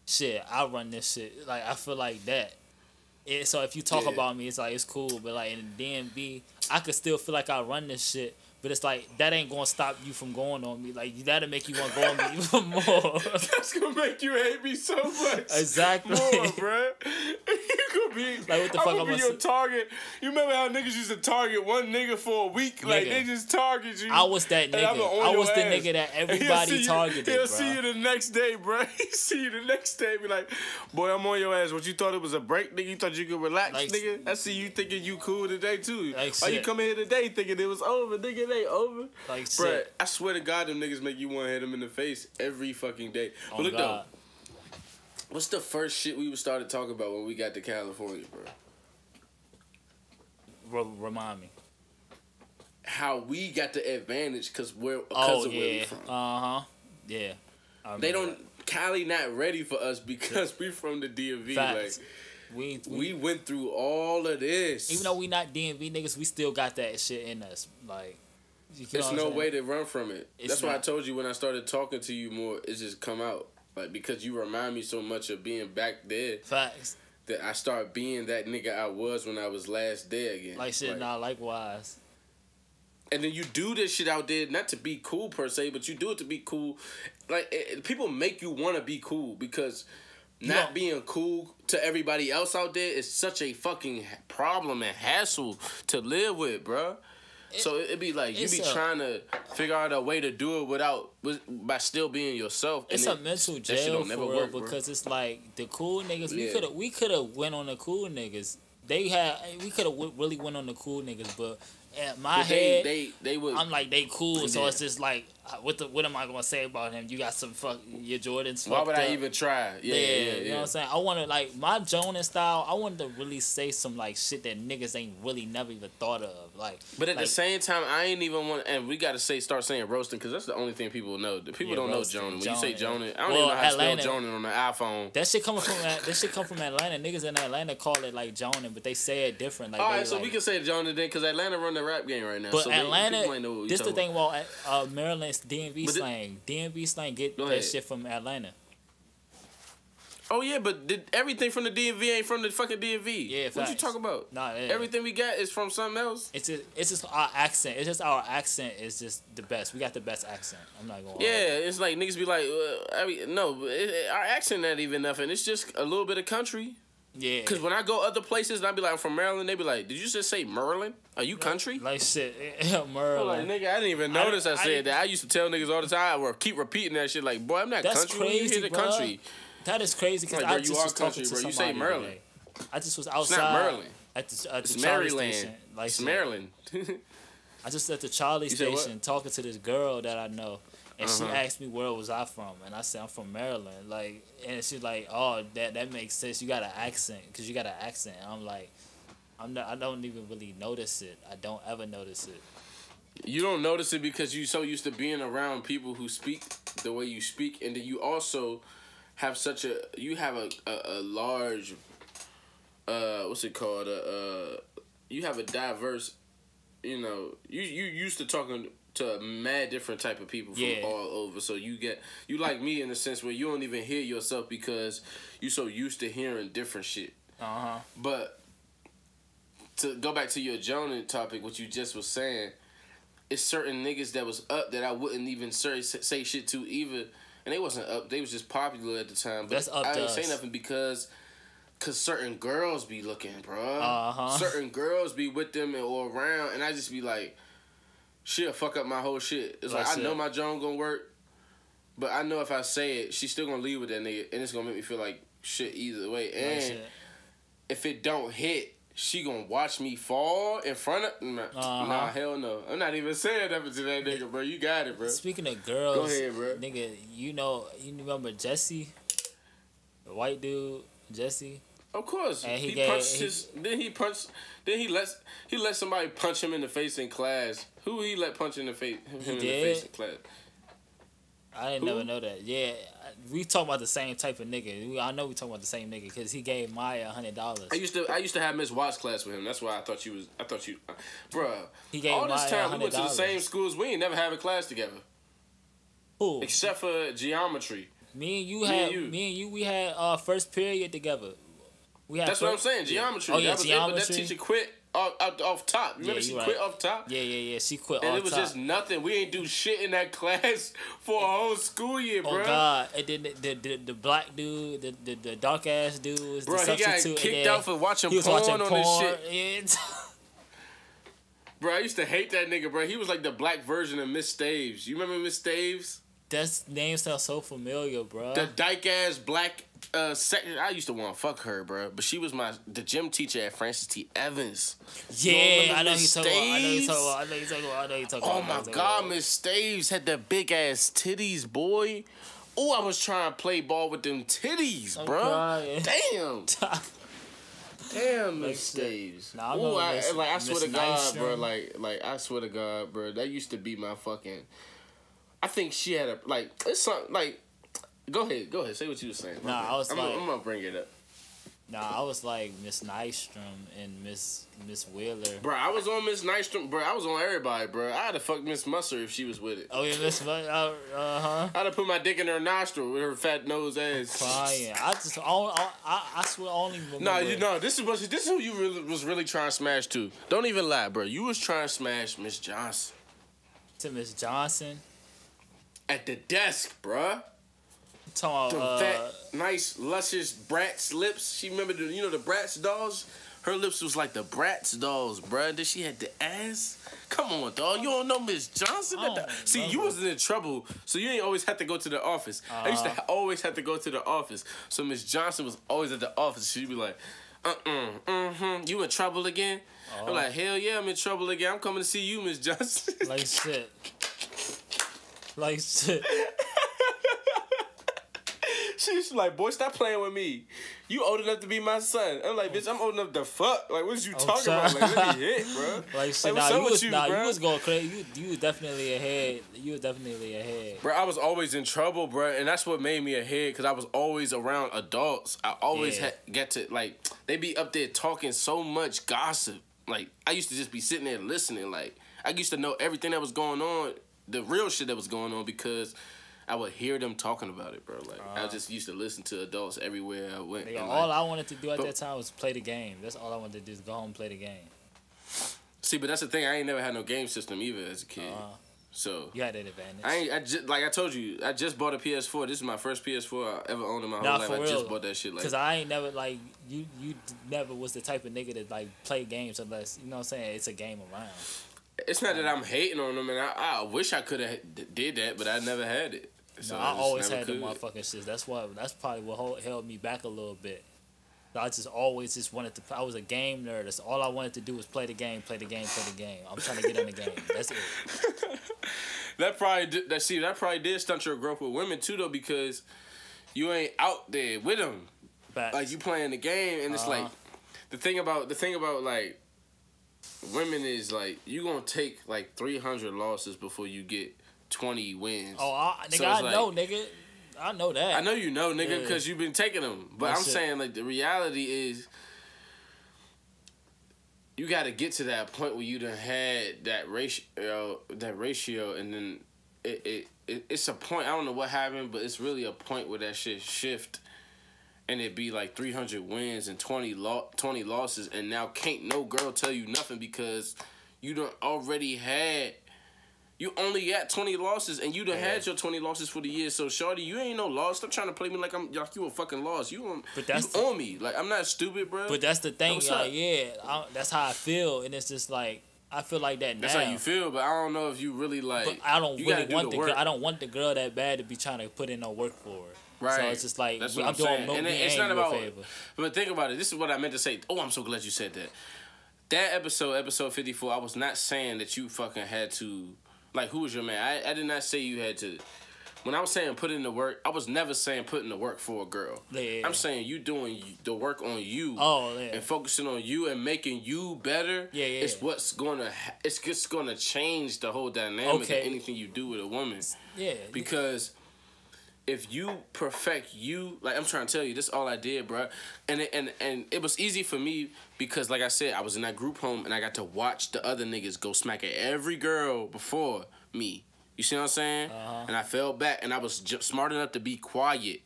shit, I run this shit. Like I feel like that. It, so if you talk yeah. about me, it's like it's cool. But like in the D M V, I could still feel like I run this shit. But it's like that ain't gonna stop you from going on me. Like that'll make you want to go on me even more. That's gonna make you hate me so much. Exactly, more, bro. You could be like, what the fuck I'm gonna be your see? target. You remember how niggas used to target one nigga for a week? Nigga. Like they just target you. I was that nigga. I was the ass. nigga that everybody targeted. He'll see you the next day, bro. He'll see you the next day. Be like, boy, I'm on your ass. What you thought it was a break, nigga? You thought you could relax, like, nigga? I see you thinking you cool today too. Like, Why shit. you coming here today thinking it was over, nigga? They over, like, bruh, I swear to God, them niggas make you want to hit them in the face every fucking day. Oh, but look God. though, what's the first shit we started talking about when we got to California, bro? Re- remind me how we got the advantage because we're because oh, of yeah. where we from. Uh huh. Yeah. They don't. That. Cali not ready for us because we from the D M V. Facts. Like we, we we went through all of this. Even though we not D M V niggas, we still got that shit in us. Like. There's no way to run from it. It's That's not. why I told you when I started talking to you more, it's just come out. Like, because you remind me so much of being back there. Facts. That I start being that nigga I was when I was last there again. Like, shit, like, nah, likewise. And then you do this shit out there, not to be cool per se, but you do it to be cool. Like, it, people make you want to be cool because not yeah. being cool to everybody else out there is such a fucking problem and hassle to live with, bruh. It, so it'd be like you be a, trying to figure out a way to do it without by still being yourself. And it's it, a mental jail for real because bro. it's like the cool niggas. Yeah. We could have we could have went on the cool niggas. They had we could have w- really went on the cool niggas, but at my but head, they, they, they would, I'm like they cool. Yeah. So it's just like what the what am I gonna say about him? You got some fuck your Jordans. Why would I up. even try? Yeah, yeah, yeah, yeah, you know what I'm saying. I want to like my Jonas style. I wanted to really say some like shit that niggas ain't really never even thought of. Like, but at like, the same time, I ain't even want. And we gotta say, start saying roasting because that's the only thing people know. The people yeah, don't roasting, know Jonan. When Jonan. you say Jonan, I don't well, even know how Atlanta, to spell Jonan on the iPhone. That shit coming from that shit come from Atlanta. Niggas in Atlanta call it like Jonan, but they say it different. Like, all right, so like, we can say Jonan then because Atlanta run the rap game right now. But so Atlanta, they, know what this the thing about uh, Maryland's D M V slang. D M V slang get that shit from Atlanta. Oh yeah, but did, everything from the D M V ain't from the fucking D M V. Yeah, facts. What you talking about? Nah, yeah. Everything we got is from something else. It's just, it's just our accent. It's just our accent is just the best. We got the best accent. I'm not gonna. Yeah, lie. It's like niggas be like, uh, I mean, no, it, it, our accent ain't even nothing. It's just a little bit of country. Yeah. Cause when I go other places and I be like, I'm from Maryland, they be like, did you just say Merlin? Are you country? Like shit, Merlin. Like, nigga, I didn't even notice I, I said I, that. I used to tell niggas all the time, or keep repeating that shit. Like, boy, I'm not that's country. Crazy, you hear the bro. Country. That is crazy because like, I just you was country, talking bro. To you say Merlin. I just was outside. It's not Merlin. At the, at the it's Charlie Maryland. Station. Like, it's so, Maryland. I just at the Charlie Station talking to this girl that I know. And uh-huh. she asked me where was I from, and I said I'm from Maryland. Like, and she's like, "Oh, that that makes sense. You got an accent, cause you got an accent." And I'm like, "I'm not. I don't even really notice it. I don't ever notice it." You don't notice it because you're so used to being around people who speak the way you speak, and then you also have such a you have a a, a large, uh, what's it called? Uh, uh, you have a diverse, you know, you you used to talking. To mad different type of people from yeah. all over. So you get you like me in a sense where you don't even hear yourself because you're so used to hearing different shit. Uh huh. But to go back to your Jonah topic, what you just was saying, it's certain niggas that was up that I wouldn't even say, say shit to either, and they wasn't up. They was just popular at the time. But That's up I didn't say nothing because. Cause certain girls be looking, bro. Uh huh. Certain girls be with them and or around, and I just be like. She'll fuck up my whole shit. It's like, like I know my Joan gonna work, but I know if I say it, she's still gonna leave with that nigga, and it's gonna make me feel like shit either way. And like if it don't hit, she gonna watch me fall in front of. Nah, uh-huh. nah hell no. I'm not even saying nothing to that nigga, bro. You got it, bro. Speaking of girls, go ahead, bro. Nigga, you know, you remember Jesse, the white dude, Jesse. Of course, and he, he gave, punched he, his. Then he punched. Then he lets he let somebody punch him in the face in class. Who he let punch in the face? Him he in did? The face in class. I didn't Who? Never know that. Yeah, we talking about the same type of nigga. I know we talking about the same nigga because he gave Maya a hundred dollars. I used to I used to have Miss Watts class with him. That's why I thought you was. I thought you, bruh. He gave all Maya this time. one hundred dollars. We went to the same schools. We ain't never have a class together. Who? Except for geometry. Me and you me had and you. me and you we had uh first period together. We had That's first, what I'm saying. Geometry. Oh yeah, that geometry. Was it, but that teacher quit off, off, off top. Remember yeah, she right. quit off top. Yeah, yeah, yeah. She quit. And off it was top. Just nothing. We ain't do shit in that class for a whole school year, bro. Oh God! And then the the, the, the black dude, the the, the dark ass dude, was bro, the he got kicked out for watching porn watching on porn this shit. Bro, I used to hate that nigga, bro. He was like the black version of Miss Staves. You remember Miss Staves? That name sounds so familiar, bro. The dyke ass black uh second. I used to want to fuck her, bro, but she was my the gym teacher at Francis T. Evans. Yeah, I know you talking about. I know you talking about. I know you talking about. I know you talking about. Oh my God, Miss Staves had the big ass titties, boy. Oh, I was trying to play ball with them titties, bro. Damn. Damn, Miss Staves. Nah, oh, like I swear to God, bro. Like, like I swear to God, bro. That used to be my fucking. I think she had a like. It's something like. Go ahead, go ahead. Say what you were saying. Nah, man. I was I'm like, gonna, I'm gonna bring it up. Nah, I was like Miss Nystrom and Miss Miss Wheeler. Bro, I was on Miss Nystrom. Bro, I was on everybody. Bro, I had to fuck Miss Musser if she was with it. Oh yeah, Miss Musser. Uh huh. I had to put my dick in her nostril with her fat nose ass. I'm crying. I just all I I swear only. Nah, you know this is what this is who you really, was really trying to smash to. Don't even lie, bro. You was trying to smash Miss Johnson. To Miss Johnson. At the desk, bruh. Talking about, uh, fat, nice, luscious Bratz lips. She remember the, you know, the Bratz dolls. Her lips was like the Bratz dolls, bruh. Then she had the ass. Come on, dog. You don't know Miss Johnson. At the... See, you wasn't in trouble, so you ain't always had to go to the office. Uh, I used to ha always have to go to the office, so Miss Johnson was always at the office. She'd be like, uh, uh, uh, huh. You in trouble again? Uh, I'm like, hell yeah, I'm in trouble again. I'm coming to see you, Miss Johnson. Like shit. Like shit. She's like, boy, stop playing with me. You old enough to be my son. I'm like, bitch, I'm old enough to fuck. Like, what you oh, talking sorry. about? Like, let me hit, bro. Like, shit, like, nah, you was, you, nah, bro? You was going crazy. You, you was definitely ahead. You was definitely ahead. Bro, I was always in trouble, bro, and that's what made me ahead, because I was always around adults. I always yeah. had, get to, like, they be up there talking so much gossip. Like, I used to just be sitting there listening. Like, I used to know everything that was going on, the real shit that was going on, because... I would hear them talking about it, bro. Like uh, I just used to listen to adults everywhere I went. Nigga, all like, I wanted to do at but, that time was play the game. That's all I wanted to do is go home and play the game. See, but that's the thing. I ain't never had no game system either as a kid. Uh, so you had that advantage. I ain't, I just, like I told you, I just bought a P S four. This is my first P S four I ever owned in my nah, whole life. For real. I just bought that shit. Like, cause I ain't never like you. You never was the type of nigga that like play games unless you know what I'm saying. It's a game around. It's not that I'm hating on them, and I, I wish I could have did that, but I never had it. So no, I, I always had the motherfucking shit. That's why. That's probably what held me back a little bit. I just always just wanted to. I was a game nerd. That's all I wanted to do was play the game, play the game, play the game. I'm trying to get in the game. That's it. That probably did, that see that probably did stunt your growth with women too though, because you ain't out there with them. Facts. Like you playing the game, and it's uh-huh. like the thing about the thing about like. Women is like you gonna take like three hundred losses before you get twenty wins. Oh, I, nigga, so I like, know, nigga, I know that. I know you know, nigga, because yeah. you've been taking them. But that's I'm it. saying like the reality is, you got to get to that point where you done had that ratio, that ratio, and then it, it it it's a point. I don't know what happened, but it's really a point where that shit shift. And it'd be like three hundred wins and twenty, lo twenty losses. And now can't no girl tell you nothing because you done already had... You only got twenty losses and you done yeah. had your twenty losses for the year. So, shorty, you ain't no loss. Stop trying to play me like I'm like you a fucking loss. You on, but that's you the, on me. Like, I'm not stupid, bro. But that's the thing. Like, like, yeah, I, that's how I feel. And it's just like... I feel like that now. That's how you feel, but I don't know if you really like... But I don't really do want the, the girl. I don't want the girl that bad to be trying to put in no work for her. Right. So it's just like, that's what I'm, I'm doing no, and it, it's not about favor. But think about it. This is what I meant to say. Oh, I'm so glad you said that. That episode, episode fifty-four, I was not saying that you fucking had to... Like, who was your man? I, I did not say you had to... When I was saying put in the work, I was never saying put in the work for a girl. Yeah. I'm saying you doing the work on you oh, yeah. and focusing on you and making you better. Yeah, yeah. It's what's gonna. It's just gonna change the whole dynamic okay. of anything you do with a woman. Yeah. Because if you perfect you, like I'm trying to tell you, this is all I did, bro. And it, and and it was easy for me because, like I said, I was in that group home and I got to watch the other niggas go smack at every girl before me. You see what I'm saying? Uh-huh. And I fell back, and I was j smart enough to be quiet.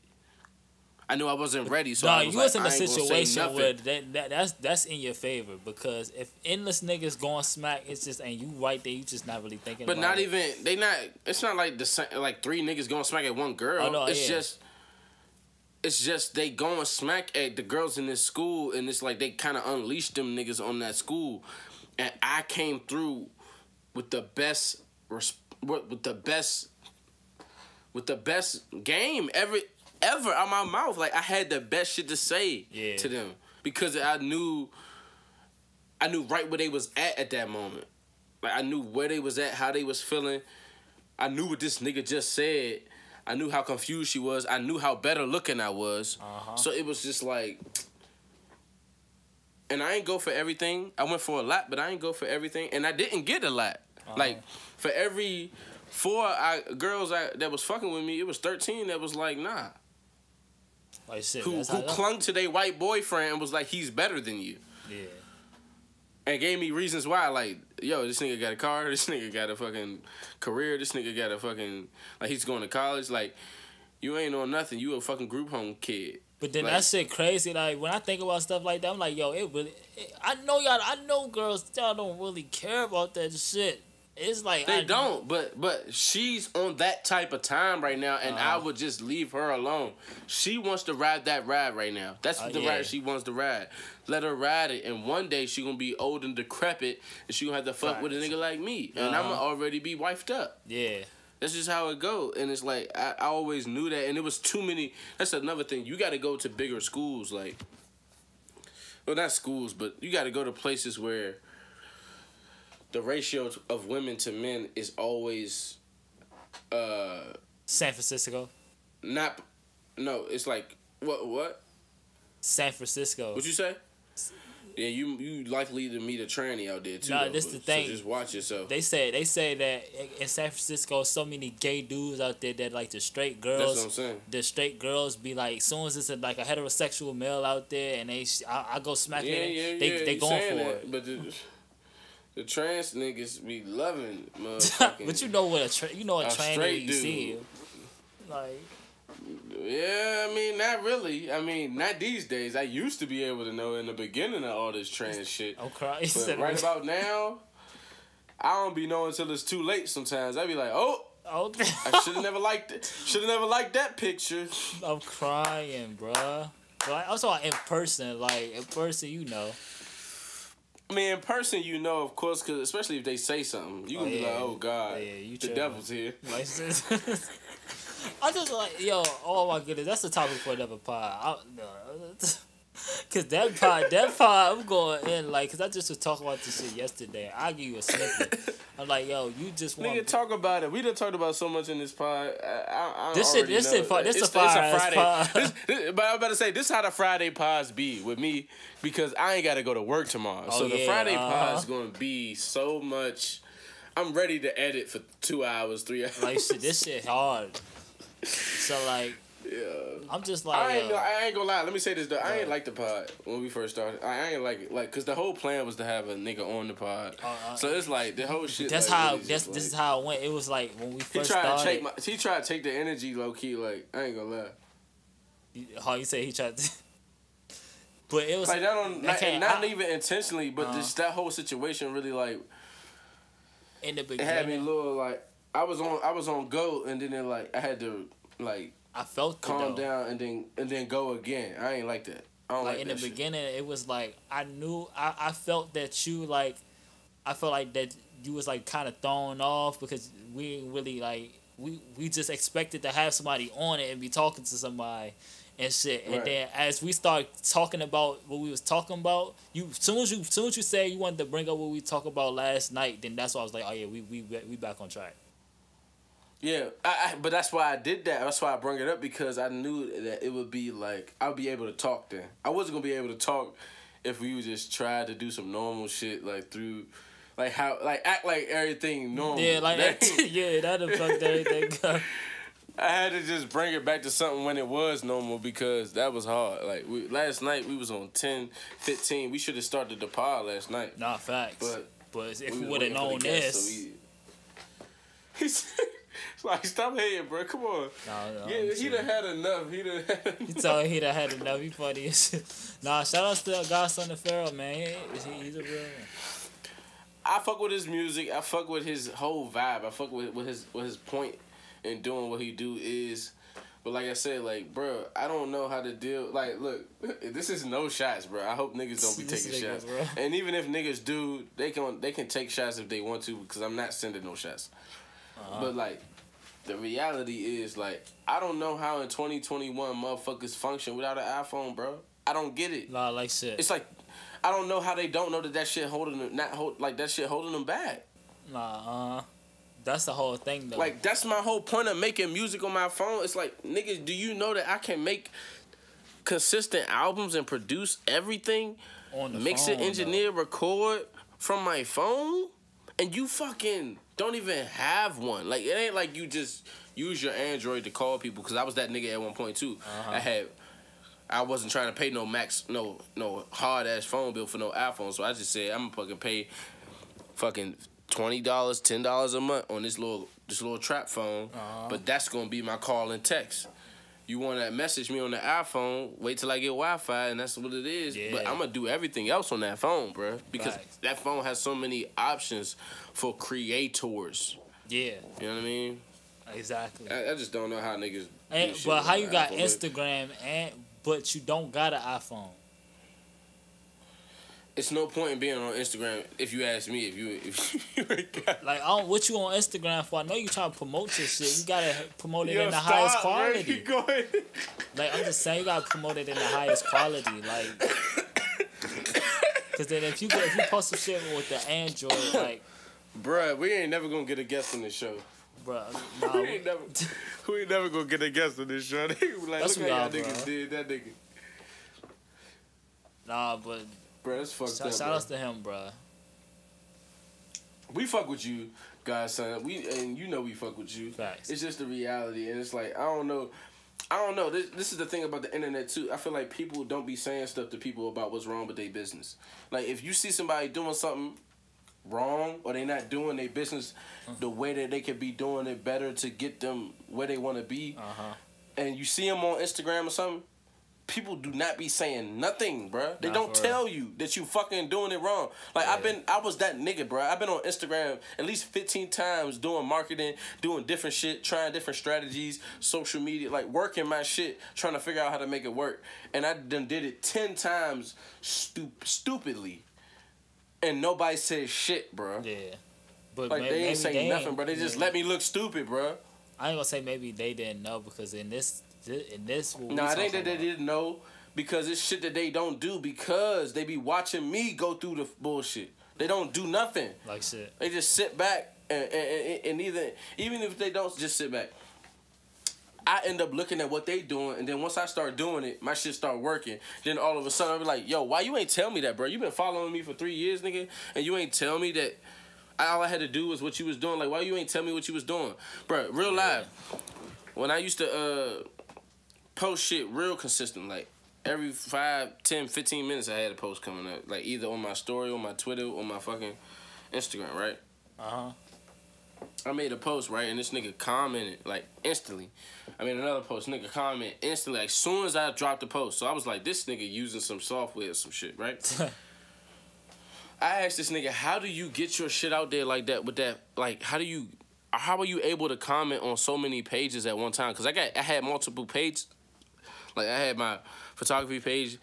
I knew I wasn't ready, so no, I was you like, was in a situation where that, that that's that's in your favor because if endless niggas going smack, it's just and you right there, you just not really thinking. But about not it. even they not. It's not like the like three niggas going smack at one girl. Oh, no, it's yeah. just. It's just they going smack at the girls in this school, and it's like they kind of unleashed them niggas on that school, and I came through with the best response. With the best, with the best game ever, ever out my mouth. Like I had the best shit to say yeah. to them because I knew, I knew right where they was at at that moment. Like I knew where they was at, how they was feeling. I knew what this nigga just said. I knew how confused she was. I knew how better looking I was. Uh-huh. So it was just like, and I ain't go for everything. I went for a lot, but I ain't go for everything, and I didn't get a lot. Uh-huh. Like. For every four I, girls I, that was fucking with me, it was thirteen that was like, nah. Like shit, who who clung to their white boyfriend and was like, he's better than you. Yeah. And gave me reasons why. Like, yo, this nigga got a car. This nigga got a fucking career. This nigga got a fucking... Like, he's going to college. Like, you ain't on nothing. You a fucking group home kid. But then like, that shit crazy. Like, when I think about stuff like that, I'm like, yo, it really... It, I know y'all... I know girls, y'all don't really care about that shit. It's like they I don't, but but she's on that type of time right now, and uh, I would just leave her alone. She wants to ride that ride right now. That's uh, the yeah. ride she wants to ride. Let her ride it, and one day she gonna be old and decrepit, and she gonna have to fuck right. with a nigga like me, and uh, I'm gonna already be wifed up. Yeah, that's just how it go, and it's like I, I always knew that, and it was too many. That's another thing. You got to go to bigger schools, like well, not schools, but you got to go to places where. The ratio of women to men is always, uh... San Francisco. Not... No, it's like... What? What? San Francisco. What'd you say? Yeah, you you likely to meet a tranny out there, too. Nah, though, this but, the thing. So just watch yourself. They say, they say that in San Francisco, so many gay dudes out there that, like, the straight girls... That's what I'm saying. The straight girls be like, as soon as it's, a, like, a heterosexual male out there, and they... I, I go smack yeah, it. Yeah, they, yeah, they going for that, it. But... The, The trans niggas be loving motherfucking... But you know what a tra you know a, a tranny you dude. see. Like, yeah, I mean, not really. I mean, not these days. I used to be able to know in the beginning of all this trans shit. Oh, Christ. But right about now, I don't be knowing until it's too late sometimes. I be like, oh, oh. I should have never liked it. Should have never liked that picture. I'm crying, bruh. But I'm talking in person. Like, in person, you know. I mean, in person, you know, of course, because especially if they say something. You can oh, yeah. be like, oh, God, oh, yeah, you the chill. Devil's here. I just like, yo, oh my goodness, that's the topic for another pod. I, no, cause that pod, that pod, I'm going in like, cause I just was talking about this shit yesterday. I give you a snippet. I'm like, yo, you just want nigga talk about it. We done talked about so much in this pod. I, I, I this shit, this shit, this a Friday pod. This, this, but I'm about to say this is how the Friday pods be with me because I ain't got to go to work tomorrow. Oh, so yeah, the Friday uh-huh. pod's gonna be so much. I'm ready to edit for two hours, three hours. Like shit, this shit hard. So like, yeah. I'm just like I ain't, uh, I ain't gonna lie. Let me say this though. Yeah. I ain't like the pod when we first started. I ain't like it, like because the whole plan was to have a nigga on the pod. Uh, uh, so it's like the whole shit. That's like, how. Really that's just, this like, is how it went. It was like when we first he tried started. To take my, he tried to take the energy low key. Like I ain't gonna lie. How you say he tried to. But it was like that on, like, not not even intentionally, but uh, just that whole situation really like. In the beginning, it had me a little like. I was on I was on go and then it, like I had to like I felt calm down and then and then go again. I ain't like that. I don't like, like in that the shit. Beginning it was like I knew I, I felt that you like I felt like that you was like kinda thrown off because we really like we, we just expected to have somebody on it and be talking to somebody and shit. And right. then as we start talking about what we was talking about, you soon as you soon as you said you wanted to bring up what we talked about last night, then that's why I was like, oh yeah, we we we back on track. Yeah, I, I, but that's why I did that. That's why I bring it up because I knew that it would be like, I would be able to talk then. I wasn't going to be able to talk if we would just try to do some normal shit, like through, like how, like act like everything normal. Yeah, like, that, yeah, that'd have fucked everything up. I had to just bring it back to something when it was normal because that was hard. Like, we, last night we was on ten, fifteen. We should have started the pod last night. Nah, facts. But, but if we would have known this. He said... It's like, stop hating, bro. Come on. No, no, yeah, he done had enough. He done had enough. You told him he done had enough. He funny as shit. Nah, shout out to Godson the Pharaoh, man. He, he, he's a real man. I fuck with his music. I fuck with his whole vibe. I fuck with, with his with his point in doing what he do is. But like I said, like, bro, I don't know how to deal. Like, look, this is no shots, bro. I hope niggas don't be taking shots. Bro. And even if niggas do, they can, they can take shots if they want to because I'm not sending no shots. Uh-huh. But like the reality is like I don't know how in twenty twenty-one motherfuckers function without an iPhone, bro. I don't get it. Nah, like shit. It's like I don't know how they don't know that that shit holding them not hold like that shit holding them back. Nah, uh, that's the whole thing though. Like that's my whole point of making music on my phone. It's like niggas, do you know that I can make consistent albums and produce everything on the mix phone, it, engineer, though. Record from my phone, and you fucking. Don't even have one. Like, it ain't like you just use your Android to call people. Because I was that nigga at one point, too. Uh-huh. I had... I wasn't trying to pay no max... No no hard-ass phone bill for no iPhone. So I just said, I'm gonna fucking pay fucking twenty dollars, ten dollars a month on this little this little trap phone. Uh-huh. But that's gonna be my call and text. You wanna message me on the iPhone, wait till I get Wi-Fi, and that's what it is. Yeah. But I'm gonna do everything else on that phone, bro. Because right. that phone has so many options for creators. Yeah. You know what I mean? Exactly. I, I just don't know how niggas... And, but how you got iPhone, Instagram, and but you don't got an iPhone? It's no point in being on Instagram, if you ask me, if you... If you got... Like, I don't, what you on Instagram for? I know you trying to promote your shit. You got to promote it Yo, in the stop, highest quality. Man, like, I'm just saying, you got to promote it in the highest quality. Like... Because then if you, go, if you post some shit with the Android, like... Bruh, we ain't never gonna get a guest on this show. Bruh, nah, we, we ain't never... We ain't never gonna get a guest on this show. Like, that's look how y'all niggas did that nigga. Nah, but... Bro, that's fucked shout, up. Shout outs to him, bro. We fuck with you, guys, son. We and you know we fuck with you. Facts. It's just the reality, and it's like I don't know, I don't know. This this is the thing about the internet too. I feel like people don't be saying stuff to people about what's wrong with their business. Like if you see somebody doing something, wrong, or they not doing their business mm-hmm. the way that they could be doing it better to get them where they want to be. Uh-huh. And you see them on Instagram or something, people do not be saying nothing, bruh. They not don't tell it. you that you fucking doing it wrong. Like, yeah. I've been, I was that nigga, bruh. I've been on Instagram at least fifteen times doing marketing, doing different shit, trying different strategies, social media, like working my shit, trying to figure out how to make it work. And I done did it ten times stu stupidly. And nobody said shit, bruh. Yeah. But like, maybe, they ain't saying nothing, bruh. They just maybe. let me look stupid, bruh. I ain't gonna say maybe they didn't know, because in this... And this what nah, I think that about. they didn't know, because it's shit that they don't do, because they be watching me go through the bullshit. They don't do nothing. Like shit. They just sit back and, and, and either, even if they don't just sit back, I end up looking at what they doing, and then once I start doing it, my shit start working. Then all of a sudden, I'll be like, yo, why you ain't tell me that, bro? You been following me for three years, nigga, and you ain't tell me that all I had to do was what you was doing. Like, why you ain't tell me what you was doing? Bro, real yeah. life. When I used to... uh. post shit real consistent, like every five, ten, fifteen minutes I had a post coming up, like either on my story, on my Twitter, on my fucking Instagram, right? Uh-huh. I made a post, right, and this nigga commented like instantly. I made another post, nigga comment instantly, like soon as I dropped the post. So I was like, this nigga using some software or some shit, right? I asked this nigga, how do you get your shit out there like that with that, like how do you, how are you able to comment on so many pages at one time? Because I got, I had multiple pages. Like, I had my photography page,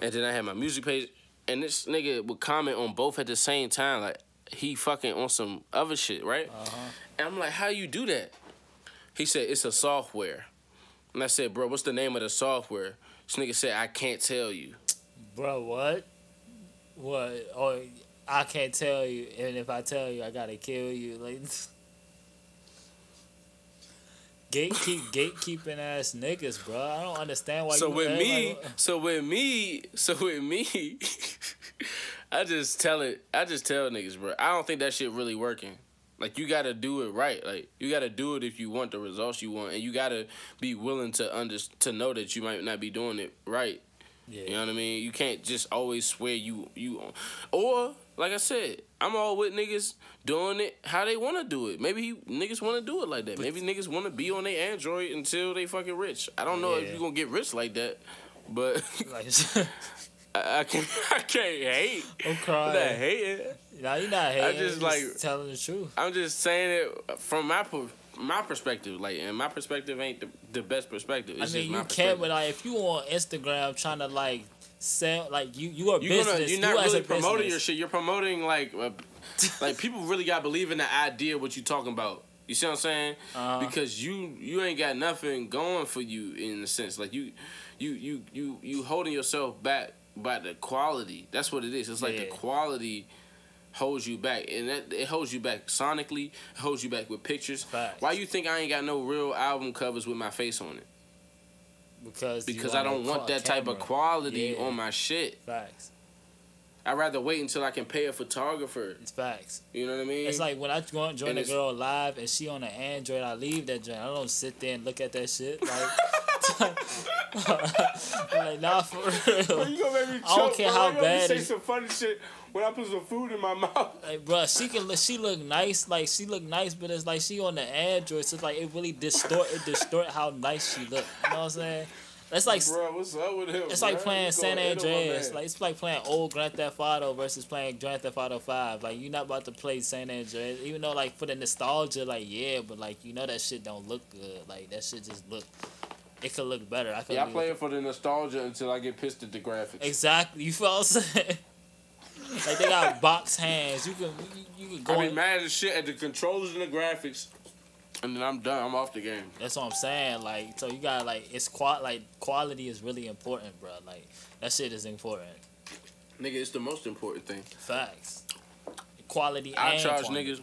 and then I had my music page, and this nigga would comment on both at the same time. Like, he fucking on some other shit, right? Uh-huh. And I'm like, how you do that? He said, it's a software. And I said, bro, what's the name of the software? This nigga said, I can't tell you. Bro, what? What? Oh, I can't tell you, and if I tell you, I gotta kill you. Like... Gatekeep, gatekeeping ass niggas, bro. I don't understand why. So you with me, like, so with me, so with me, I just tell it. I just tell niggas, bro. I don't think that shit really working. Like, you gotta do it right. Like, you gotta do it if you want the results you want, and you gotta be willing to under to know that you might not be doing it right. Yeah. You know what I mean? You can't just always swear you you on. Or like I said, I'm all with niggas doing it how they want to do it. Maybe he, niggas want to do it like that. But maybe niggas want to be on their Android until they fucking rich. I don't know yeah. if you gonna get rich like that, but like, I, I can't. I can't hate. I'm crying. I'm not hating. Nah, you're not hating. I just, just like telling the truth. I'm just saying it from my my perspective. Like, and my perspective ain't the, the best perspective. It's I mean, just you can't. But like, if you on Instagram trying to like. Sell, like you, you are you're business. Gonna, you're not you really promoting business. your shit. You're promoting like, uh, like people really got to believe in the idea what you talking about. You see what I'm saying? Uh, because you you ain't got nothing going for you in a sense. Like you, you you you you holding yourself back by the quality. That's what it is. It's like yeah. the quality holds you back, and that, it holds you back sonically. It holds you back with pictures. Facts. Why you think I ain't got no real album covers with my face on it? Because, because I don't want that camera. type of quality yeah. on my shit. Facts. I'd rather wait until I can pay a photographer. It's facts. You know what I mean? It's like when I join and a girl live and she on an Android, I leave that joint. I don't sit there and look at that shit. Like, like nah, for real. Bro, you gonna make me choke, I don't care bro. how you bad. Say some funny shit when I put some food in my mouth. Like, bro, she can look, she look nice, like she look nice, but it's like she on the Android, so it's like it really distort, it distort how nice she look. You know what I'm saying? That's like, bro, what's up with him? It's like playing San Andreas. Like, it's like playing old Grand Theft Auto versus playing Grand Theft Auto Five. Like, you're not about to play San Andreas, even though like for the nostalgia, like yeah, but like you know that shit don't look good. Like that shit just look, it could look better. I could. Yeah, I play it for the nostalgia until I get pissed at the graphics. Exactly, you feel what I'm saying? Like, they got box hands. You can, you, you can go. I be mad as shit at the controllers and the graphics. And then I'm done. I'm off the game. That's what I'm saying. Like, so you got like it's qual like quality is really important, bro. Like that shit is important. Nigga, it's the most important thing. Facts. Quality. I and charge quantity. niggas.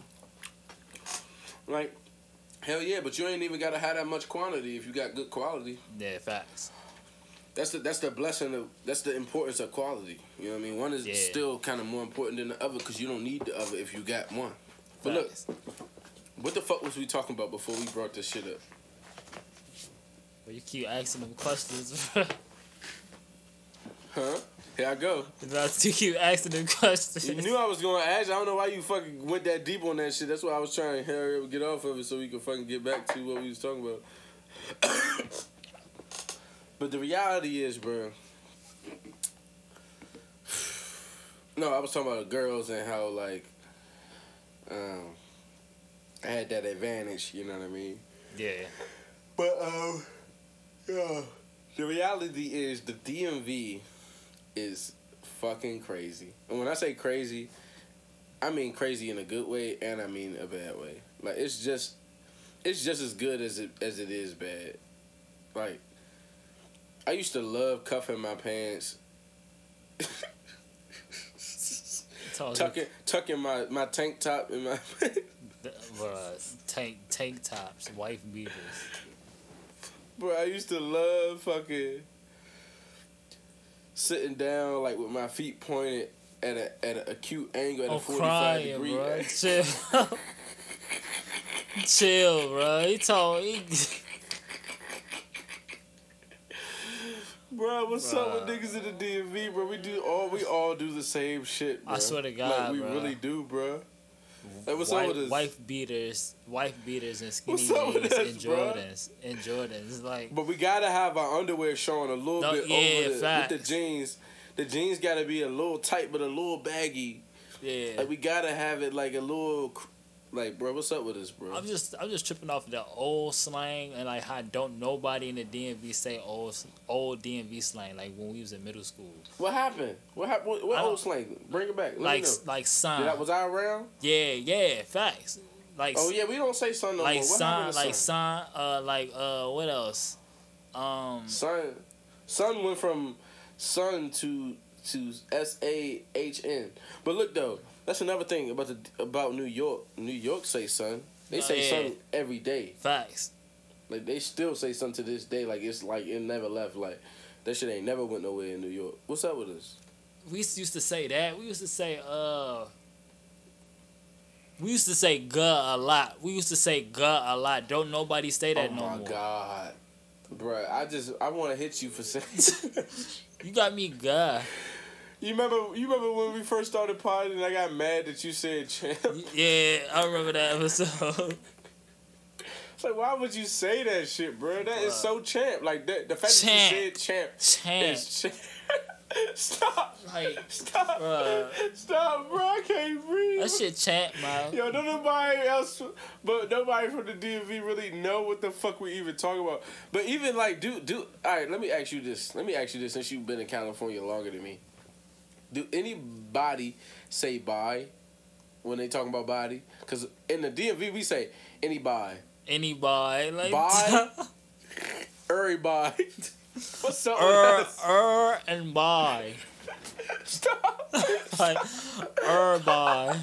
Like, hell yeah, but you ain't even gotta have that much quantity if you got good quality. Yeah, facts. That's the that's the blessing of that's the importance of quality. You know what I mean? One is yeah. still kind of more important than the other because you don't need the other if you got one. But facts. look. What the fuck was we talking about before we brought this shit up? Well, you keep asking them questions, bro. Huh? Here I go. About to keep asking the questions. You knew I was going to ask. I don't know why you fucking went that deep on that shit. That's why I was trying to hurry up and get off of it so we could fucking get back to what we was talking about. But the reality is, bro. No, I was talking about the girls and how, like, um, I had that advantage, you know what I mean? Yeah. But, um, yeah. The reality is the D M V is fucking crazy. And when I say crazy, I mean crazy in a good way and I mean a bad way. Like, it's just, it's just as good as it, as it is bad. Like, I used to love cuffing my pants. Tucking, tucking my, my tank top in my Bruh, tank tank tops, wife beaters. Bro, I used to love fucking sitting down like with my feet pointed at a at an acute angle at oh, a forty-five degree bro. Chill, chill, bro. He told he... Bro, what's bruh. up with niggas in the D M V, bro? We do all we all do the same shit, bro. I swear to God, like, we bruh. really do, bro. Like, what's wife, up with us? Wife beaters, wife beaters, and skinny jeans, and Jordans, bruh? and Jordans. Like, but we gotta have our underwear showing a little bit yeah, over the, with the jeans. The jeans gotta be a little tight, but a little baggy. Yeah, like we gotta have it like a little. Like, bro, what's up with this, bro? I'm just, I'm just tripping off the old slang and like how don't nobody in the D M V say old, old D M V slang like when we was in middle school. What happened? What happened? What, what old slang? Bring it back. Let like, me know. like son. That was I around? Yeah, yeah, facts. Like, oh yeah, we don't say son no like more. What son, son, like son, uh, like uh, what else? Um, son, son went from son to to S A H N. But look though. That's another thing about the about New York. New York say son. They oh, say yeah. son every day. Facts. Like they still say son to this day. Like it's like it never left. Like that shit ain't never went nowhere in New York. What's up with us? We used to say that. We used to say uh. We used to say guh a lot. We used to say guh a lot. Don't nobody say that oh no more. Oh my god, bruh. I just I want to hit you for saying. You got me guh. You remember, you remember when we first started potting and I got mad that you said champ? Yeah, I remember that episode. It's like, why would you say that shit, bro? That bruh. is so champ. Like, that, the fact champ. that you said champ. Champ. Is champ. Stop. Like, Stop. Bruh. Stop, bro. I can't breathe. That shit champ, man. Yo, don't nobody else, but nobody from the D M V really know what the fuck we even talking about. But even, like, dude, dude, all right, let me ask you this. Let me ask you this since you've been in California longer than me. Do anybody say bye when they talking about body? Because in the D M V, we say any bye. Any bye. Like bye. Every bye. What's up er, with that? Er and bye. Stop. Like, er bye.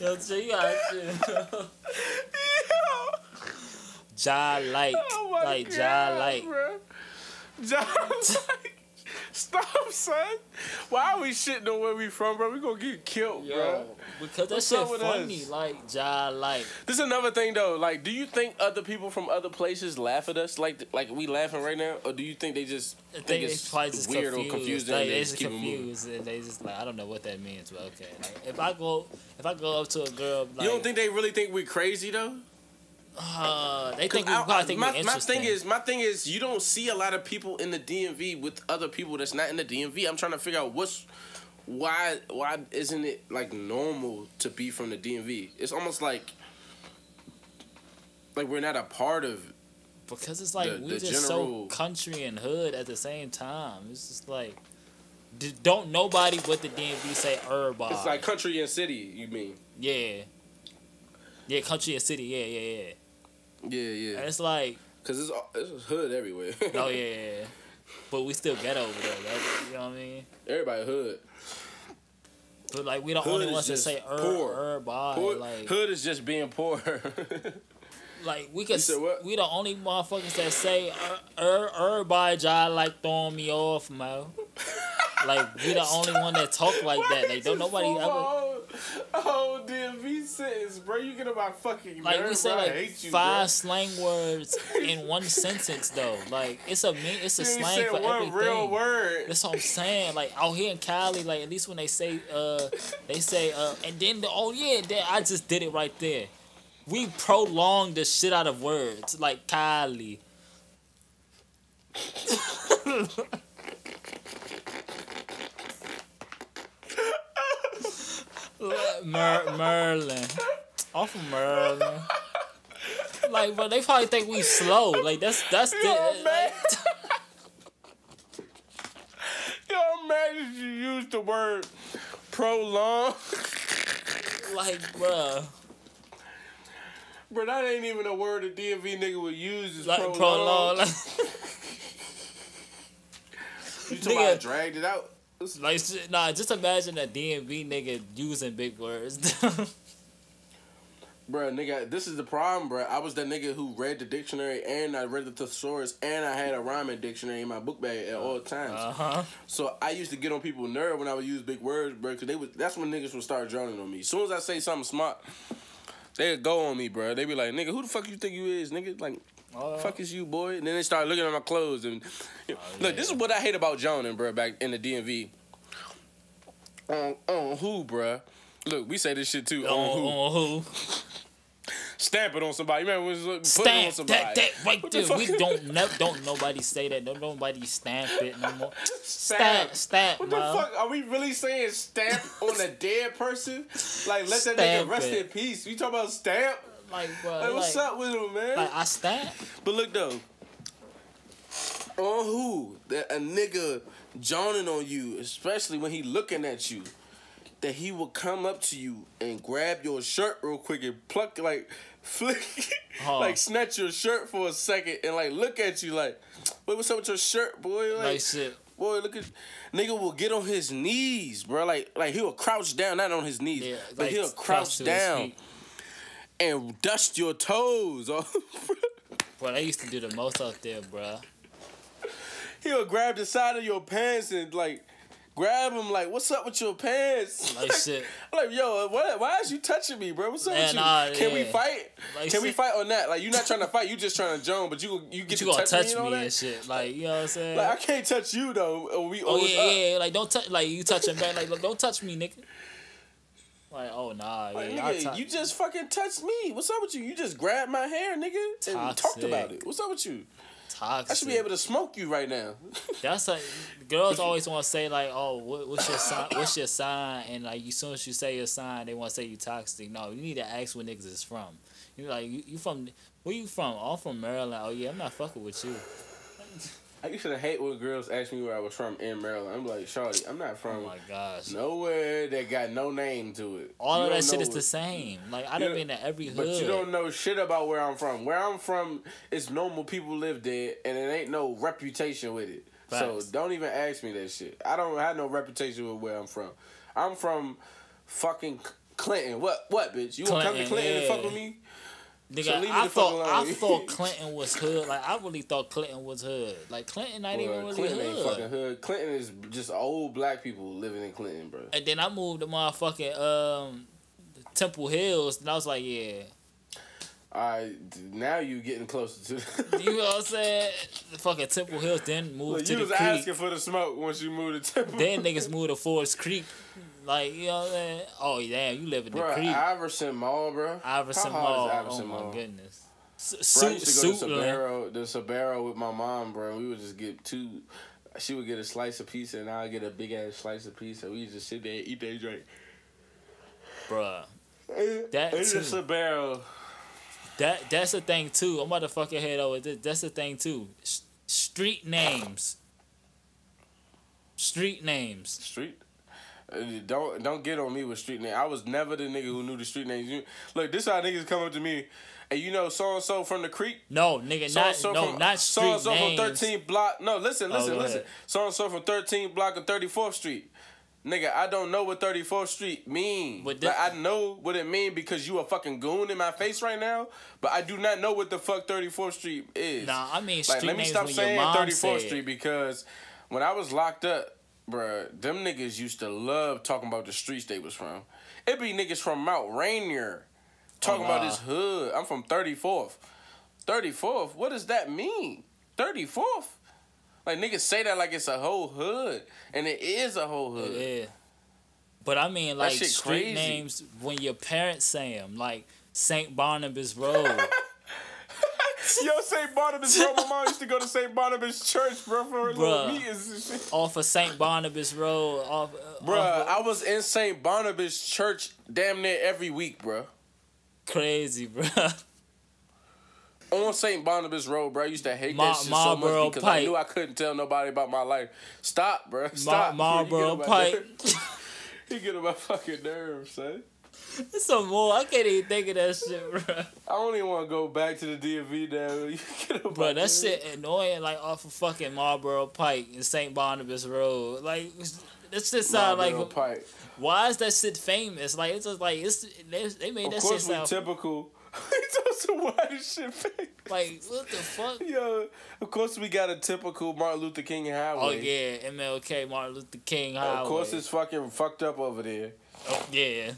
Yo, chill, you gotta chill. Ja like. Oh my like, God, ja like. Bro. Ja like. Stop, son. Why are we shitting on where we from, bro? We gonna get killed, yo, bro. Because that shit funny, us? like, ja, like. This is another thing, though. Like, do you think other people from other places laugh at us? Like, like we laughing right now? Or do you think they just I think, think it's probably just weird confused. or confusing? Like, and they just, just confused and they just like, I don't know what that means, but okay. Like, if I go, if I go up to a girl, like, you don't think they really think we crazy though? Uh, they think we I, think my, my thing is my thing is you don't see a lot of people in the D M V with other people that's not in the D M V. I'm trying to figure out what's why why isn't it like normal to be from the D M V? It's almost like like we're not a part of because it's like the, we're the just general... so country and hood at the same time. It's just like don't nobody with the D M V say everybody. It's like country and city. You mean yeah, yeah, country and city. Yeah, yeah, yeah. Yeah, yeah. And it's like... Because it's, it's hood everywhere. Oh, yeah, yeah, yeah. But we still ghetto over there. That's, you know what I mean? Everybody hood. But, like, we don't only want to say... Er, poor. Er, bye. Poor. Like, hood is just being poor. Like, we could... We the only motherfuckers that say... Er, er, bye, y'all, like, throwing me off, mo. Like, we the only one that talk like that. Like, don't nobody ever... Oh, D M V sentence, bro. You get about fucking like nerve, we say bro. Like I hate you, five bro. Slang words in one sentence though. Like it's a mean, it's a you slang for one everything. Real word. That's what I'm saying. Like out here in Cali, like at least when they say, uh, they say, uh, and then the, oh yeah, then I just did it right there. We prolong the shit out of words like Cali. Mer- Merlin. I'm from Maryland. Like, but they probably think we slow. Like, that's that's the. Like, yo, imagine you use the word prolong. Like, bruh. Bruh, that ain't even a word a D M V nigga would use. Is like, prolong. prolong like, you talking about dragged it out? Like, nah, just imagine a D M V nigga using big words. Bruh, nigga, this is the problem, bruh. I was that nigga who read the dictionary and I read the thesaurus and I had a rhyming dictionary in my book bag at all times. Uh-huh. So I used to get on people's nerve when I would use big words, bruh, because they would, that's when niggas would start droning on me. As soon as I say something smart, they would go on me, bruh. They be like, nigga, who the fuck you think you is, nigga? Like... Uh, fuck is you, boy? And then they start looking at my clothes. And you know, oh, yeah. Look, this is what I hate about Jonan, bruh, back in the D M V. On, on who, bruh? Look, we say this shit too. On, on who? On who? Stamp it on somebody. You remember when we was putting it on somebody. Stamp that, that, right there. We don't, no, don't nobody say that. Don't nobody stamp it no more. Stamp. Stamp, stamp What bro. The fuck? Are we really saying stamp on a dead person? Like, let stamp that nigga rest it. In peace. You talking about stamp? Like, bro, like, what's like, up with him, man? Like, I stamp. But look, though. On who? That a nigga joning on you, especially when he looking at you, that he will come up to you and grab your shirt real quick and pluck, like, flick, huh. Like, snatch your shirt for a second and, like, look at you like, wait, what's up with your shirt, boy? Like, nice shit. Boy, look at... Nigga will get on his knees, bro. Like, like he'll crouch down. Not on his knees, yeah, but like, he'll crouch down. And dust your toes off. Bro, they used to do the most out there, bro. He'll grab the side of your pants and, like, grab him, like, what's up with your pants? Like, shit. I'm like, yo, what, why is you touching me, bro? What's up Man, with you? Nah, Can yeah. we fight? Like, Can shit. we fight on that? Like, you're not trying to fight. You just trying to joan, but you you get but you to gonna touch, touch me, me and, and shit. Like, you know what I'm saying? Like, I can't touch you, though. We oh, yeah, up. yeah. Like, don't touch... Like, you touching back. Like, look, don't touch me, nigga. Like, oh, nah. Like, yeah, nigga, you just fucking touched me. What's up with you? You just grabbed my hair, nigga, and Toxic. talked about it. What's up with you? Toxic. I should be able to smoke you right now. That's like, girls always want to say, like, oh, what, what's your sign? What's your sign? And, like, as soon as you say your sign, they want to say you toxic. No, you need to ask where niggas is from. You're like, you, you from, where you from? Oh, I'm from Maryland. Oh, yeah, I'm not fucking with you. I used to hate when girls asked me where I was from in Maryland. I'm like, shawty, I'm not from oh my gosh. nowhere that got no name to it. All you of that shit is it. the same. Like, I done been to every hood. But you don't know shit about where I'm from. Where I'm from, it's normal people live there, and it ain't no reputation with it. Facts. So don't even ask me that shit. I don't have no reputation with where I'm from. I'm from fucking Clinton. What, what, bitch? You want to come to Clinton yeah. and fuck with me? Nigga, so I thought I thought Clinton was hood. Like, I really thought Clinton was hood. Like, Clinton not bro, even really Clinton hood. Clinton ain't fucking hood. Clinton is just old black people living in Clinton, bro. And then I moved to motherfucking um, Temple Hills, and I was like, yeah. Alright, now you getting closer to... You know what I'm saying? The fucking Temple Hills, then moved Look, to the creek. You was asking for the smoke once you moved to Temple. Then niggas moved to Forest Creek. Like, you know what I'm saying? Oh, damn, you live in the bro, creek. Iverson Mall, bro. Iverson How Mall. Iverson oh, Mall? my goodness. Bro, I used to go to Sabero, the Sabero with my mom, bro. We would just get two... She would get a slice of pizza, and I would get a big-ass slice of pizza. We would just sit there and eat that drink. Bruh. That It's a Sabero... That that's the thing too. I'm about to fucking head over this. That's the thing too. S street names. Street names. Street. Uh, don't don't get on me with street names. I was never the nigga who knew the street names. You, look, this is how niggas come up to me. Hey, you know so and so from the creek? No, nigga, so not so no, from, not street names. So and so names. from thirteenth block. No, listen, listen, oh, listen. So and so from thirteenth block of thirty-fourth street. Nigga, I don't know what thirty-fourth Street mean. But like, I know what it mean because you a fucking goon in my face right now, but I do not know what the fuck thirty-fourth Street is. Nah, I mean street like, names when your mom said. Let me stop saying thirty-fourth Street because when I was locked up, Bruh, them niggas used to love talking about the streets they was from. It be niggas from Mount Rainier talking oh, wow. about his hood. I'm from thirty-fourth. thirty-fourth? What does that mean? thirty-fourth? Like, niggas say that like it's a whole hood. And it is a whole hood. Yeah. But I mean, like, street crazy. names when your parents say them. Like, Saint Barnabas Road. Yo, Saint Barnabas, bro. My mom used to go to Saint Barnabas Church, bro, for Bruh. little meetings and shit. Off of Saint Barnabas Road. Off, bruh, off of... I was in Saint Barnabas Church damn near every week, bro. Crazy, bro. On Saint Barnabas Road, bro, I used to hate Ma that shit Marlboro so much because Pike. I knew I couldn't tell nobody about my life. Stop, bro. Stop. Ma Marlboro Pike. You get on my fucking nerves, son. There's some more. I can't even think of that shit, bro. I don't even want to go back to the D M V now. Bro, that shit annoying, like off of fucking Marlboro Pike and Saint Barnabas Road. Like, that shit sound Marlboro like. Pike. Why is that shit famous? Like, it's just like it's they, they made of that shit sound typical. It's also why this shit famous. Like, what the fuck? Yo, of course we got a typical Martin Luther King highway. Oh yeah, M L K Martin Luther King highway. Of course it's fucking fucked up over there. Oh yeah.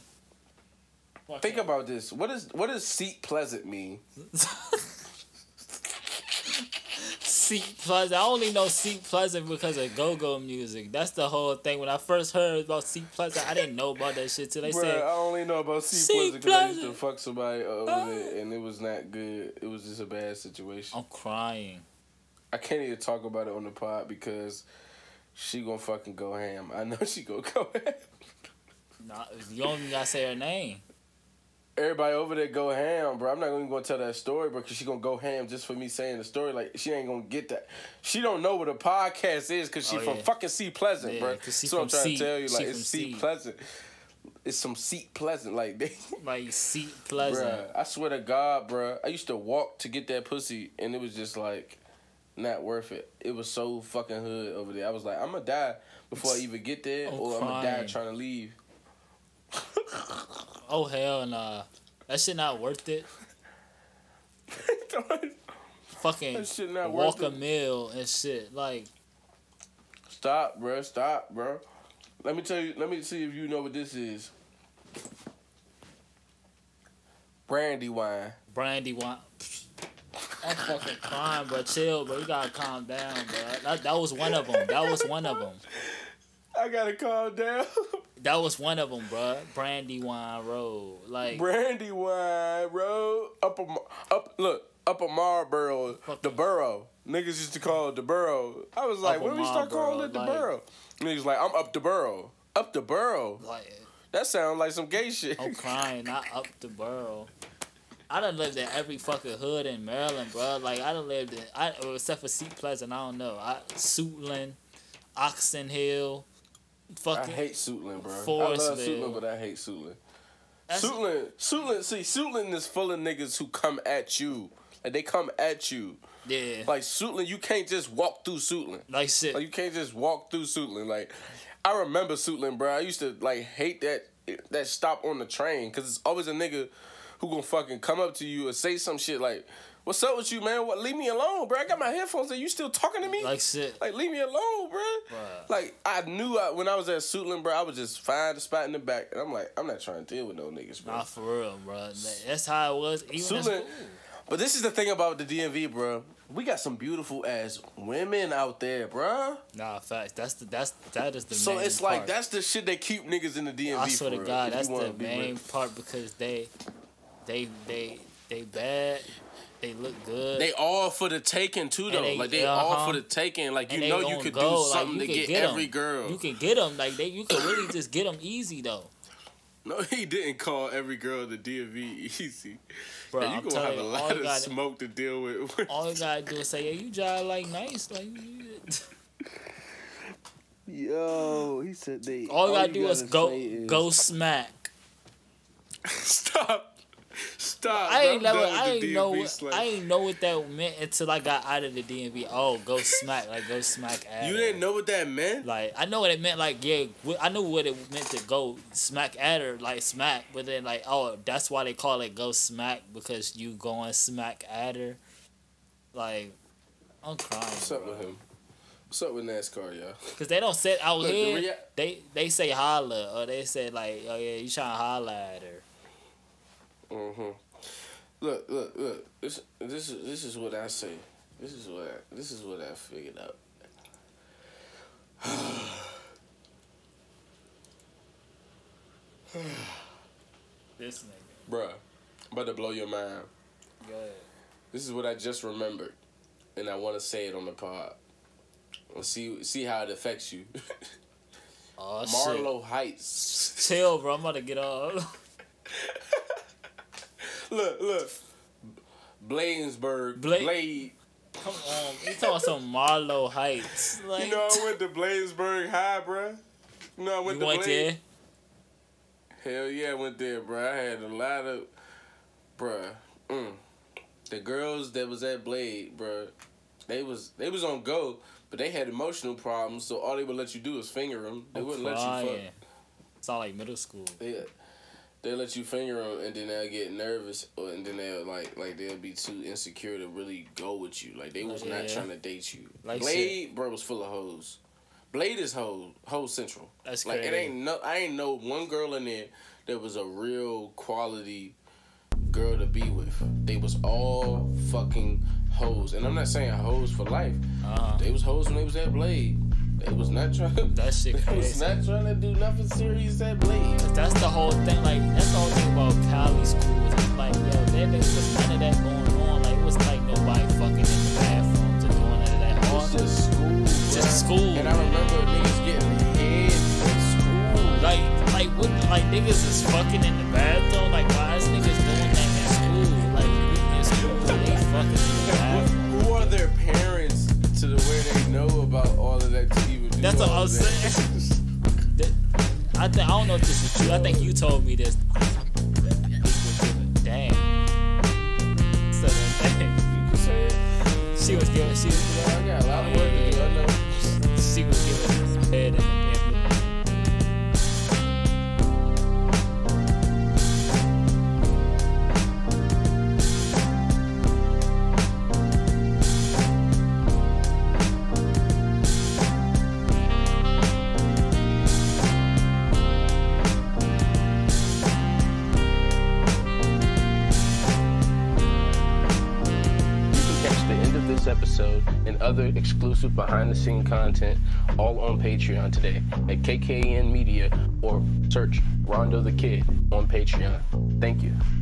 Fuck Think up. about this. What is what does Seat Pleasant mean? Seat Pleasant. I only know Seat Pleasant because of go-go music. That's the whole thing. When I first heard about Seat Pleasant, I didn't know about that shit till they Bruh, said. I only know about Seat, Seat Pleasant because I used to fuck somebody over uh, it, and it was not good. It was just a bad situation. I'm crying. I can't even talk about it on the pod because she gonna fucking go ham. I know she gonna go ham. Nah, you don't even gotta say her name. Everybody over there go ham, bro. I'm not even gonna tell that story, bro, because she gonna go ham just for me saying the story. Like, she ain't gonna get that. She don't know what a podcast is because she oh, from yeah. fucking Seat Pleasant, yeah, bro. That's what I'm trying Seat. to tell you. Like, she it's Seat, Seat Pleasant. It's some Seat Pleasant. Like, they... Like, Seat Pleasant. Bruh, I swear to God, bro. I used to walk to get that pussy, and it was just, like, not worth it. It was so fucking hood over there. I was like, I'm gonna die before I even get there, I'm or crying. I'm gonna die trying to leave. Oh hell nah. That shit not worth it. Fucking Walker Mill and shit. Like, stop, bro. Stop, bro. Let me tell you. Let me see if you know what this is. Brandy wine. Brandy wine. That's fucking crime, bro. Chill, bro. You gotta calm down, bro. That, that was one of them. That was one of them. I gotta calm down. That was one of them, bruh. Brandywine Road. Like, Brandywine Road. Up a, up, look, up a Marlboro, the borough. Niggas used to call it the borough. I was like, when we start calling it the like, borough? Niggas like, I'm up the borough. Up the borough. Like, that sounds like some gay shit. I'm crying, not up the borough. I done lived in every fucking hood in Maryland, bruh. Like, I done lived in, I, except for Seat Pleasant, I don't know. I, Suitland, Oxon Hill. Fucking I hate Suitland, bro. Forest, I love Suitland, but I hate Suitland. That's Suitland, Suitland, see, Suitland is full of niggas who come at you. Like, they come at you. Yeah. Like, Suitland, you can't just walk through Suitland. Like, shit. Like, you can't just walk through Suitland. Like, I remember Suitland, bro. I used to, like, hate that that stop on the train because it's always a nigga who gonna fucking come up to you and say some shit like, what's up with you, man? What? Leave me alone, bro. I got my headphones and you still talking to me? Like shit. Like, leave me alone, bro. Bruh. Like, I knew I, when I was at Suitland, bro, I would just find a spot in the back. And I'm like, I'm not trying to deal with no niggas, bro. Nah, for real, bro. That's how it was. Even Suitland. But this is the thing about the D M V, bro. We got some beautiful-ass women out there, bro. Nah, facts. That's the, that's, that is the so main part. So it's like, that's the shit that keep niggas in the D M V, nah, I swear to God, that's the main part because they, they, they, they bad. They look good. They all for the taking too, though. They, like they uh -huh. all for the taking. Like you know, you could go. do something like, to get, get every girl. You can get them. Like they, you can really just get them easy though. No, he didn't call every girl the D M V easy. Bro, yeah, you gonna have you, a lot of gotta, smoke to deal with. All you gotta do is say, "Yeah, you drive like nice." Like, yo, he said they. All, all you gotta you do gotta is go, is... go smack. Stop. Stop. I ain't never, I ain't know what, I ain't know what that meant until I got out of the D M V. Oh, go smack, like go smack ass. You didn't know what that meant? Like I know what it meant. Like yeah, I knew what it meant to go smack at her, like smack. But then like oh, that's why they call it go smack because you going smack at her. Like I'm crying. What's up with him? What's up with NASCAR, y'all? Because they don't set out Look, here. The rea- they they say holla, or they say like, oh yeah, you trying to holla at her. Mm-hmm. Look, look, look. This, this is this is what I say. This is what I, this is what I figured out. This nigga. Bruh, about to blow your mind. Go ahead. This is what I just remembered, and I want to say it on the pod. See, see how it affects you. Oh, Marlow shit. Heights. Chill, bro. I'm about to get off. Look, look. Bladesburg. Bla- Blade. Come on. You talking about some Marlow Heights? Like... You know I went to Bladesburg High, bro. You know I went you to went Blade. There? Hell yeah, I went there, bro. I had a lot of, bro. Mm. The girls that was at Blade, bro. They was they was on go. But they had emotional problems, so all they would let you do is finger them. They oh, wouldn't crying. let you fuck. It's not like middle school. Yeah, they let you finger them, and then they'll get nervous, or, and then they'll like like they'll be too insecure to really go with you. Like they was yeah. not trying to date you. Like Blade, shit. Bro, was full of hoes. Blade is hoe, hoe central. That's like crazy. It ain't no. I ain't know one girl in there that was a real quality girl to be with. They was all fucking hoes, and I'm not saying hoes for life. Uh-huh. They was hoes when they was at Blade. They was not trying to, that shit crazy. They was not trying to do nothing serious at Blade. That's the whole thing. Like that's the whole thing about Cali schools. It's like, yo, there was none of that going on. Like it was like nobody fucking in the bathrooms or doing none of that. It was just school. Just school. And I remember niggas getting head in school. Like, like what? Like niggas is fucking in the bathroom. Like why is niggas doing that at school? Like in school they fucking. Who are their parents to the way they know about all of that to even do? That's what I was that. saying. that, I think I don't know if this is true. I think you told me this. Dang. So dang. You can say it. She was giving. She was. I got a lot of work to do. I know. She was giving his head in the. Other exclusive behind-the-scene content, all on Patreon today at K K N Media or search Rondo the Kid on Patreon. Thank you.